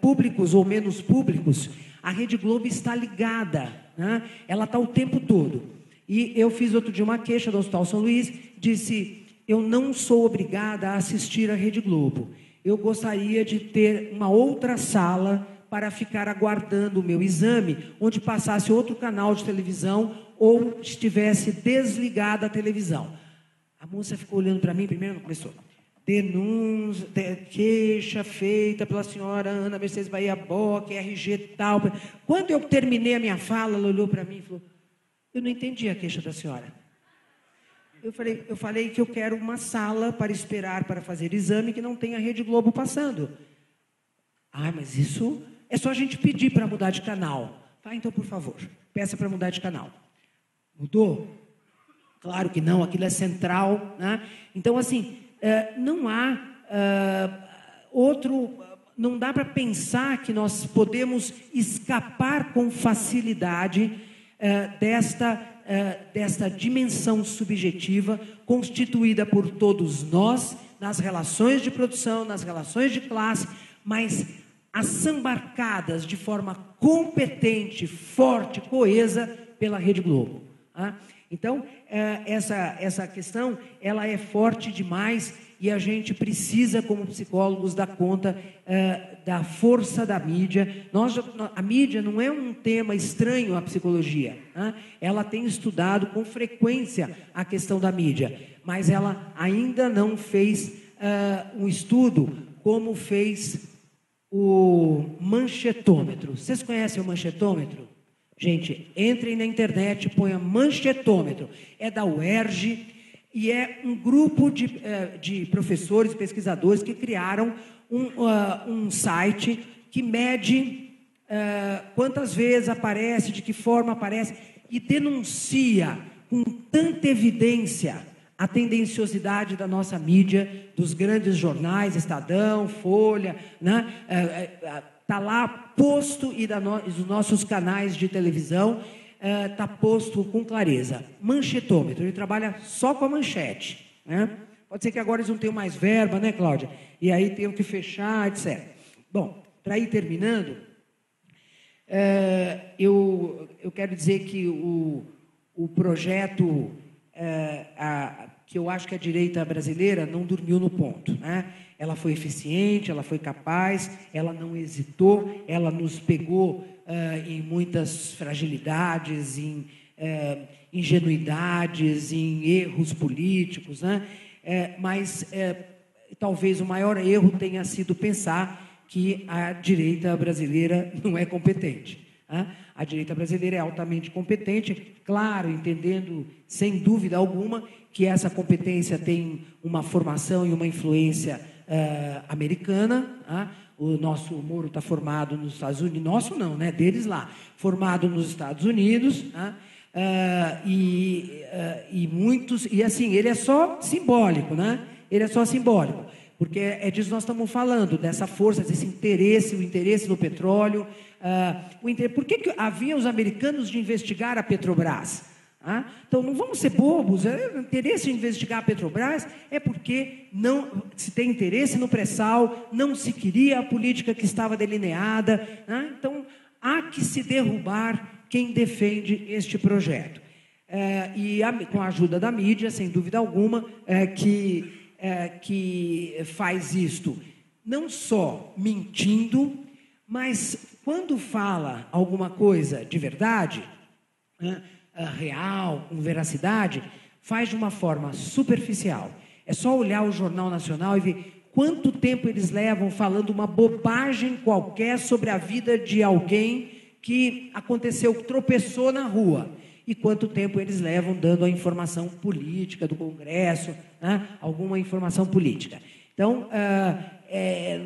públicos ou menos públicos, a Rede Globo está ligada, né? Ela está o tempo todo. E eu fiz outro dia uma queixa do Hospital São Luís, disse, eu não sou obrigada a assistir a Rede Globo. Eu gostaria de ter uma outra sala para ficar aguardando o meu exame, onde passasse outro canal de televisão ou estivesse desligada a televisão. A moça ficou olhando para mim, primeiro não começou. Denúncia, queixa feita pela senhora Ana Mercedes Bahia Bock, RG tal. Quando eu terminei a minha fala, ela olhou para mim e falou, eu não entendi a queixa da senhora. Eu falei que eu quero uma sala para esperar para fazer exame que não tenha a Rede Globo passando. Ah, mas isso... É só a gente pedir para mudar de canal. Tá, então, por favor, peça para mudar de canal. Mudou? Claro que não, aquilo é central. Né? Então, assim, não há outro... Não dá para pensar que nós podemos escapar com facilidade desta dimensão subjetiva constituída por todos nós nas relações de produção, nas relações de classe, mas... assambarcadas de forma competente, forte, coesa pela Rede Globo. Então, essa questão ela é forte demais e a gente precisa, como psicólogos, dar conta da força da mídia. A mídia não é um tema estranho à psicologia. Ela tem estudado com frequência a questão da mídia, mas ela ainda não fez um estudo como fez... o manchetômetro. Vocês conhecem o manchetômetro? Gente, entrem na internet, ponham manchetômetro. É da UERJ e é um grupo de professores, pesquisadores que criaram um site que mede quantas vezes aparece, de que forma aparece e denuncia com tanta evidência a tendenciosidade da nossa mídia, dos grandes jornais, Estadão, Folha, né? Tá lá posto, e dos nossos canais de televisão, tá posto com clareza. Manchetômetro, ele trabalha só com a manchete. Né? Pode ser que agora eles não tenham mais verba, né, Cláudia? E aí tenham que fechar, etc. Bom, para ir terminando, eu quero dizer que o projeto... que eu acho que a direita brasileira não dormiu no ponto, né? Ela foi eficiente, ela foi capaz, ela não hesitou, ela nos pegou em muitas fragilidades, em ingenuidades, em erros políticos, né? Talvez o maior erro tenha sido pensar que a direita brasileira não é competente. Né? A direita brasileira é altamente competente, claro, entendendo, sem dúvida alguma, que essa competência tem uma formação e uma influência americana. Né? O nosso Moro está formado nos Estados Unidos, nosso não, né? Deles lá, formado nos Estados Unidos, né? E muitos, e assim, ele é só simbólico, né? Ele é só simbólico, porque é disso que nós estamos falando, dessa força, desse interesse, o interesse no petróleo. Por que que havia os americanos de investigar a Petrobras? Então, não vamos ser bobos, o interesse em investigar a Petrobras é porque não se tem interesse no pré-sal, não se queria a política que estava delineada. Então, há que se derrubar quem defende este projeto. Com a ajuda da mídia, sem dúvida alguma, que faz isto, não só mentindo, mas quando fala alguma coisa de verdade, real, com veracidade, faz de uma forma superficial. É só olhar o Jornal Nacional e ver quanto tempo eles levam falando uma bobagem qualquer sobre a vida de alguém que aconteceu, tropeçou na rua, e quanto tempo eles levam dando a informação política do Congresso, né? Alguma informação política. Então,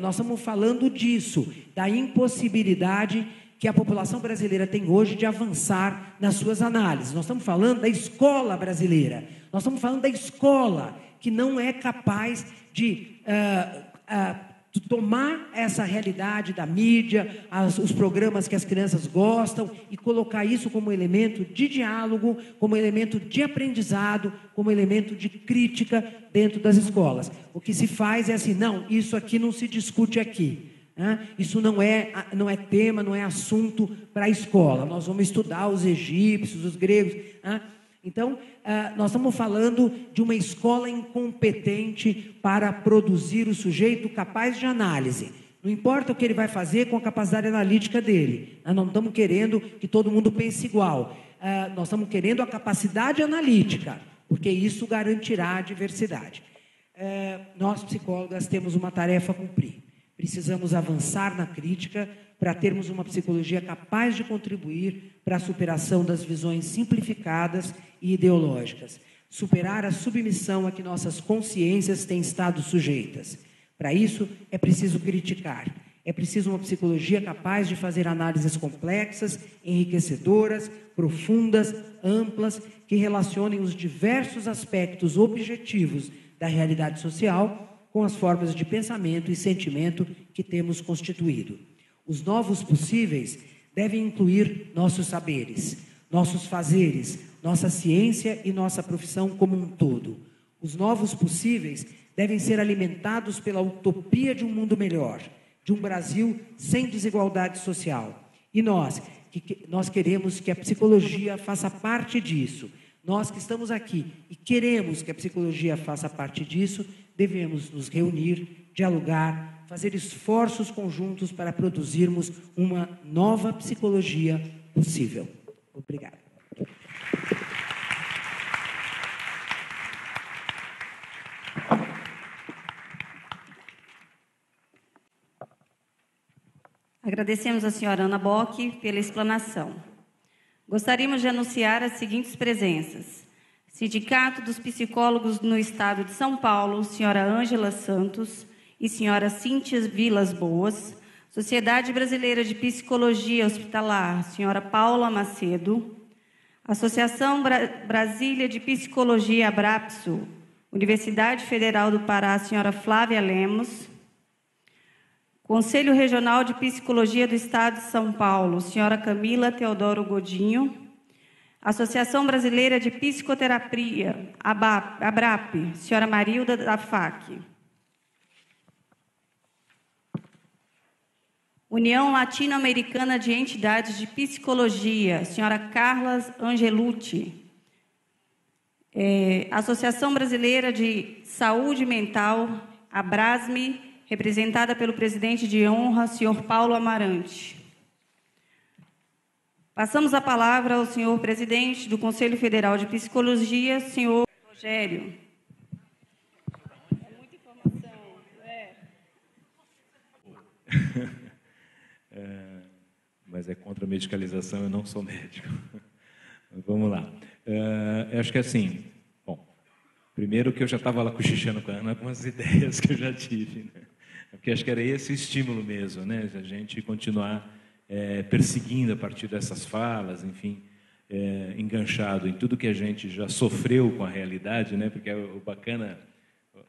nós estamos falando disso, da impossibilidade que a população brasileira tem hoje de avançar nas suas análises. Nós estamos falando da escola brasileira, nós estamos falando da escola que não é capaz de tomar essa realidade da mídia, os programas que as crianças gostam, e colocar isso como elemento de diálogo, como elemento de aprendizado, como elemento de crítica dentro das escolas. O que se faz é assim, não, isso aqui não se discute aqui. Isso não é tema, não é assunto para a escola. Nós vamos estudar os egípcios, os gregos. Então, nós estamos falando de uma escola incompetente para produzir o sujeito capaz de análise. Não importa o que ele vai fazer com a capacidade analítica dele. Nós não estamos querendo que todo mundo pense igual. Nós estamos querendo a capacidade analítica, porque isso garantirá a diversidade. Nós, psicólogas, temos uma tarefa a cumprir. Precisamos avançar na crítica para termos uma psicologia capaz de contribuir para a superação das visões simplificadas e ideológicas, superar a submissão a que nossas consciências têm estado sujeitas. Para isso, é preciso criticar, é preciso uma psicologia capaz de fazer análises complexas, enriquecedoras, profundas, amplas, que relacionem os diversos aspectos objetivos da realidade social com as formas de pensamento e sentimento que temos constituído. Os novos possíveis devem incluir nossos saberes, nossos fazeres, nossa ciência e nossa profissão como um todo. Os novos possíveis devem ser alimentados pela utopia de um mundo melhor, de um Brasil sem desigualdade social. E nós queremos que a psicologia faça parte disso. Nós que estamos aqui e queremos que a psicologia faça parte disso, devemos nos reunir, dialogar, fazer esforços conjuntos para produzirmos uma nova psicologia possível. Obrigado. Agradecemos à senhora Ana Bock pela explanação. Gostaríamos de anunciar as seguintes presenças. Sindicato dos Psicólogos no Estado de São Paulo, senhora Ângela Santos e senhora Cíntia Vilas Boas. Sociedade Brasileira de Psicologia Hospitalar, senhora Paula Macedo. Associação Brasília de Psicologia, ABRAPSU, Universidade Federal do Pará, senhora Flávia Lemos. Conselho Regional de Psicologia do Estado de São Paulo, senhora Camila Teodoro Godinho. Associação Brasileira de Psicoterapia, ABRAP, senhora Marilda da FAC. União Latino-Americana de Entidades de Psicologia, senhora Carla Angelucci. Associação Brasileira de Saúde Mental, ABRASME, representada pelo presidente de honra, senhor Paulo Amarante. Passamos a palavra ao senhor presidente do Conselho Federal de Psicologia, senhor Rogério. É muita informação, mas é contra a medicalização, eu não sou médico. Mas vamos lá. Eu acho que é assim, bom, primeiro que eu já estava lá cochichando com a Ana com as ideias que eu já tive, né? Porque acho que era esse estímulo mesmo, né? A gente continuar perseguindo a partir dessas falas, enfim, enganchado em tudo que a gente já sofreu com a realidade, né? Porque o bacana,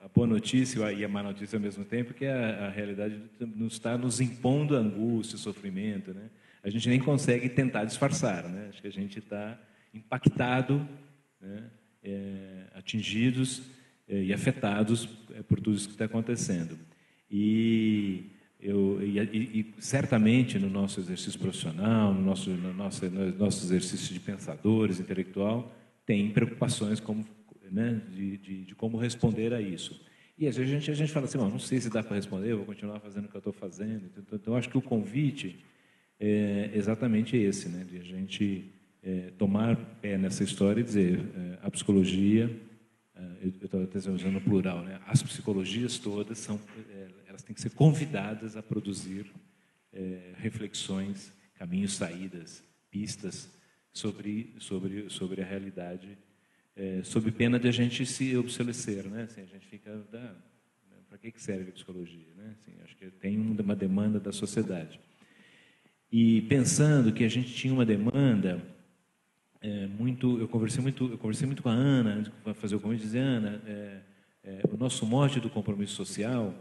a boa notícia e a má notícia ao mesmo tempo, que a realidade está nos impondo angústia, sofrimento, né? A gente nem consegue tentar disfarçar, né? Acho que a gente está impactado, né? Atingidos e afetados por tudo isso que está acontecendo. E certamente no nosso exercício profissional, no nosso exercício de pensadores, intelectual, tem preocupações como, né, de como responder a isso. E às vezes a gente fala assim, não sei se dá para responder, eu vou continuar fazendo o que eu estou fazendo. Então, acho que o convite é exatamente esse, né, de a gente tomar pé nessa história e dizer a psicologia, eu estou até usando no plural, né, as psicologias todas são... elas têm que ser convidadas a produzir reflexões, caminhos, saídas, pistas sobre a realidade, sob pena de a gente se obsolecer, né? Assim, a gente fica, para que serve a psicologia, né? Assim, acho que tem uma demanda da sociedade. E pensando que a gente tinha uma demanda eu conversei muito com a Ana antes de fazer o convite, dizer, Ana, o nosso mote do compromisso social,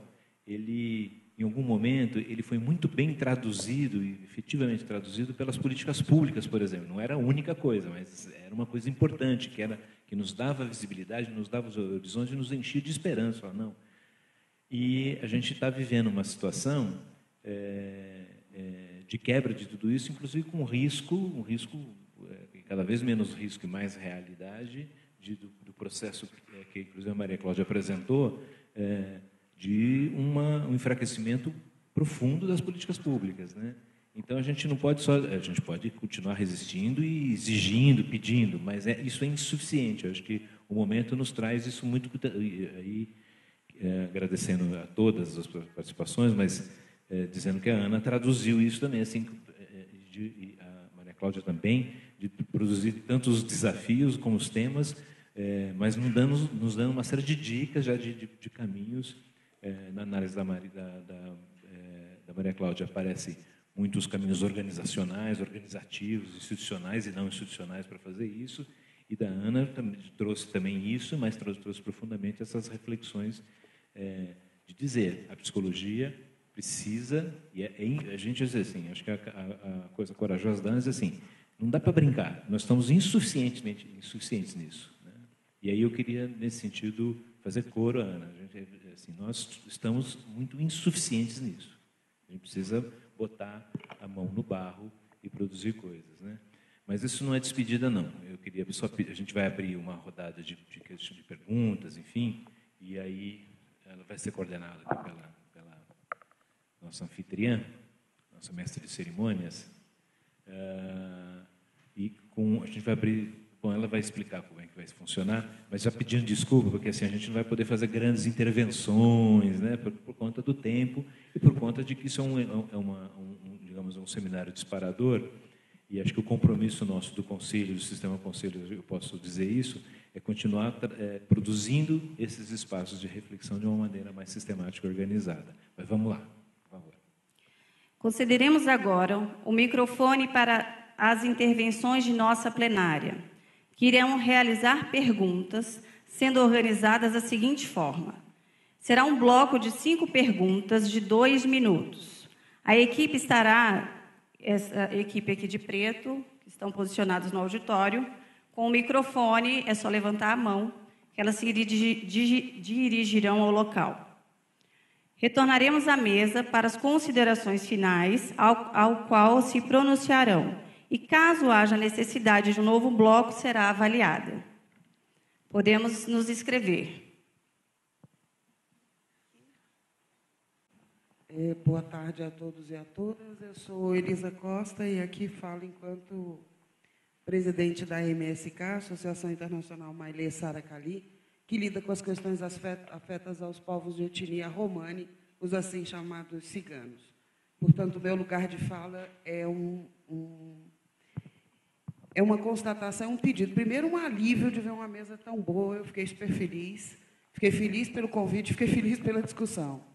ele, em algum momento, ele foi muito bem traduzido, e efetivamente traduzido, pelas políticas públicas, por exemplo. Não era a única coisa, mas era uma coisa importante, que nos dava visibilidade, nos dava os horizontes, nos enchia de esperança. Não. E a gente está vivendo uma situação de quebra de tudo isso, inclusive com um risco cada vez menos risco e mais realidade, do processo que, inclusive, a Maria Cláudia apresentou, de um enfraquecimento profundo das políticas públicas, né? Então a gente pode continuar resistindo e exigindo, pedindo, mas isso é insuficiente. Eu acho que o momento nos traz isso muito. Aí agradecendo a todas as participações, mas dizendo que a Ana traduziu isso também, assim, e a Maria Cláudia também, de produzir tanto os desafios como os temas, mas nos dando uma série de dicas já de caminhos. Na análise da Maria Cláudia aparece muitos caminhos organizacionais, organizativos, institucionais e não institucionais para fazer isso, e da Ana também, trouxe também isso, mas trouxe profundamente essas reflexões de dizer a psicologia precisa, a gente diz assim, acho que a coisa corajosa da Ana é assim, não dá para brincar, nós estamos insuficientes nisso, né? E aí eu queria, nesse sentido, fazer coro, Ana. Assim, nós estamos muito insuficientes nisso. A gente precisa botar a mão no barro e produzir coisas, né? Mas isso não é despedida, não. Eu queria só pedir, a gente vai abrir uma rodada de perguntas, enfim, e aí ela vai ser coordenada pela nossa anfitriã, nossa mestre de cerimônias, a gente vai abrir. Bom, ela vai explicar como é que vai funcionar, mas já pedindo desculpa, porque assim a gente não vai poder fazer grandes intervenções, né, por conta do tempo e por conta de que isso é digamos, um seminário disparador, e acho que o compromisso nosso do Conselho, do Sistema Conselho, eu posso dizer isso, é continuar produzindo esses espaços de reflexão de uma maneira mais sistemática e organizada. Mas vamos lá, por favor. Concederemos agora o microfone para as intervenções de nossa plenária, que irão realizar perguntas, sendo organizadas da seguinte forma. Será um bloco de 5 perguntas de 2 minutos. Essa equipe aqui de preto, que estão posicionados no auditório, com o microfone, é só levantar a mão, que elas se dirigirão ao local. Retornaremos à mesa para as considerações finais, ao qual se pronunciarão. E, caso haja necessidade de um novo bloco, será avaliada. Podemos nos inscrever. Boa tarde a todos e a todas. Eu sou Elisa Costa e aqui falo enquanto presidente da MSK, Associação Internacional Maile Sara Cali, que lida com as questões afetas aos povos de etnia romani, os assim chamados ciganos. Portanto, meu lugar de fala é uma constatação, um pedido. Primeiro, um alívio de ver uma mesa tão boa, eu fiquei super feliz. Fiquei feliz pelo convite, fiquei feliz pela discussão.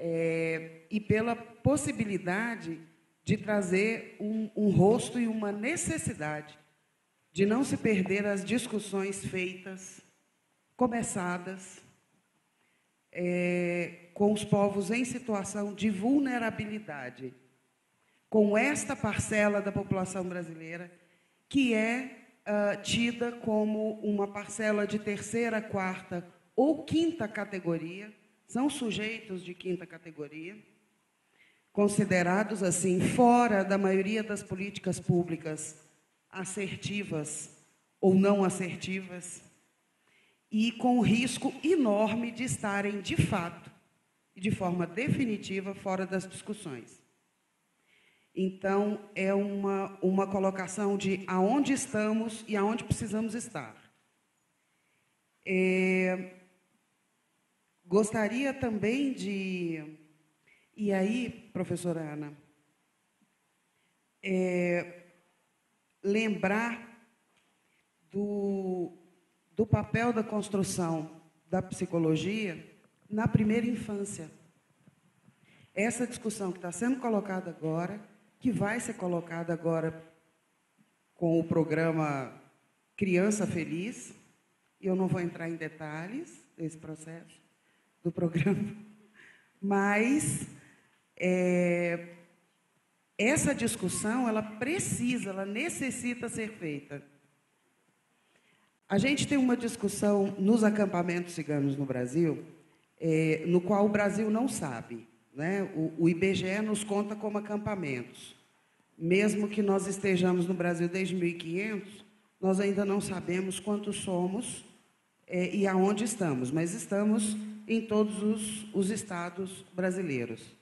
E pela possibilidade de trazer um rosto e uma necessidade de não se perder as discussões feitas, começadas, com os povos em situação de vulnerabilidade, com esta parcela da população brasileira, que é tida como uma parcela de terceira, quarta ou quinta categoria, são sujeitos de quinta categoria, considerados assim fora da maioria das políticas públicas assertivas ou não assertivas, e com o risco enorme de estarem, de fato, e de forma definitiva, fora das discussões. Então, é uma colocação de aonde estamos e aonde precisamos estar. Gostaria também de... E aí, professora Ana, lembrar do papel da construção da psicologia na primeira infância. Essa discussão que está sendo colocada agora, que vai ser colocada agora com o programa Criança Feliz, e eu não vou entrar em detalhes desse processo, do programa, mas essa discussão, ela precisa, ela necessita ser feita. A gente tem uma discussão nos acampamentos ciganos no Brasil, no qual o Brasil não sabe, né? O IBGE nos conta como acampamentos. Mesmo que nós estejamos no Brasil desde 1500, nós ainda não sabemos quantos somos e aonde estamos, mas estamos em todos os estados brasileiros.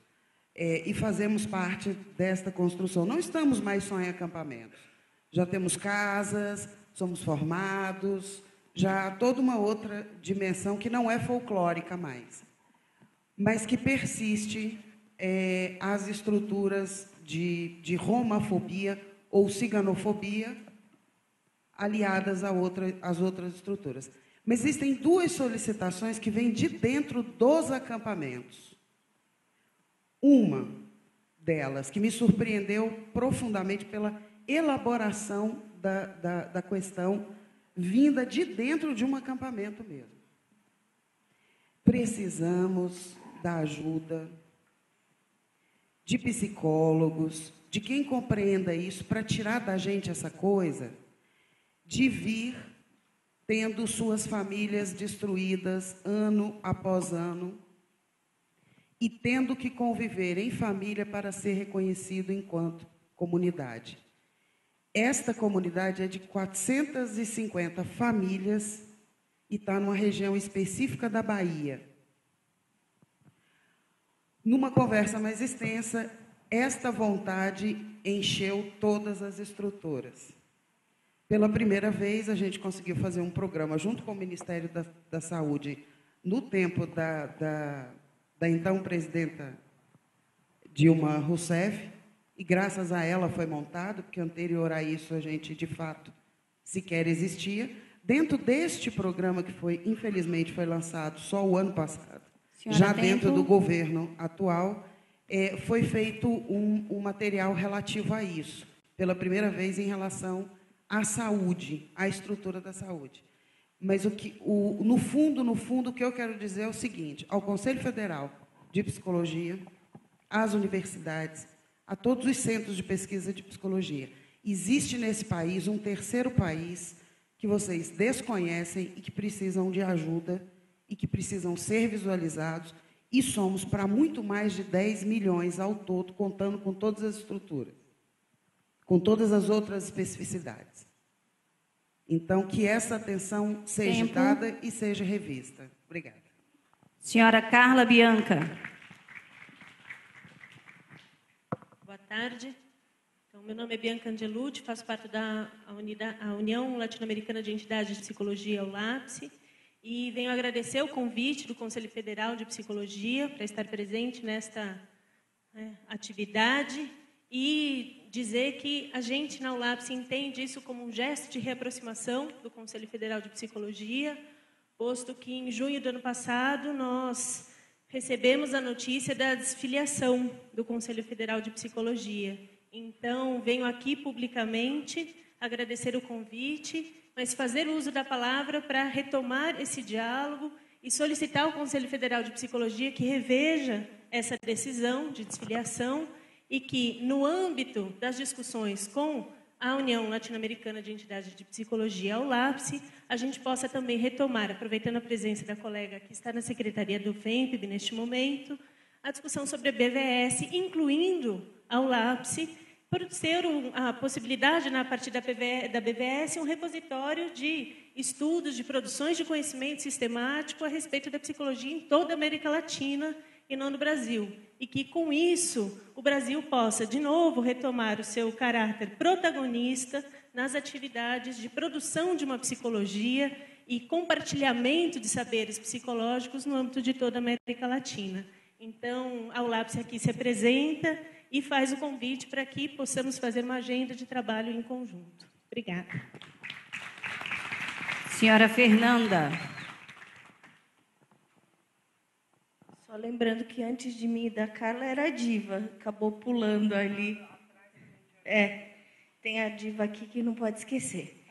E fazemos parte desta construção. Não estamos mais só em acampamentos. Já temos casas, somos formados, já há toda uma outra dimensão que não é folclórica mais, mas que persiste as estruturas de romafobia ou ciganofobia aliadas às outras estruturas. Mas existem duas solicitações que vêm de dentro dos acampamentos. Uma delas, que me surpreendeu profundamente pela elaboração da questão, vinda de dentro de um acampamento mesmo. Precisamos da ajuda de psicólogos, de quem compreenda isso, para tirar da gente essa coisa de vir tendo suas famílias destruídas ano após ano e tendo que conviver em família para ser reconhecido enquanto comunidade. Esta comunidade é de 450 famílias e está numa região específica da Bahia. Numa conversa mais extensa, esta vontade encheu todas as estruturas. Pela primeira vez, a gente conseguiu fazer um programa junto com o Ministério da Saúde, no tempo da então presidenta Dilma Rousseff, e graças a ela foi montado, porque anterior a isso a gente, de fato, sequer existia. Dentro deste programa, que foi, infelizmente, foi lançado só o ano passado, já dentro do governo atual, foi feito um material relativo a isso, pela primeira vez em relação à saúde, à estrutura da saúde. Mas no fundo, o que eu quero dizer é o seguinte: ao Conselho Federal de Psicologia, às universidades, a todos os centros de pesquisa de psicologia, existe nesse país um terceiro país que vocês desconhecem e que precisam de ajuda e que precisam ser visualizados, e somos para muito mais de 10 milhões ao todo, contando com todas as estruturas, com todas as outras especificidades. Então, que essa atenção seja dada e seja revista. Obrigada. Senhora Carla Bianca. tarde. Então, meu nome é Bianca Angelucci, faço parte da União Latino-Americana de Entidades de Psicologia, ULAPSE, e venho agradecer o convite do Conselho Federal de Psicologia para estar presente nesta atividade e dizer que a gente na ULAPSE entende isso como um gesto de reaproximação do Conselho Federal de Psicologia, posto que em junho do ano passado nós recebemos a notícia da desfiliação do Conselho Federal de Psicologia. Então, venho aqui publicamente agradecer o convite, mas fazer uso da palavra para retomar esse diálogo e solicitar ao Conselho Federal de Psicologia que reveja essa decisão de desfiliação e que, no âmbito das discussões com a União Latino-Americana de Entidades de Psicologia, a ULAPSE, a gente possa também retomar, aproveitando a presença da colega que está na Secretaria do FEMPB neste momento, a discussão sobre a BVS, incluindo a ULAPSE, por ser a possibilidade, a partir da BVS, um repositório de estudos, de produções de conhecimento sistemático a respeito da psicologia em toda a América Latina e não no Brasil. E que, com isso, o Brasil possa, de novo, retomar o seu caráter protagonista nas atividades de produção de uma psicologia e compartilhamento de saberes psicológicos no âmbito de toda a América Latina. Então, a ULAPSE aqui se apresenta e faz o convite para que possamos fazer uma agenda de trabalho em conjunto. Obrigada. Senhora Fernanda. Só lembrando que antes de mim e da Carla era a Diva, acabou pulando ali. É, tem a Diva aqui que não pode esquecer.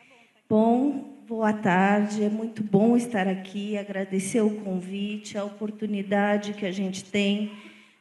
Bom, boa tarde, é muito bom estar aqui, agradecer o convite, a oportunidade que a gente tem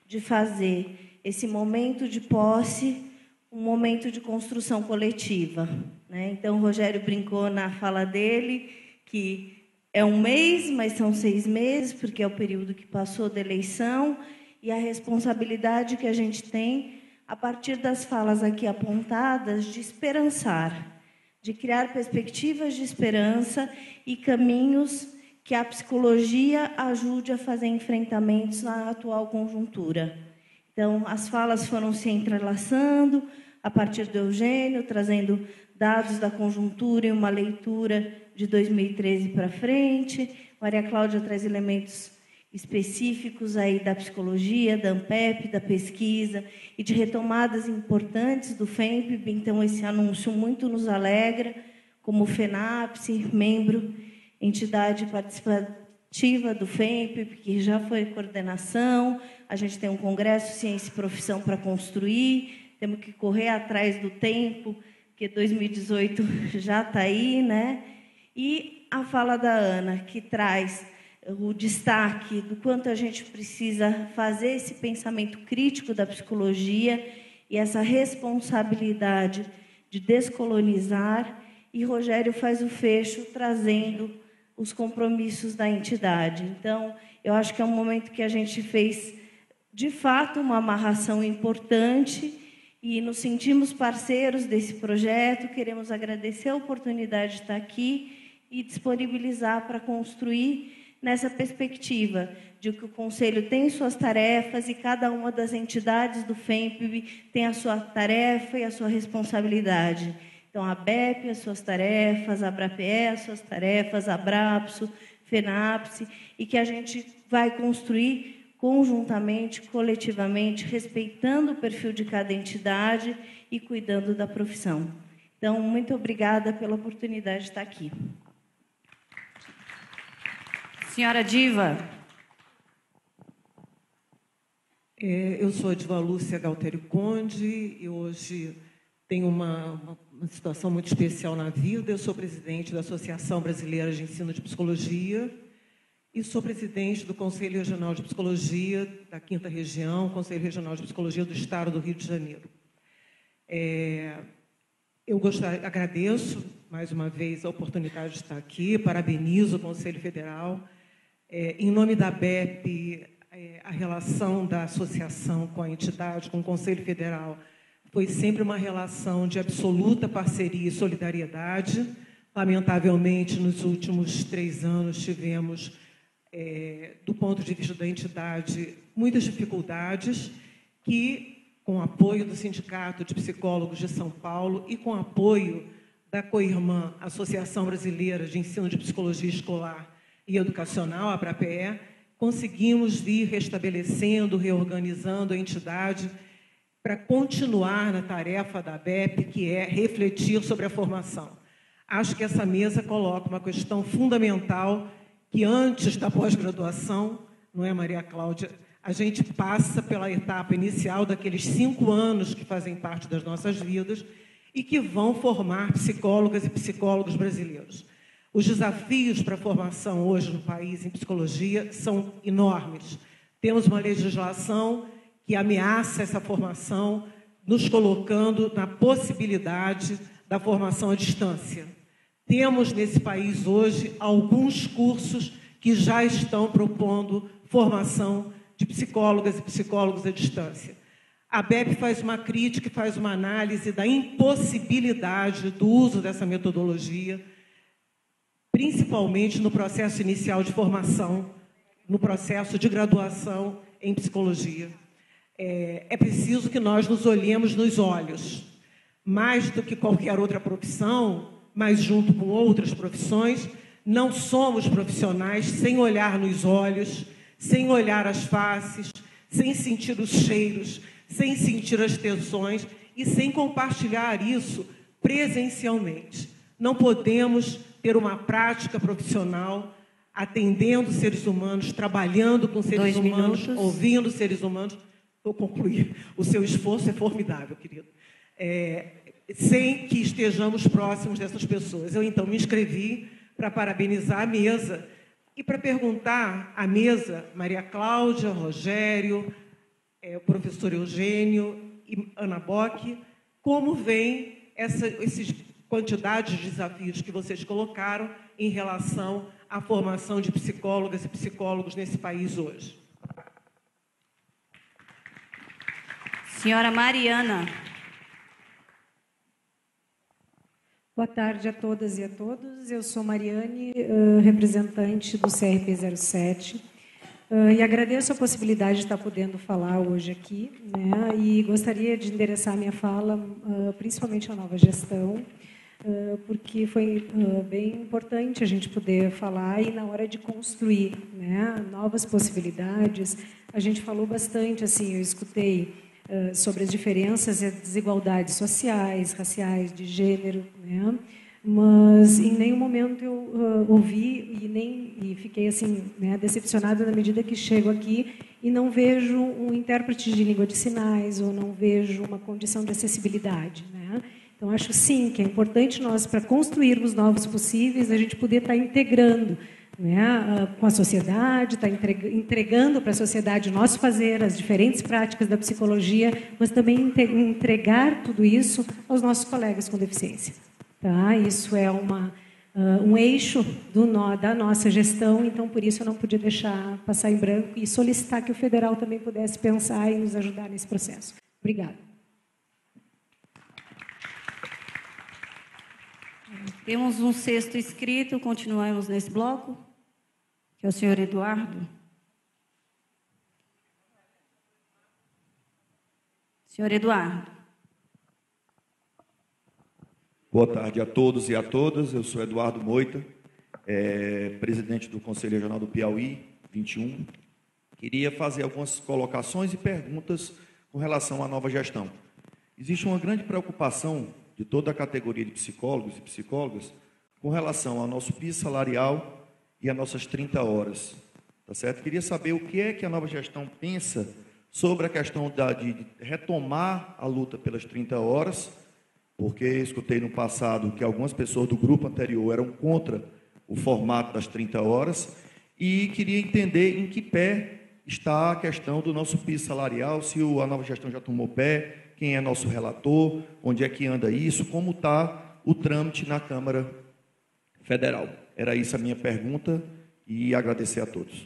de fazer esse momento de posse, um momento de construção coletiva, né? Então, o Rogério brincou na fala dele que é um mês, mas são 6 meses, porque é o período que passou da eleição, e a responsabilidade que a gente tem, a partir das falas aqui apontadas, de esperançar, de criar perspectivas de esperança e caminhos que a psicologia ajude a fazer enfrentamentos na atual conjuntura. Então, as falas foram se entrelaçando, a partir do Eugênio, trazendo dados da conjuntura e uma leitura de 2013 para frente. Maria Cláudia traz elementos específicos aí da psicologia, da ANPEPP, da pesquisa e de retomadas importantes do FEMPB. Então, esse anúncio muito nos alegra, como FENAPSE, membro, entidade participativa do FEMPB, que já foi coordenação. A gente tem um congresso Ciência e Profissão para construir, temos que correr atrás do tempo, porque 2018 já está aí, né? E a fala da Ana, que traz o destaque do quanto a gente precisa fazer esse pensamento crítico da psicologia e essa responsabilidade de descolonizar. E Rogério faz o fecho, trazendo os compromissos da entidade. Então, eu acho que é um momento que a gente fez, de fato, uma amarração importante e nos sentimos parceiros desse projeto. Queremos agradecer a oportunidade de estar aqui e disponibilizar para construir nessa perspectiva de que o Conselho tem suas tarefas e cada uma das entidades do FEMPB tem a sua tarefa e a sua responsabilidade. Então, a ABEP, as suas tarefas, a ABRAP, as suas tarefas, a ABRAPSO, FENAPSE, e que a gente vai construir conjuntamente, coletivamente, respeitando o perfil de cada entidade e cuidando da profissão. Então, muito obrigada pela oportunidade de estar aqui. Senhora Diva. Eu sou a Diva Lúcia Galtério Conde e hoje tenho uma situação muito especial na vida. Eu sou presidente da Associação Brasileira de Ensino de Psicologia e sou presidente do Conselho Regional de Psicologia da 5ª Região, Conselho Regional de Psicologia do Estado do Rio de Janeiro. Agradeço mais uma vez a oportunidade de estar aqui, parabenizo o Conselho Federal. Em nome da ABEP, a relação da associação com a entidade, com o Conselho Federal, foi sempre uma relação de absoluta parceria e solidariedade. Lamentavelmente, nos últimos 3 anos, tivemos, do ponto de vista da entidade, muitas dificuldades que com apoio do Sindicato de Psicólogos de São Paulo e com apoio da co-irmã Associação Brasileira de Ensino de Psicologia Escolar e Educacional, a ABRAP, conseguimos vir restabelecendo, reorganizando a entidade para continuar na tarefa da ABEP, que é refletir sobre a formação. Acho que essa mesa coloca uma questão fundamental que, antes da pós-graduação, não é, Maria Cláudia, a gente passa pela etapa inicial daqueles 5 anos que fazem parte das nossas vidas e que vão formar psicólogas e psicólogos brasileiros. Os desafios para a formação hoje no país em psicologia são enormes. Temos uma legislação que ameaça essa formação, nos colocando na possibilidade da formação à distância. Temos nesse país hoje alguns cursos que já estão propondo formação de psicólogas e psicólogos à distância. A ABEP faz uma crítica e faz uma análise da impossibilidade do uso dessa metodologia, principalmente no processo inicial de formação, no processo de graduação em psicologia. É preciso que nós nos olhemos nos olhos. Mais do que qualquer outra profissão, mas junto com outras profissões, não somos profissionais sem olhar nos olhos, sem olhar as faces, sem sentir os cheiros, sem sentir as tensões e sem compartilhar isso presencialmente. Não podemos ter uma prática profissional atendendo seres humanos, trabalhando com seres humanos, ouvindo seres humanos. Vou concluir. O seu esforço é formidável, querido. Sem que estejamos próximos dessas pessoas. Eu, então, me inscrevi para parabenizar a mesa e para perguntar à mesa, Maria Cláudia, Rogério, o professor Eugênio e Ana Bock, como vem essas quantidades de desafios que vocês colocaram em relação à formação de psicólogas e psicólogos nesse país hoje. Senhora Mariana. Boa tarde a todas e a todos. Eu sou Mariane, representante do CRP07, e agradeço a possibilidade de estar podendo falar hoje aqui, né? E gostaria de endereçar minha fala, principalmente à nova gestão, porque foi bem importante a gente poder falar e, na hora de construir, né, novas possibilidades, a gente falou bastante, assim, eu escutei sobre as diferenças e as desigualdades sociais, raciais, de gênero, né? Mas em nenhum momento eu ouvi e fiquei assim, né, decepcionada na medida que chego aqui e não vejo um intérprete de língua de sinais ou não vejo uma condição de acessibilidade, né? Então acho sim que é importante nós, para construirmos novos possíveis, a gente poder estar integrando, né, com a sociedade, está entregando para a sociedade o nosso fazer, as diferentes práticas da psicologia, mas também entregar tudo isso aos nossos colegas com deficiência. Tá? Isso é um eixo da nossa gestão, então por isso eu não podia deixar passar em branco e solicitar que o federal também pudesse pensar e nos ajudar nesse processo. Obrigada. Temos um 6º inscrito, continuamos nesse bloco, que é o senhor Eduardo. Senhor Eduardo. Boa tarde a todos e a todas. Eu sou Eduardo Moita, presidente do Conselho Regional do Piauí, 21. Queria fazer algumas colocações e perguntas com relação à nova gestão. Existe uma grande preocupação de toda a categoria de psicólogos e psicólogas com relação ao nosso piso salarial e às nossas 30 horas. Tá certo? Queria saber o que é que a nova gestão pensa sobre a questão de retomar a luta pelas 30 horas, porque escutei no passado que algumas pessoas do grupo anterior eram contra o formato das 30 horas e queria entender em que pé está a questão do nosso piso salarial, se a nova gestão já tomou pé, quem é nosso relator, onde é que anda isso, como está o trâmite na Câmara Federal. Era isso a minha pergunta e agradecer a todos.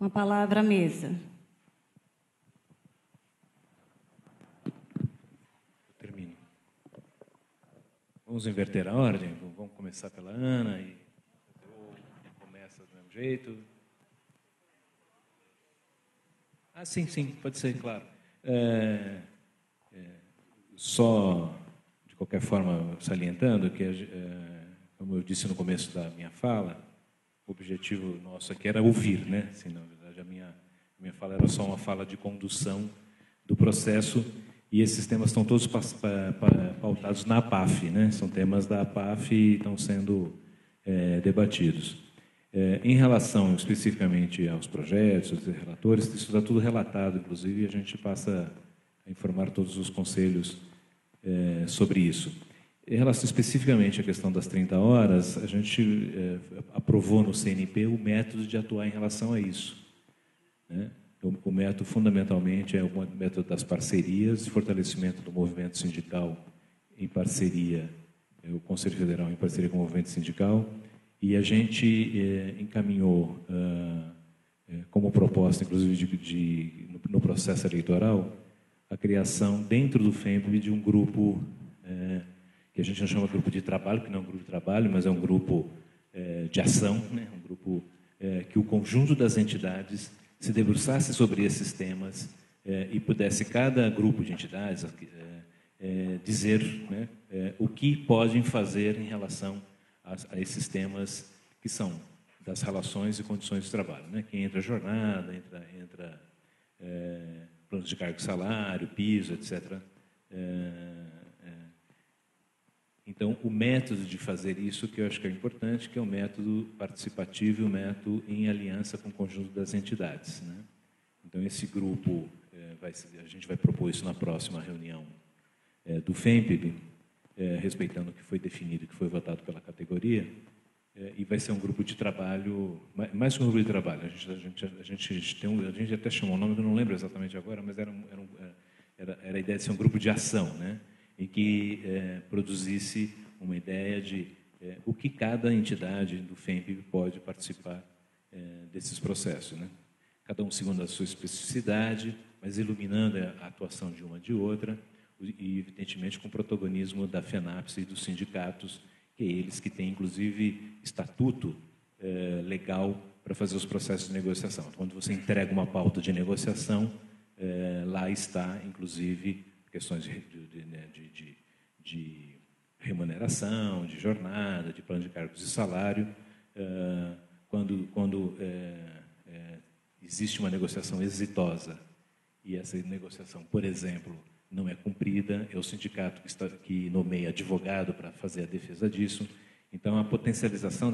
Uma palavra à mesa. Termino. Vamos inverter a ordem? Vamos começar pela Ana e eu começo do mesmo jeito. Ah, sim, sim, pode ser, claro. Só, de qualquer forma, salientando que, como eu disse no começo da minha fala, o objetivo nosso aqui era ouvir, né? Assim, na verdade, a minha fala era só uma fala de condução do processo, e esses temas estão todos pautados na APAF, né? São temas da APAF e estão sendo debatidos. Em relação especificamente aos projetos, aos relatores, isso está tudo relatado, inclusive, e a gente passa a informar todos os conselhos sobre isso. Em relação especificamente à questão das 30 horas, a gente aprovou no CNP o método de atuar em relação a isso, né? O método, fundamentalmente, é o método das parcerias, fortalecimento do movimento sindical em parceria, o Conselho Federal em parceria com o movimento sindical, e a gente encaminhou como proposta, inclusive, no processo eleitoral, a criação, dentro do FEMPB, de um grupo que a gente não chama de grupo de trabalho, que não é um grupo de trabalho, mas é um grupo de ação, né? Um grupo que o conjunto das entidades se debruçasse sobre esses temas e pudesse cada grupo de entidades dizer, né, o que podem fazer em relação a esses temas que são das relações e condições de trabalho, né? Que entra jornada, entra planos de cargo e salário, piso, etc. Então, o método de fazer isso, que eu acho que é importante, que é o método participativo e o método em aliança com o conjunto das entidades, né? Então, esse grupo, a gente vai propor isso na próxima reunião do FEMPB, respeitando o que foi definido, o que foi votado pela categoria, e vai ser um grupo de trabalho, mais que um grupo de trabalho, a gente até chamou um nome que eu não lembro exatamente agora, mas era a ideia de ser um grupo de ação, né? E que produzisse uma ideia de o que cada entidade do FEMPB pode participar desses processos, né? Cada um segundo a sua especificidade, mas iluminando a atuação de uma de outra, e, evidentemente, com o protagonismo da FENAPSE e dos sindicatos, que é eles que têm, inclusive, estatuto legal para fazer os processos de negociação. Quando você entrega uma pauta de negociação, lá está, inclusive, questões de remuneração, de jornada, de plano de cargos e salário. Quando existe uma negociação exitosa e essa negociação, por exemplo, não é cumprida, é o sindicato que nomeia advogado para fazer a defesa disso. Então, a potencialização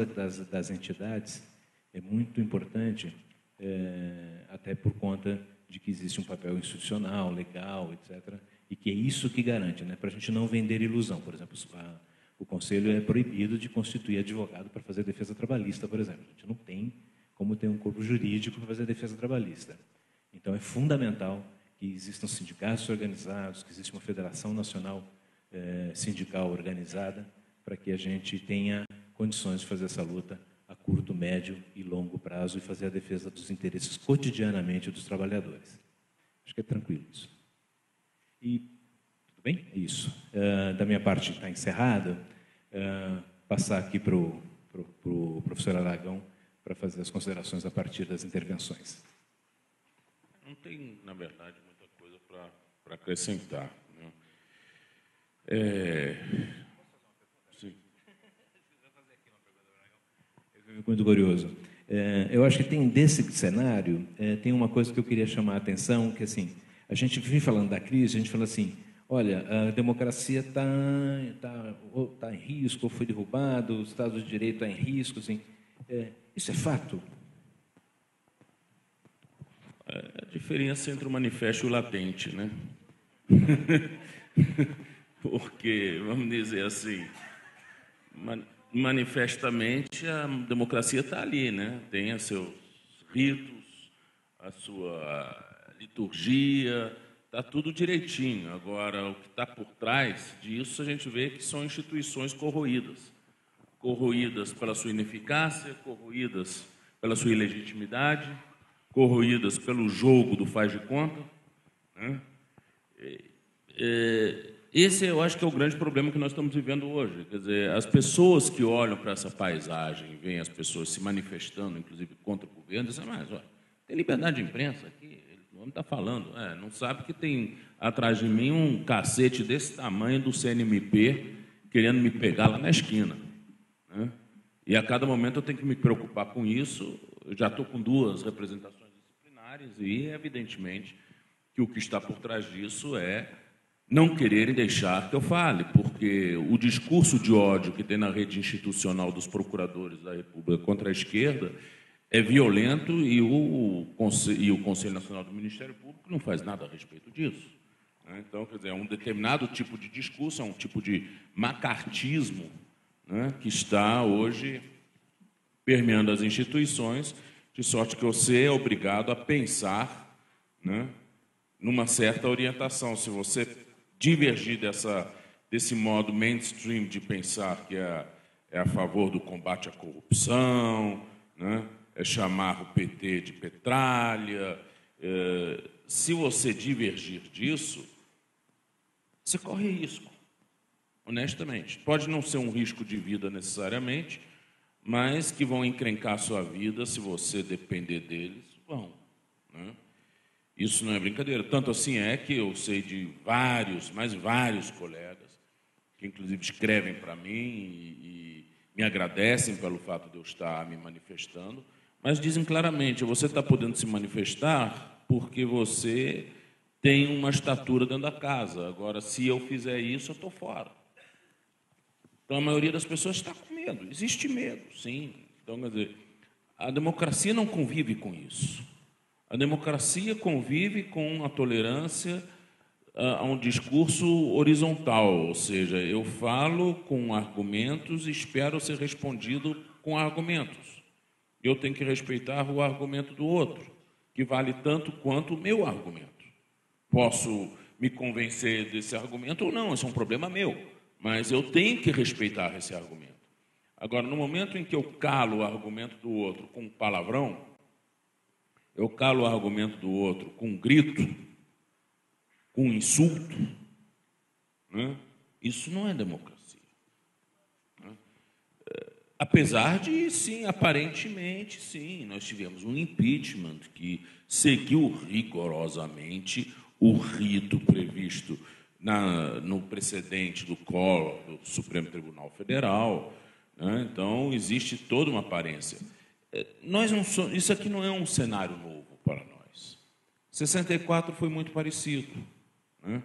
das entidades é muito importante, até por conta de que existe um papel institucional, legal, etc., e que é isso que garante, né? Para a gente não vender ilusão. Por exemplo, o Conselho é proibido de constituir advogado para fazer defesa trabalhista, por exemplo. A gente não tem como ter um corpo jurídico para fazer defesa trabalhista. Então, é fundamental que existam sindicatos organizados, que exista uma federação nacional sindical organizada, para que a gente tenha condições de fazer essa luta a curto, médio e longo prazo e fazer a defesa dos interesses cotidianamente dos trabalhadores. Acho que é tranquilo isso. E, tudo bem? É isso. Da minha parte está encerrada. Passar aqui para o professor Aragão para fazer as considerações a partir das intervenções. Não tem, na verdade, muita coisa para acrescentar, né? Sim. Muito curioso. Eu acho que tem, desse cenário, tem uma coisa que eu queria chamar a atenção, que, assim, a gente vem falando da crise, a gente fala assim, olha, a democracia tá em risco, ou foi derrubado, o Estado de Direito está em risco, assim, isso é fato? A diferença entre o manifesto e o latente, né? Porque, vamos dizer assim, manifestamente a democracia está ali, né? Tem os seus ritos, a sua liturgia, está tudo direitinho. Agora, o que está por trás disso, a gente vê que são instituições corroídas pela sua ineficácia, corroídas pela sua ilegitimidade, corroídas pelo jogo do faz de conta, né? Esse, eu acho que é o grande problema que nós estamos vivendo hoje. Quer dizer, as pessoas que olham para essa paisagem, veem as pessoas se manifestando, inclusive, contra o governo, dizem, mas, olha, tem liberdade de imprensa aqui, homem está falando. É, não sabe que tem atrás de mim um cacete desse tamanho do CNMP querendo me pegar lá na esquina. Né? E a cada momento eu tenho que me preocupar com isso. Eu já estou com 2 representações disciplinares e, evidentemente, que o que está por trás disso é não quererem deixar que eu fale, porque o discurso de ódio que tem na rede institucional dos procuradores da República contra a esquerda é violento e o Conselho Nacional do Ministério Público não faz nada a respeito disso. Então, quer dizer, é um determinado tipo de discurso, é um tipo de macartismo, né, que está hoje permeando as instituições, de sorte que você é obrigado a pensar, né, numa certa orientação. Se você divergir desse modo mainstream de pensar, que é a favor do combate à corrupção, né, é chamar o PT de petralha, se você divergir disso, você corre risco, honestamente. Pode não ser um risco de vida necessariamente, mas que vão encrencar a sua vida, se você depender deles, vão. Né? Isso não é brincadeira. Tanto assim é que eu sei de vários, mas vários colegas, que inclusive escrevem para mim e me agradecem pelo fato de eu estar me manifestando, mas dizem claramente, você está podendo se manifestar porque você tem uma estatura dentro da casa. Agora, se eu fizer isso, eu estou fora. Então, a maioria das pessoas está com medo. Existe medo, sim. Então, quer dizer, a democracia não convive com isso. A democracia convive com a tolerância a um discurso horizontal, ou seja, eu falo com argumentos e espero ser respondido com argumentos. Eu tenho que respeitar o argumento do outro, que vale tanto quanto o meu argumento. Posso me convencer desse argumento ou não, esse é um problema meu, mas eu tenho que respeitar esse argumento. Agora, no momento em que eu calo o argumento do outro com um palavrão, eu calo o argumento do outro com um grito, com um insulto, né? Isso não é democracia. Né? Apesar de, sim, aparentemente, sim, nós tivemos um impeachment que seguiu rigorosamente o rito previsto no precedente do Collor, do Supremo Tribunal Federal. Né? Então, existe toda uma aparência. Nós não somos, isso aqui não é um cenário novo para nós. 64 foi muito parecido. Né?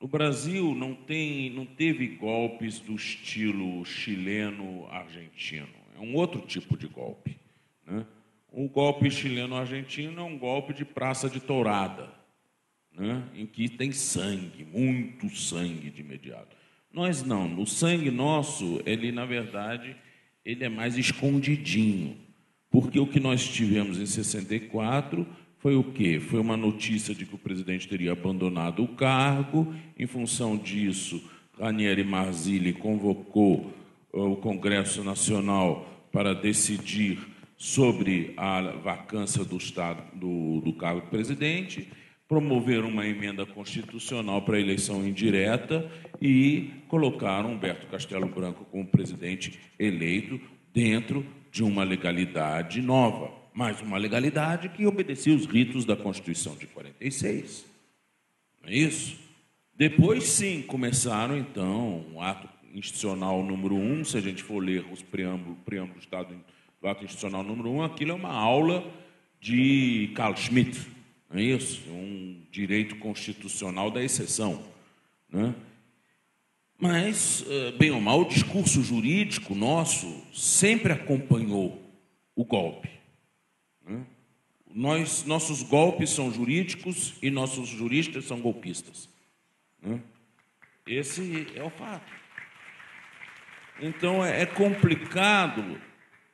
No Brasil não teve golpes do estilo chileno-argentino. É um outro tipo de golpe. Né? O golpe chileno-argentino é um golpe de praça de tourada, né? Em que tem sangue, muito sangue de imediato. Nós não. O sangue nosso, ele na verdade, ele é mais escondidinho. Porque o que nós tivemos em 64 foi o quê? Foi uma notícia de que o presidente teria abandonado o cargo. Em função disso, Ranieri Marzilli convocou o Congresso Nacional para decidir sobre a vacância do cargo de presidente, promoveram uma emenda constitucional para a eleição indireta e colocaram Humberto Castelo Branco como presidente eleito dentro de uma legalidade nova, mas uma legalidade que obedecia os ritos da Constituição de 46. Não é isso? Depois, sim, começaram, então, o ato institucional número 1, se a gente for ler os preâmbulo do ato institucional número 1, aquilo é uma aula de Carl Schmitt, não é isso? Um direito constitucional da exceção, né? Mas, bem ou mal, o discurso jurídico nosso sempre acompanhou o golpe. Nossos golpes são jurídicos e nossos juristas são golpistas. Esse é o fato. Então, é complicado.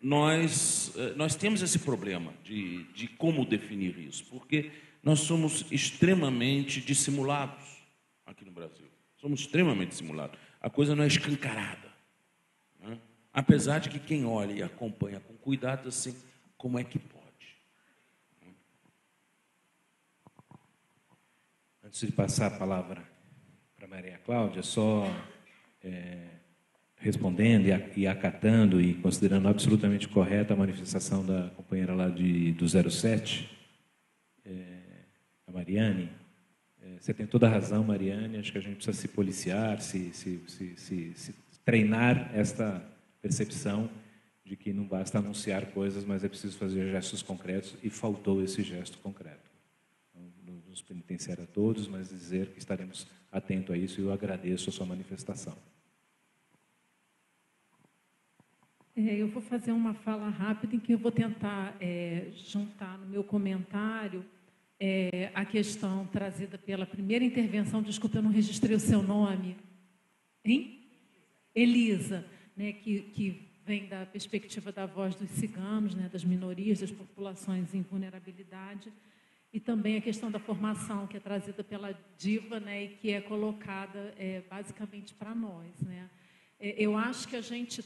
Nós temos esse problema de como definir isso, porque nós somos extremamente dissimulados aqui no Brasil. Somos extremamente dissimulados. A coisa não é escancarada. Né? Apesar de que quem olha e acompanha com cuidado, assim, como é que pode? Antes de passar a palavra para Maria Cláudia, só respondendo e acatando e considerando absolutamente correta a manifestação da companheira lá do 07, Mariane, você tem toda a razão, Mariane, acho que a gente precisa se policiar, se treinar esta percepção de que não basta anunciar coisas, mas é preciso fazer gestos concretos, e faltou esse gesto concreto. Nos penitenciar a todos, mas dizer que estaremos atentos a isso, e eu agradeço a sua manifestação. Eu vou fazer uma fala rápida em que eu vou tentar juntar no meu comentário a questão trazida pela primeira intervenção, desculpa, eu não registrei o seu nome, hein? Elisa, né, que vem da perspectiva da voz dos ciganos, né, das minorias, das populações em vulnerabilidade, e também a questão da formação, que é trazida pela Diva, né, e que é colocada basicamente para nós, né? Eu acho que a gente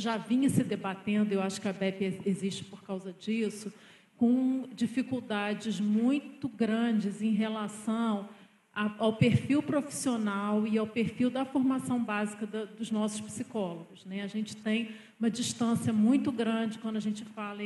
já vinha se debatendo, eu acho que a ABEP existe por causa disso, com dificuldades muito grandes em relação ao perfil profissional e ao perfil da formação básica dos nossos psicólogos, né? A gente tem uma distância muito grande quando a gente fala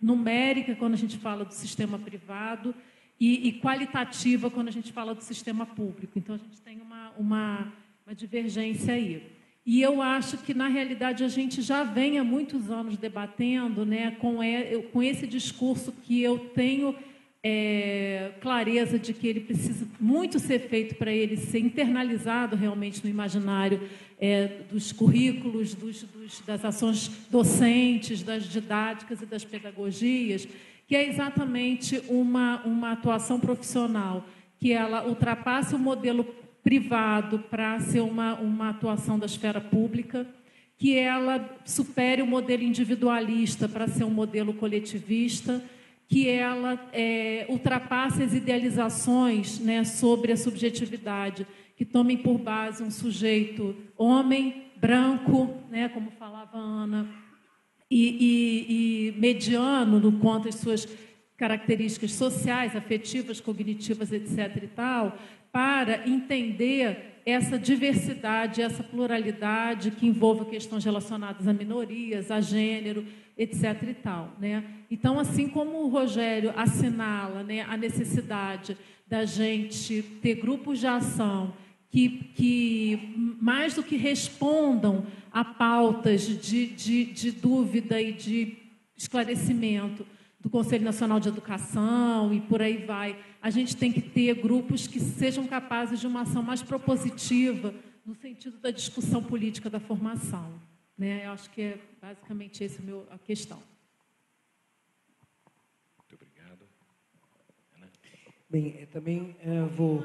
numérica, quando a gente fala do sistema privado, e qualitativa quando a gente fala do sistema público. Então, a gente tem uma divergência aí. E eu acho que, na realidade, a gente já vem há muitos anos debatendo, né, com esse discurso que eu tenho clareza de que ele precisa muito ser feito para ele ser internalizado realmente no imaginário dos currículos, das ações docentes, das didáticas e das pedagogias, que é exatamente uma atuação profissional, que ela ultrapassa o modelo privado para ser uma atuação da esfera pública, que ela supere o modelo individualista para ser um modelo coletivista, que ela ultrapasse as idealizações, né, sobre a subjetividade, que tomem por base um sujeito homem, branco, né, como falava a Ana, e mediano no quanto às suas características sociais, afetivas, cognitivas, etc. e tal, para entender essa diversidade, essa pluralidade que envolve questões relacionadas a minorias, a gênero, etc. e tal, né? Então, assim como o Rogério assinala, né, a necessidade da gente ter grupos de ação que mais do que respondam a pautas de dúvida e de esclarecimento do Conselho Nacional de Educação e por aí vai, a gente tem que ter grupos que sejam capazes de uma ação mais propositiva no sentido da discussão política da formação, né? Eu acho que é basicamente essa a questão. Muito obrigado. Ana? Bem, eu também vou...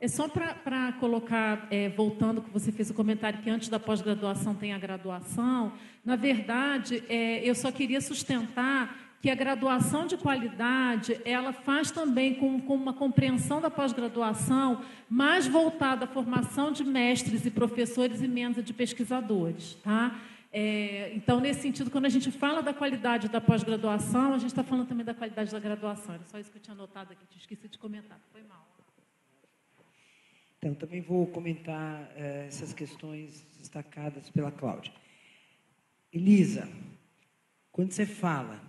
É só para colocar, voltando que você fez o comentário que antes da pós-graduação tem a graduação, na verdade, eu só queria sustentar que a graduação de qualidade, ela faz também com uma compreensão da pós-graduação mais voltada à formação de mestres e professores e menos de pesquisadores, tá? Então, nesse sentido, quando a gente fala da qualidade da pós-graduação, a gente está falando também da qualidade da graduação. Era só isso que eu tinha anotado aqui, te esqueci de comentar, foi mal. Então, também vou comentar essas questões destacadas pela Cláudia. Elisa, quando você fala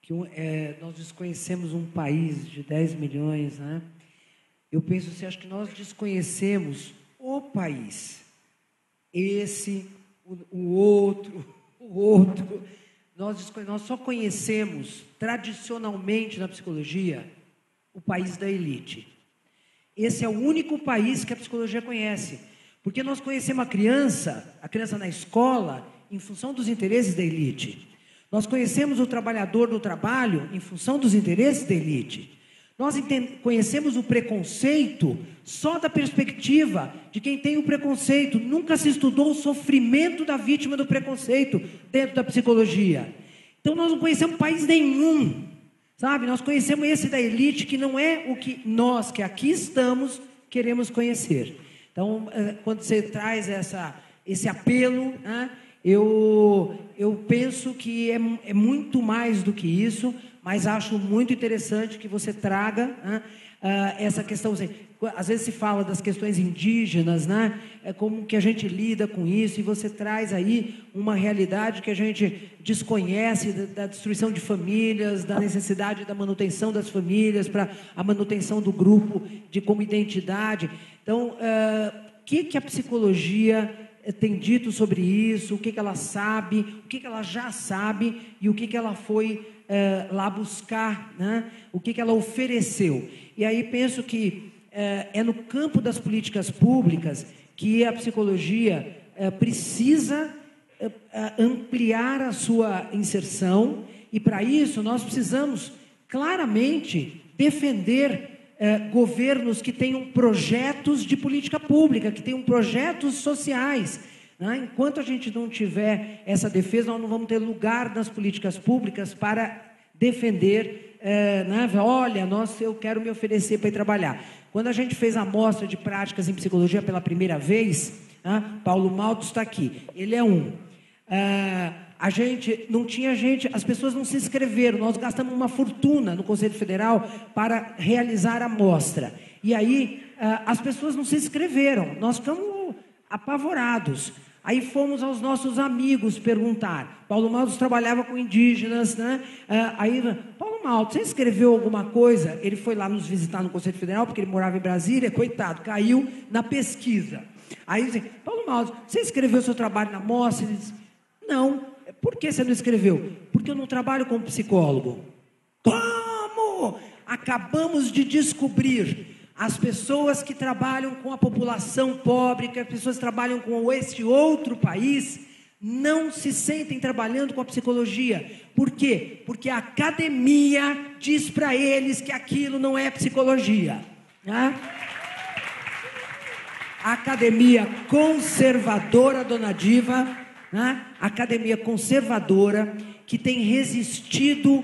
que nós desconhecemos um país de 10 milhões, né, eu penso assim, acho que nós desconhecemos o país. Esse, o outro. Nós só conhecemos, tradicionalmente, na psicologia, o país da elite. Esse é o único país que a psicologia conhece, porque nós conhecemos a criança na escola, em função dos interesses da elite. Nós conhecemos o trabalhador no trabalho, em função dos interesses da elite. Nós conhecemos o preconceito só da perspectiva de quem tem o preconceito. Nunca se estudou o sofrimento da vítima do preconceito dentro da psicologia. Então, nós não conhecemos país nenhum. Sabe, nós conhecemos esse da elite, que não é o que nós, que aqui estamos, queremos conhecer. Então, quando você traz esse apelo, né, eu penso que é muito mais do que isso, mas acho muito interessante que você traga, né, essa questão. Às vezes se fala das questões indígenas, né? É como que a gente lida com isso, e você traz aí uma realidade que a gente desconhece, da destruição de famílias, da necessidade da manutenção das famílias para a manutenção do grupo como identidade. Então, o que a psicologia tem dito sobre isso, o que ela sabe, o que ela já sabe e o que ela foi lá buscar, né? O que ela ofereceu. E aí penso que é no campo das políticas públicas que a psicologia precisa ampliar a sua inserção, e, para isso, nós precisamos claramente defender governos que tenham projetos de política pública, que tenham projetos sociais. Enquanto a gente não tiver essa defesa, nós não vamos ter lugar nas políticas públicas para defender. Olha, nossa, eu quero me oferecer para ir trabalhar. Quando a gente fez a mostra de práticas em psicologia pela primeira vez, Paulo Maltos está aqui, ele é um. As pessoas não se inscreveram, nós gastamos uma fortuna no Conselho Federal para realizar a mostra. E aí, as pessoas não se inscreveram, nós ficamos apavorados. Aí fomos aos nossos amigos perguntar. Paulo Maltos trabalhava com indígenas, né? Aí, Paulo Maltos, você escreveu alguma coisa? Ele foi lá nos visitar no Conselho Federal, porque ele morava em Brasília, coitado, caiu na pesquisa. Aí, assim, Paulo Maltos, você escreveu seu trabalho na mostra? Ele disse, não. Por que você não escreveu? Porque eu não trabalho como psicólogo. Como? Acabamos de descobrir. As pessoas que trabalham com a população pobre, que as pessoas que trabalham com este outro país, não se sentem trabalhando com a psicologia. Por quê? Porque a academia diz para eles que aquilo não é psicologia. Né? A academia conservadora, dona Diva, né? A academia conservadora que tem resistido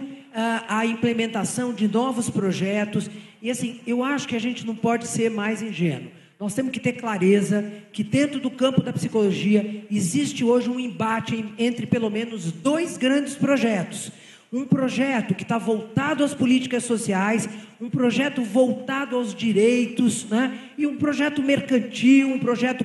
à implementação de novos projetos. E, assim, eu acho que a gente não pode ser mais ingênuo. Nós temos que ter clareza que, dentro do campo da psicologia, existe hoje um embate entre, pelo menos, dois grandes projetos. Um projeto que está voltado às políticas sociais, um projeto voltado aos direitos, né? E um projeto mercantil, um projeto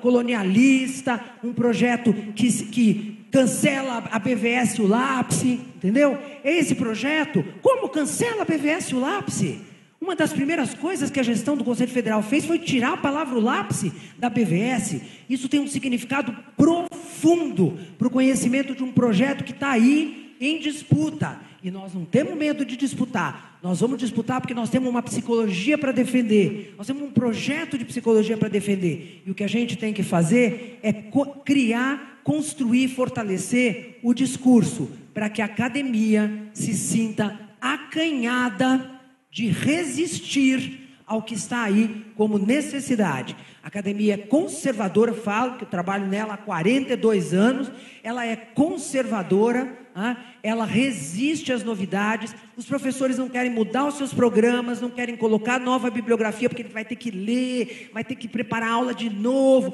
colonialista, um projeto que cancela a BVS e o ULAPSE, entendeu? Esse projeto, como cancela a BVS e o ULAPSE? Uma das primeiras coisas que a gestão do Conselho Federal fez foi tirar a palavra ULAPSE da BVS. Isso tem um significado profundo para o conhecimento de um projeto que está aí em disputa. E nós não temos medo de disputar. Nós vamos disputar porque nós temos uma psicologia para defender. Nós temos um projeto de psicologia para defender. E o que a gente tem que fazer é construir, fortalecer o discurso para que a academia se sinta acanhada de resistir ao que está aí como necessidade. A academia é conservadora, falo que eu trabalho nela há 42 anos, ela é conservadora, ela resiste às novidades, os professores não querem mudar os seus programas, não querem colocar nova bibliografia, porque ele vai ter que ler, vai ter que preparar a aula de novo,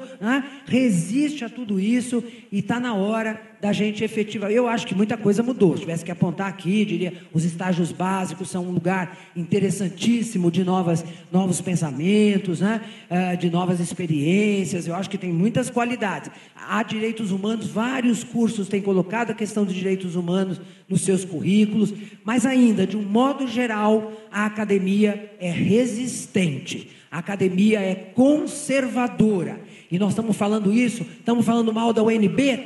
resiste a tudo isso, e está na hora da gente efetiva. Eu acho que muita coisa mudou. Se tivesse que apontar aqui, diria, os estágios básicos são um lugar interessantíssimo de novos pensamentos, né? De novas experiências. Eu acho que tem muitas qualidades. Há direitos humanos, vários cursos têm colocado a questão de direitos humanos nos seus currículos, mas ainda, de um modo geral, a academia é resistente, a academia é conservadora. E nós estamos falando isso, estamos falando mal da UNB?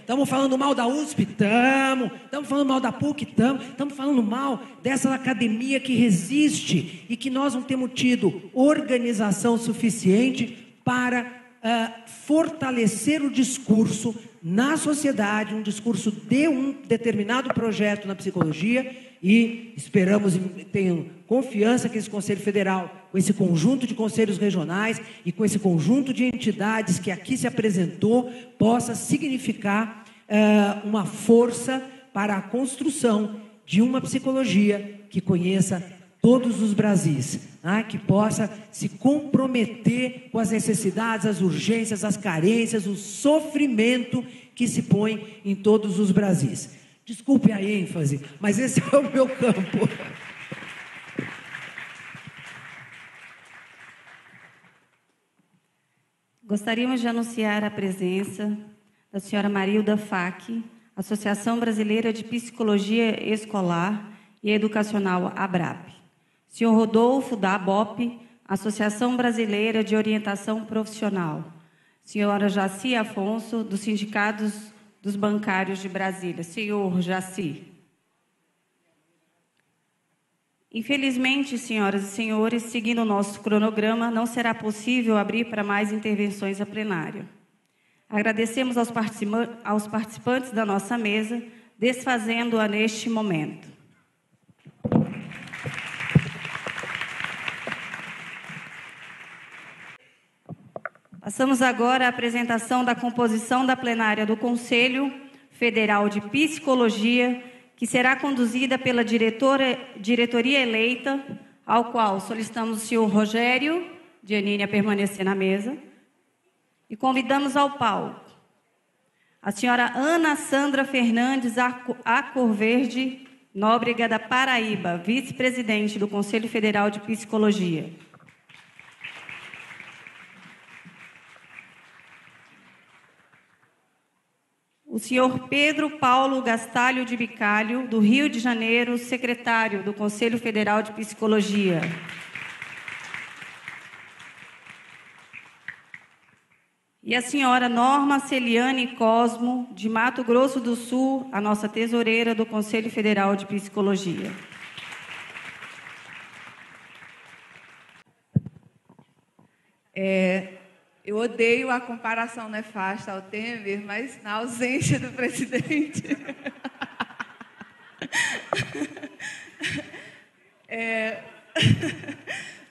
Estamos falando mal da USP? Estamos falando mal da PUC? Estamos falando mal dessa academia que resiste e que nós não temos tido organização suficiente para fortalecer o discurso na sociedade, um discurso de um determinado projeto na psicologia. E esperamos e tenho confiança que esse Conselho Federal, com esse conjunto de conselhos regionais e com esse conjunto de entidades que aqui se apresentou, possa significar uma força para a construção de uma psicologia que conheça todos os Brasis, né? Que possa se comprometer com as necessidades, as urgências, as carências, o sofrimento que se põe em todos os Brasis. Desculpem a ênfase, mas esse é o meu campo. Gostaríamos de anunciar a presença da senhora Marilda Facchi, Associação Brasileira de Psicologia Escolar e Educacional, ABRAP. Senhor Rodolfo, da ABOP, Associação Brasileira de Orientação Profissional. Senhora Jaci Afonso, dos Sindicatos dos Bancários de Brasília. Senhor Jaci. Infelizmente, senhoras e senhores, seguindo o nosso cronograma, não será possível abrir para mais intervenções a plenário. Agradecemos aos participantes da nossa mesa, desfazendo-a neste momento. Passamos agora à apresentação da composição da plenária do Conselho Federal de Psicologia, que será conduzida pela diretoria eleita, ao qual solicitamos o senhor Rogério Giannini a permanecer na mesa e convidamos ao palco a senhora Ana Sandra Fernandes Acorverde, Nóbrega da Paraíba, vice-presidente do Conselho Federal de Psicologia. O senhor Pedro Paulo Gastalho de Bicalho, do Rio de Janeiro, secretário do Conselho Federal de Psicologia. E a senhora Norma Celiane Cosmo, de Mato Grosso do Sul, a nossa tesoureira do Conselho Federal de Psicologia. Eu odeio a comparação nefasta ao Temer, mas na ausência do presidente.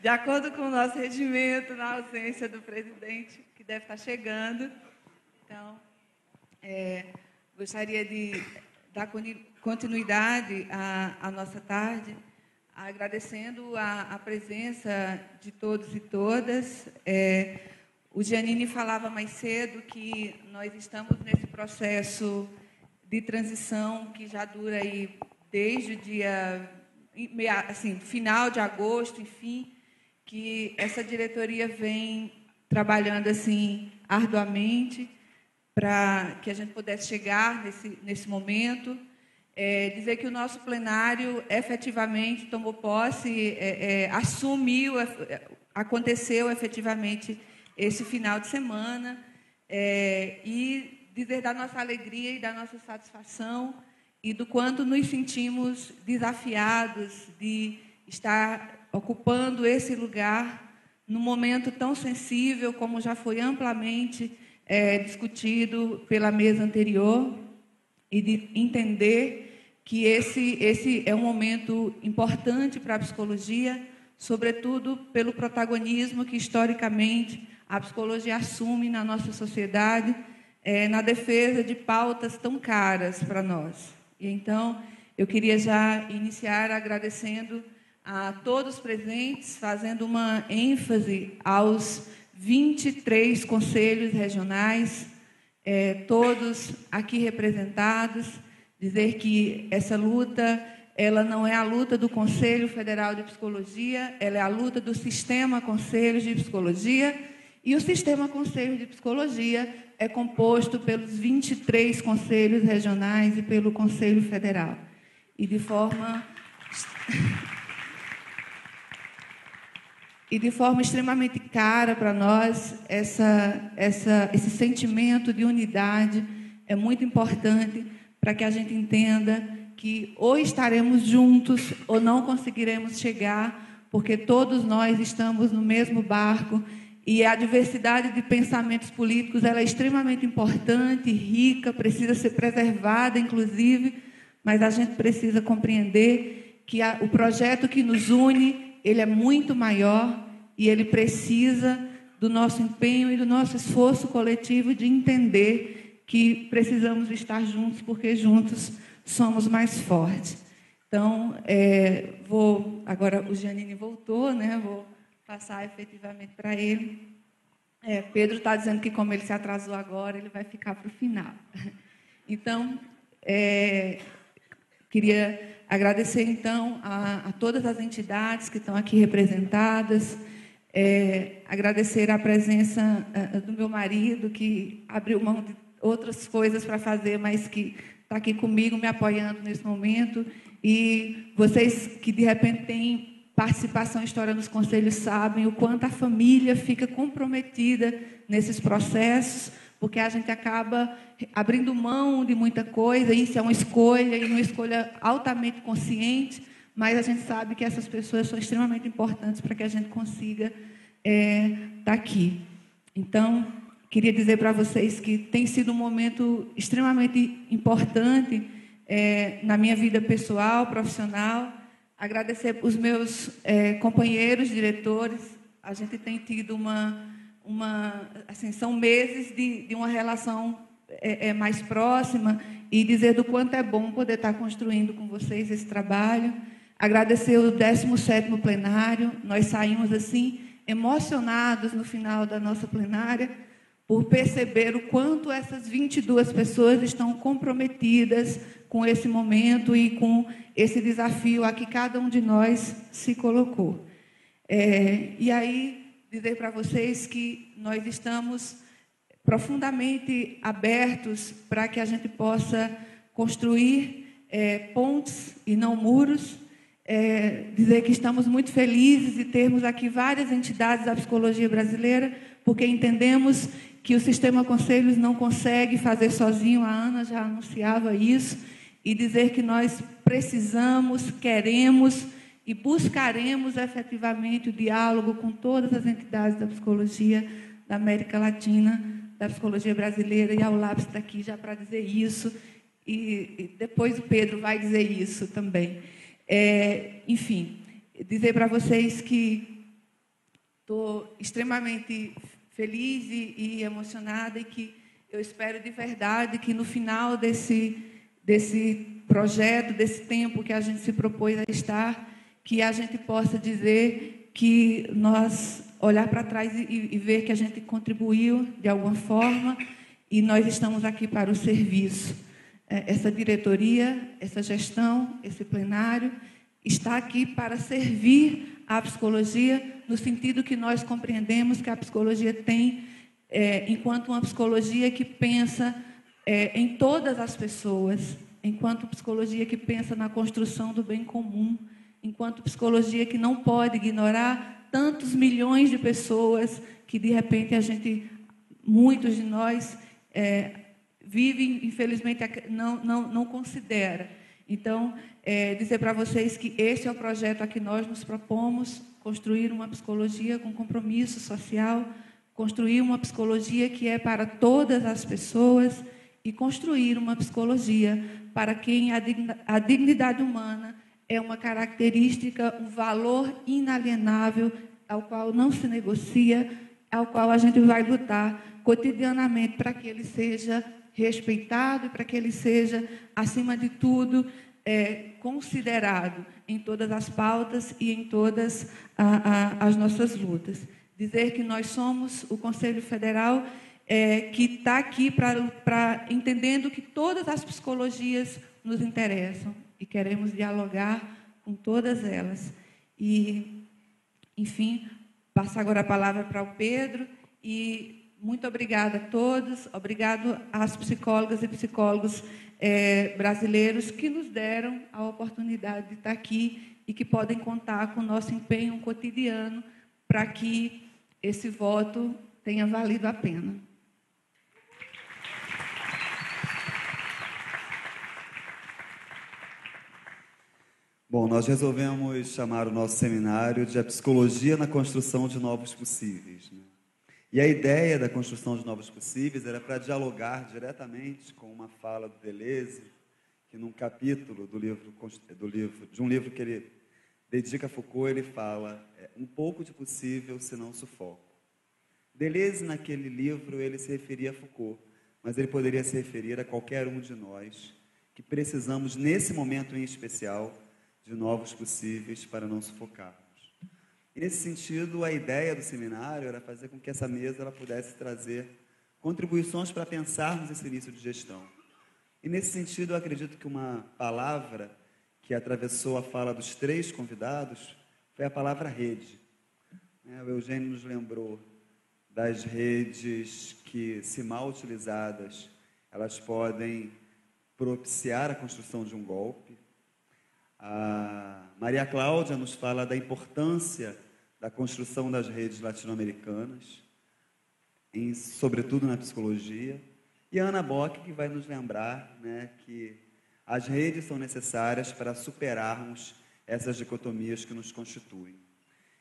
De acordo com o nosso regimento, na ausência do presidente, que deve estar chegando. Então, gostaria de dar continuidade à nossa tarde, agradecendo a presença de todos e todas. O Giannini falava mais cedo que nós estamos nesse processo de transição que já dura aí desde o dia, assim, final de agosto, enfim, que essa diretoria vem trabalhando assim arduamente para que a gente pudesse chegar nesse momento. Dizer que o nosso plenário efetivamente tomou posse, assumiu, aconteceu efetivamente esse final de semana, e dizer da nossa alegria e da nossa satisfação e do quanto nos sentimos desafiados de estar ocupando esse lugar num momento tão sensível, como já foi amplamente discutido pela mesa anterior, e de entender que esse é um momento importante para a psicologia, sobretudo pelo protagonismo que, historicamente, a psicologia assume na nossa sociedade, na defesa de pautas tão caras para nós. E, então, eu queria já iniciar agradecendo a todos os presentes, fazendo uma ênfase aos 23 conselhos regionais, todos aqui representados, dizer que essa luta, ela não é a luta do Conselho Federal de Psicologia, ela é a luta do Sistema Conselhos de Psicologia. E o Sistema Conselho de Psicologia é composto pelos 23 conselhos regionais e pelo Conselho Federal. E de forma extremamente cara para nós, esse sentimento de unidade é muito importante para que a gente entenda que ou estaremos juntos ou não conseguiremos chegar, porque todos nós estamos no mesmo barco. E a diversidade de pensamentos políticos, ela é extremamente importante, rica, precisa ser preservada, inclusive, mas a gente precisa compreender que o projeto que nos une, ele é muito maior e ele precisa do nosso empenho e do nosso esforço coletivo de entender que precisamos estar juntos, porque juntos somos mais fortes. Então, agora o Giannini voltou, né? Vou passar efetivamente para ele. Pedro está dizendo que, como ele se atrasou agora, ele vai ficar para o final. Então, Queria agradecer, então, a todas as entidades que estão aqui representadas, agradecer a presença do meu marido, que abriu mão de outras coisas para fazer, mas que está aqui comigo, me apoiando nesse momento. E vocês que, de repente, têm participação em história nos conselhos sabem o quanto a família fica comprometida nesses processos, porque a gente acaba abrindo mão de muita coisa, e isso é uma escolha, e uma escolha altamente consciente, mas a gente sabe que essas pessoas são extremamente importantes para que a gente consiga estar aqui. Então, queria dizer para vocês que tem sido um momento extremamente importante na minha vida pessoal, profissional. Agradecer os meus companheiros, diretores. A gente tem tido assim, são meses de uma relação mais próxima, e dizer do quanto é bom poder estar construindo com vocês esse trabalho. Agradecer o 17º plenário. Nós saímos assim emocionados no final da nossa plenária por perceber o quanto essas 22 pessoas estão comprometidas com esse momento e com esse desafio a que cada um de nós se colocou. E aí, dizer para vocês que nós estamos profundamente abertos para que a gente possa construir pontes e não muros. Dizer que estamos muito felizes de termos aqui várias entidades da psicologia brasileira, porque entendemos que o sistema Conselhos não consegue fazer sozinho, a Ana já anunciava isso, e dizer que nós precisamos, queremos e buscaremos efetivamente o diálogo com todas as entidades da psicologia da América Latina, da psicologia brasileira, e a ULAPSE está aqui já para dizer isso, e depois o Pedro vai dizer isso também. Enfim, dizer para vocês que estou extremamente feliz e emocionada, e que eu espero de verdade que no final desse projeto, desse tempo que a gente se propôs a estar, que a gente possa dizer que nós olhar para trás e ver que a gente contribuiu de alguma forma, e nós estamos aqui para o serviço. Essa diretoria, essa gestão, esse plenário está aqui para servir a psicologia no sentido que nós compreendemos que a psicologia tem, enquanto uma psicologia que pensa em todas as pessoas, enquanto psicologia que pensa na construção do bem comum, enquanto psicologia que não pode ignorar tantos milhões de pessoas que, de repente, muitos de nós vive, infelizmente, não considera. Então, dizer para vocês que este é o projeto a que nós nos propomos, construir uma psicologia com compromisso social, construir uma psicologia que é para todas as pessoas e construir uma psicologia para quem a dignidade humana é uma característica, um valor inalienável ao qual não se negocia, ao qual a gente vai lutar cotidianamente para que ele seja respeitado, para que ele seja, acima de tudo, considerado em todas as pautas e em todas as nossas lutas. Dizer que nós somos o Conselho Federal que está aqui para entendendo que todas as psicologias nos interessam e queremos dialogar com todas elas. E, enfim, passo agora a palavra para o Pedro e... Muito obrigada a todos, obrigado às psicólogas e psicólogos brasileiros que nos deram a oportunidade de estar aqui e que podem contar com o nosso empenho cotidiano para que esse voto tenha valido a pena. Bom, nós resolvemos chamar o nosso seminário de A Psicologia na Construção de Novos Possíveis, né? E a ideia da construção de novos possíveis era para dialogar diretamente com uma fala do Deleuze, que num capítulo de um livro que ele dedica a Foucault, ele fala um pouco de possível, se não sufoco. Deleuze, naquele livro, ele se referia a Foucault, mas ele poderia se referir a qualquer um de nós, que precisamos, nesse momento em especial, de novos possíveis para não sufocar. E, nesse sentido, a ideia do seminário era fazer com que essa mesa ela pudesse trazer contribuições para pensarmos esse início de gestão. E, nesse sentido, eu acredito que uma palavra que atravessou a fala dos três convidados foi a palavra rede. O Eugênio nos lembrou das redes que, se mal utilizadas, elas podem propiciar a construção de um golpe. A Maria Cláudia nos fala da importância da construção das redes latino-americanas, sobretudo na psicologia. E a Ana Bock, que vai nos lembrar, né, que as redes são necessárias para superarmos essas dicotomias que nos constituem.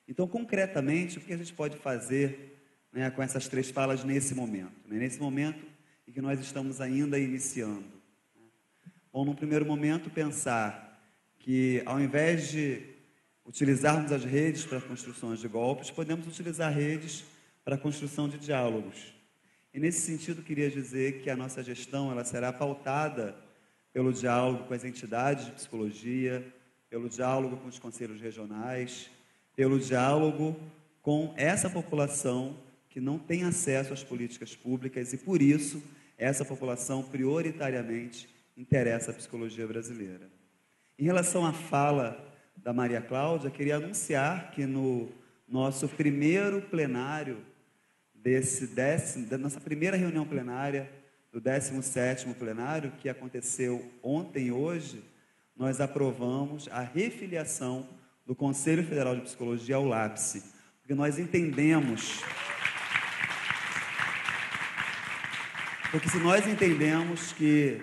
Então, concretamente, o que a gente pode fazer, né, com essas três falas nesse momento? Né, nesse momento em que nós estamos ainda iniciando. Bom, num primeiro momento, pensar que, ao invés de utilizarmos as redes para construções de golpes, podemos utilizar redes para a construção de diálogos. E, nesse sentido, queria dizer que a nossa gestão ela será pautada pelo diálogo com as entidades de psicologia, pelo diálogo com os conselhos regionais, pelo diálogo com essa população que não tem acesso às políticas públicas e, por isso, essa população prioritariamente interessa a psicologia brasileira. Em relação à fala da Maria Cláudia, queria anunciar que no nosso primeiro plenário, da nossa primeira reunião plenária, do 17º plenário, que aconteceu ontem e hoje, nós aprovamos a refiliação do Conselho Federal de Psicologia ao ULAPSE, porque nós entendemos... Porque se nós entendemos que,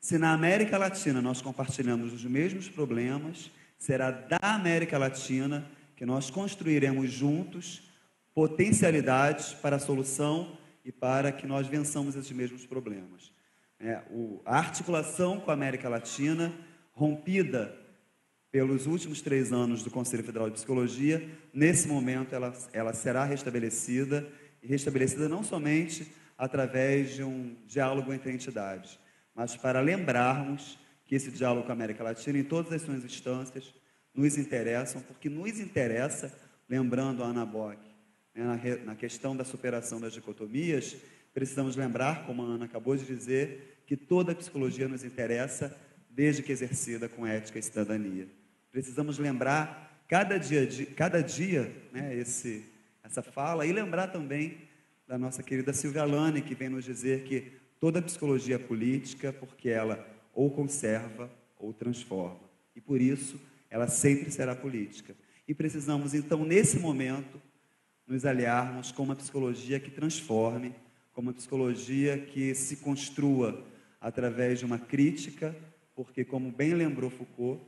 se na América Latina nós compartilhamos os mesmos problemas, será da América Latina que nós construiremos juntos potencialidades para a solução e para que nós vençamos esses mesmos problemas. A articulação com a América Latina, rompida pelos últimos 3 anos do Conselho Federal de Psicologia, nesse momento ela será restabelecida, e restabelecida não somente através de um diálogo entre entidades, mas para lembrarmos que esse diálogo com a América Latina, em todas as suas instâncias, nos interessam, porque nos interessa, lembrando a Ana Bock, na questão da superação das dicotomias, precisamos lembrar, como a Ana acabou de dizer, que toda a psicologia nos interessa, desde que exercida com ética e cidadania. Precisamos lembrar cada dia né, essa fala, e lembrar também da nossa querida Silvia Lane, que vem nos dizer que toda a psicologia é política, porque ela ou conserva ou transforma. E, por isso, ela sempre será política. E precisamos, então, nesse momento, nos aliarmos com uma psicologia que transforme, com uma psicologia que se construa através de uma crítica, porque, como bem lembrou Foucault,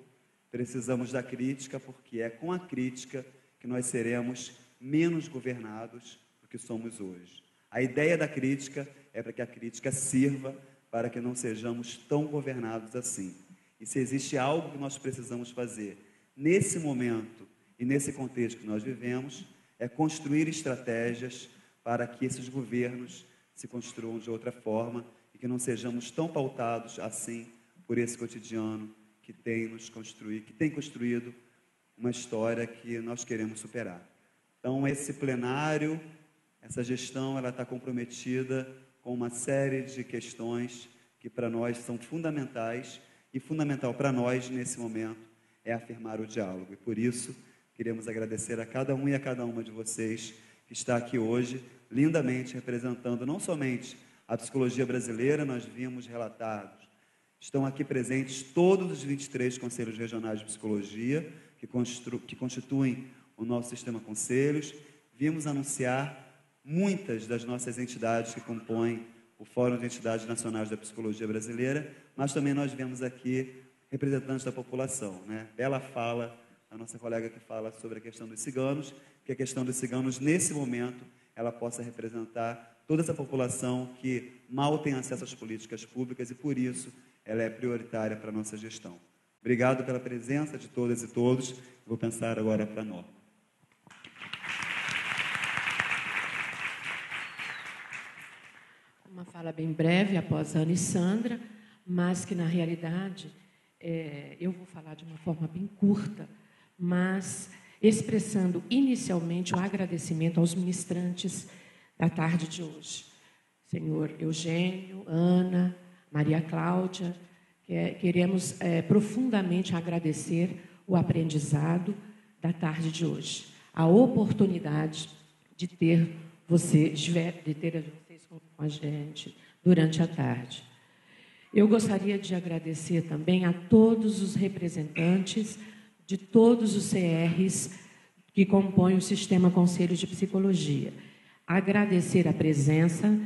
precisamos da crítica, porque é com a crítica que nós seremos menos governados do que somos hoje. A ideia da crítica é para que a crítica sirva para que não sejamos tão governados assim. E se existe algo que nós precisamos fazer nesse momento e nesse contexto que nós vivemos, é construir estratégias para que esses governos se construam de outra forma e que não sejamos tão pautados assim por esse cotidiano que tem nos construído, que tem construído uma história que nós queremos superar. Então, esse plenário, essa gestão, ela está comprometida com uma série de questões que para nós são fundamentais, e fundamental para nós nesse momento é afirmar o diálogo. E por isso, queremos agradecer a cada um e a cada uma de vocês que está aqui hoje, lindamente representando não somente a psicologia brasileira, nós vimos relatados, estão aqui presentes todos os 23 conselhos regionais de psicologia que constituem o nosso sistema conselhos. Vimos anunciar muitas das nossas entidades que compõem o Fórum de Entidades Nacionais da Psicologia Brasileira, mas também nós vemos aqui representantes da população. Né? Bela fala, a nossa colega que fala sobre a questão dos ciganos, que a questão dos ciganos, nesse momento, ela possa representar toda essa população que mal tem acesso às políticas públicas e, por isso, ela é prioritária para a nossa gestão. Obrigado pela presença de todas e todos. Vou pensar agora para nós. Uma fala bem breve, após Ana e Sandra, mas que, na realidade, eu vou falar de uma forma bem curta, mas expressando inicialmente o agradecimento aos ministrantes da tarde de hoje. Senhor Eugênio, Ana, Maria Cláudia, Queremos profundamente agradecer o aprendizado da tarde de hoje, a oportunidade de ter vocês com a gente durante a tarde. Eu gostaria de agradecer também a todos os representantes de todos os CRs que compõem o Sistema Conselho de Psicologia. Agradecer a presença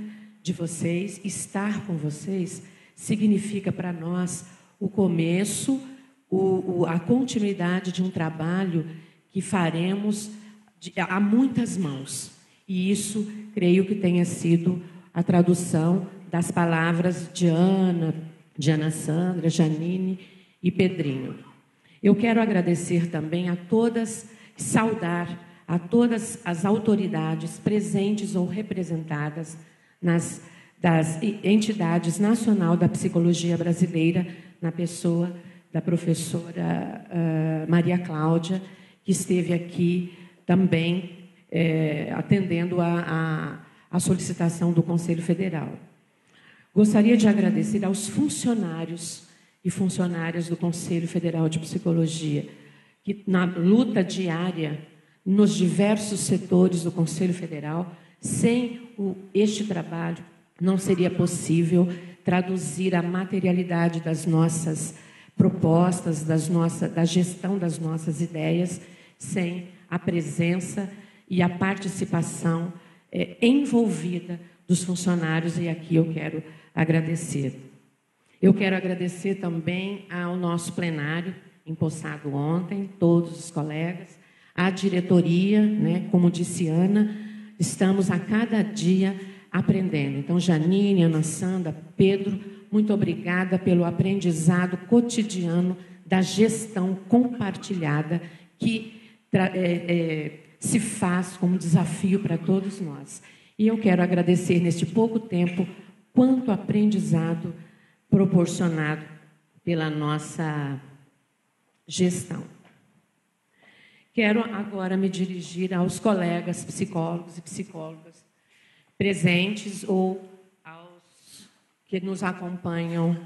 de vocês, estar com vocês, significa para nós o começo, a continuidade de um trabalho que faremos a muitas mãos. E isso, creio que tenha sido a tradução das palavras de Ana Sandra, Giannini e Pedrinho. Eu quero agradecer também a todas, saudar a todas as autoridades presentes ou representadas das entidades nacional da psicologia brasileira, na pessoa da professora Maria Cláudia, que esteve aqui também atendendo a solicitação do Conselho Federal. Gostaria de agradecer aos funcionários e funcionárias do Conselho Federal de Psicologia, que na luta diária nos diversos setores do Conselho Federal, sem este trabalho não seria possível traduzir a materialidade das nossas propostas, da gestão das nossas ideias, sem a presença e a participação envolvida dos funcionários, e aqui eu quero agradecer. Eu quero agradecer também ao nosso plenário, empossado ontem, todos os colegas, à diretoria, né? Como disse Ana, estamos a cada dia aprendendo. Então, Giannini, Ana Sandra, Pedro, muito obrigada pelo aprendizado cotidiano da gestão compartilhada que se faz como desafio para todos nós. E eu quero agradecer, neste pouco tempo, quanto aprendizado proporcionado pela nossa gestão. Quero agora me dirigir aos colegas psicólogos e psicólogas presentes ou aos que nos acompanham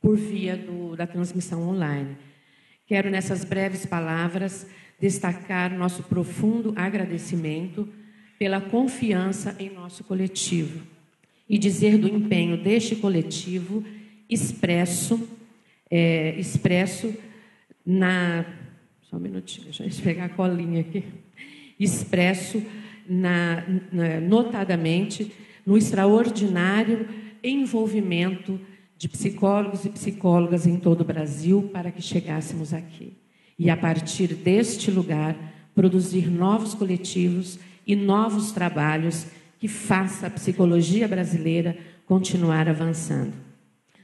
por via da transmissão online. Quero, nessas breves palavras, destacar nosso profundo agradecimento pela confiança em nosso coletivo, e dizer do empenho deste coletivo expresso na... Só um minutinho, deixa eu pegar a colinha aqui. Expresso notadamente no extraordinário envolvimento de psicólogos e psicólogas em todo o Brasil para que chegássemos aqui. E, a partir deste lugar, produzir novos coletivos e novos trabalhos que faça a psicologia brasileira continuar avançando.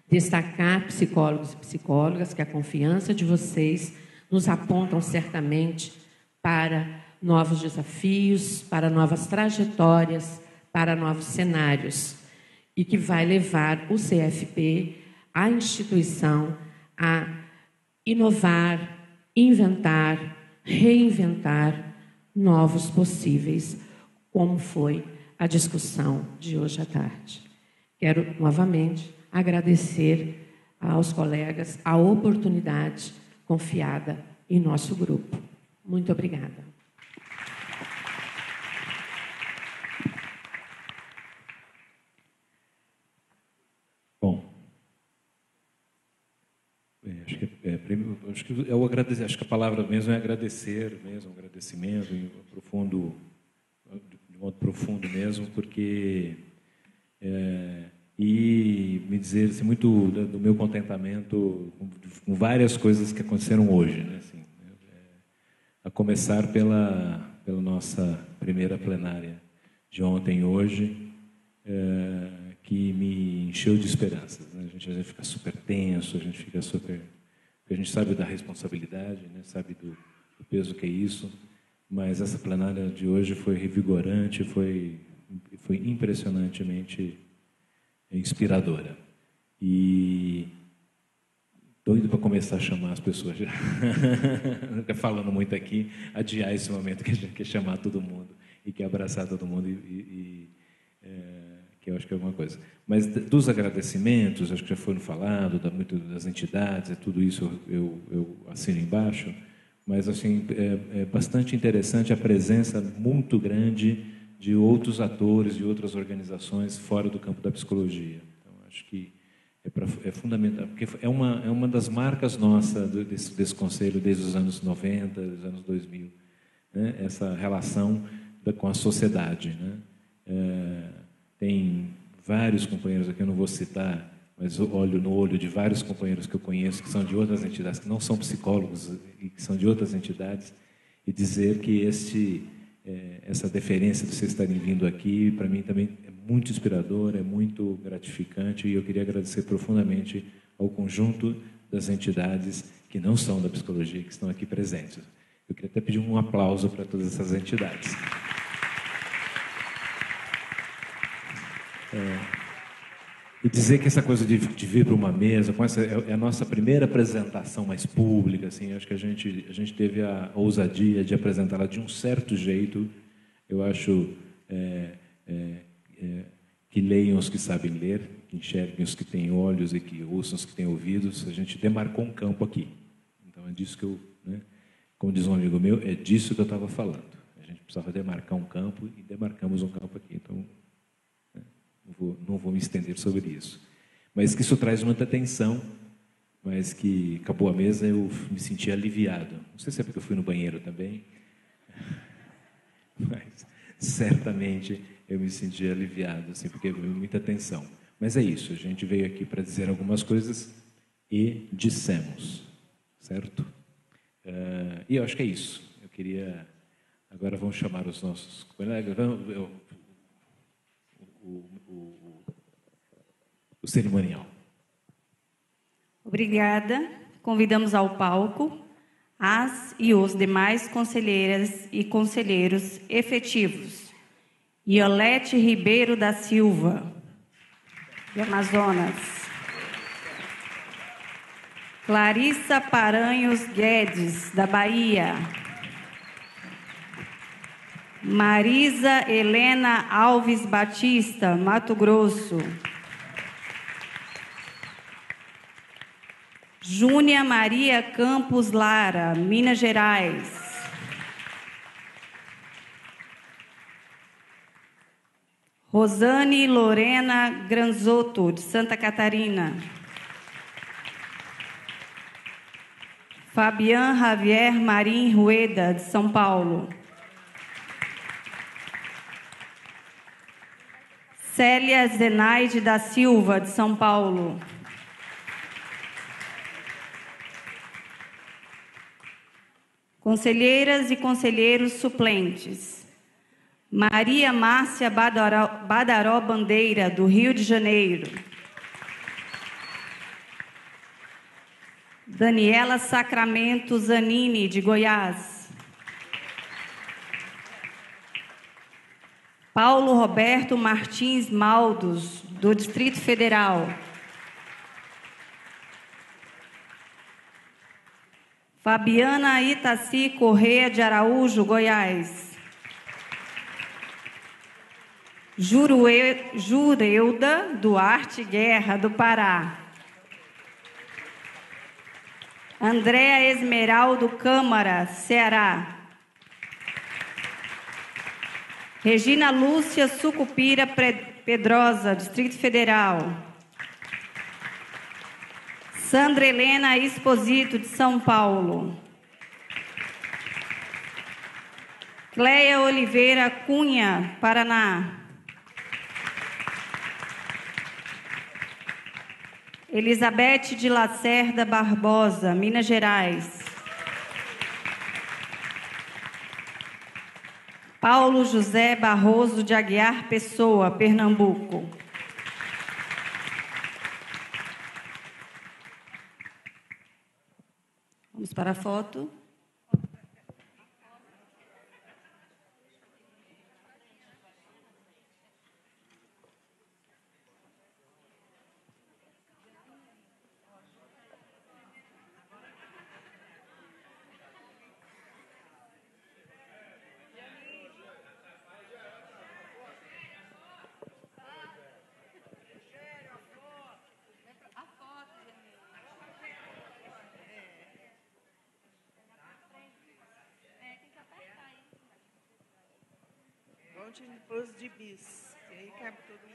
Destacar, psicólogos e psicólogas, que a confiança de vocês nos apontam certamente para novos desafios, para novas trajetórias, para novos cenários, e que vai levar o CFP, a instituição, a inovar, inventar, reinventar novos possíveis, como foi a discussão de hoje à tarde. Quero novamente agradecer aos colegas a oportunidade confiada em nosso grupo. Muito obrigada. Bom, acho que a palavra mesmo é agradecer, mesmo um agradecimento profundo. De modo profundo mesmo, porque e me dizer assim, muito do meu contentamento com várias coisas que aconteceram hoje, né? Assim, a começar pela nossa primeira plenária de ontem e hoje, que me encheu de esperanças, né? A gente fica super tenso, a gente sabe da responsabilidade, né? Sabe do peso que é isso. Mas essa plenária de hoje foi revigorante, foi impressionantemente inspiradora. E doido para começar a chamar as pessoas já. Falando muito aqui, adiar esse momento que a gente quer chamar todo mundo e quer abraçar todo mundo, que eu acho que é alguma coisa. Mas dos agradecimentos, acho que já foram falados, das entidades, tudo isso eu assino embaixo, mas assim, é bastante interessante a presença muito grande de outros atores, de outras organizações fora do campo da psicologia. Então, acho que é fundamental, porque é uma das marcas nossas desse Conselho desde os anos 90, dos anos 2000, né? Essa relação com a sociedade, né? Tem vários companheiros aqui, eu não vou citar, mas eu olho no olho de vários companheiros que eu conheço, que são de outras entidades, que não são psicólogos e que são de outras entidades, e dizer que essa deferência de vocês estarem vindo aqui, para mim também é muito inspirador, é muito gratificante, e eu queria agradecer profundamente ao conjunto das entidades que não são da psicologia, que estão aqui presentes. Eu queria até pedir um aplauso para todas essas entidades. E dizer que essa coisa de vir para uma mesa, com essa, é a nossa primeira apresentação mais pública, assim, acho que a gente teve a ousadia de apresentá-la de um certo jeito. Eu acho que leiam os que sabem ler, que enxerguem os que têm olhos e que ouçam os que têm ouvidos. A gente demarcou um campo aqui. Então, é disso que eu, né, como diz um amigo meu, é disso que eu estava falando. A gente precisava demarcar um campo e demarcamos um campo aqui. Então, não vou me estender sobre isso. Mas que isso traz muita tensão, mas que acabou a mesa, eu me senti aliviado. Não sei se é porque eu fui no banheiro também, mas certamente eu me senti aliviado, assim, porque veio muita tensão. Mas é isso, a gente veio aqui para dizer algumas coisas e dissemos, certo? E eu acho que é isso. Eu queria... Agora vamos chamar os nossos colegas... O cerimonial. Obrigada. Convidamos ao palco as e os demais conselheiras e conselheiros efetivos. Iolete Ribeiro da Silva, de Amazonas. Clarissa Paranhos Guedes, da Bahia. Marisa Helena Alves Batista, Mato Grosso. Júnia Maria Campos Lara, Minas Gerais. Rosane Lorena Granzotto, de Santa Catarina. Fabian Javier Marim Rueda, de São Paulo. Célia Zenaide da Silva, de São Paulo. Conselheiras e conselheiros suplentes. Maria Márcia Badaró Bandeira, do Rio de Janeiro. Daniela Sacramento Zanini, de Goiás. Paulo Roberto Martins Maldos, do Distrito Federal. Fabiana Itaci Correia de Araújo, Goiás. Jurelda Duarte Guerra, do Pará. Andréa Esmeraldo Câmara, Ceará. Regina Lúcia Sucupira Pedrosa, Distrito Federal. Sandra Helena Exposito, de São Paulo. Cleia Oliveira Cunha, Paraná. Elizabeth de Lacerda Barbosa, Minas Gerais. Paulo José Barroso de Aguiar Pessoa, Pernambuco. Vamos para a foto. de imposto de bis, que aí cabe todo mundo.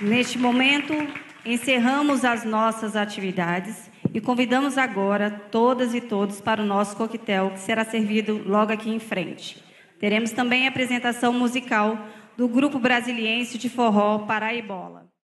Neste momento, encerramos as nossas atividades e convidamos agora todas e todos para o nosso coquetel, que será servido logo aqui em frente. Teremos também a apresentação musical do Grupo Brasiliense de Forró Paraibola.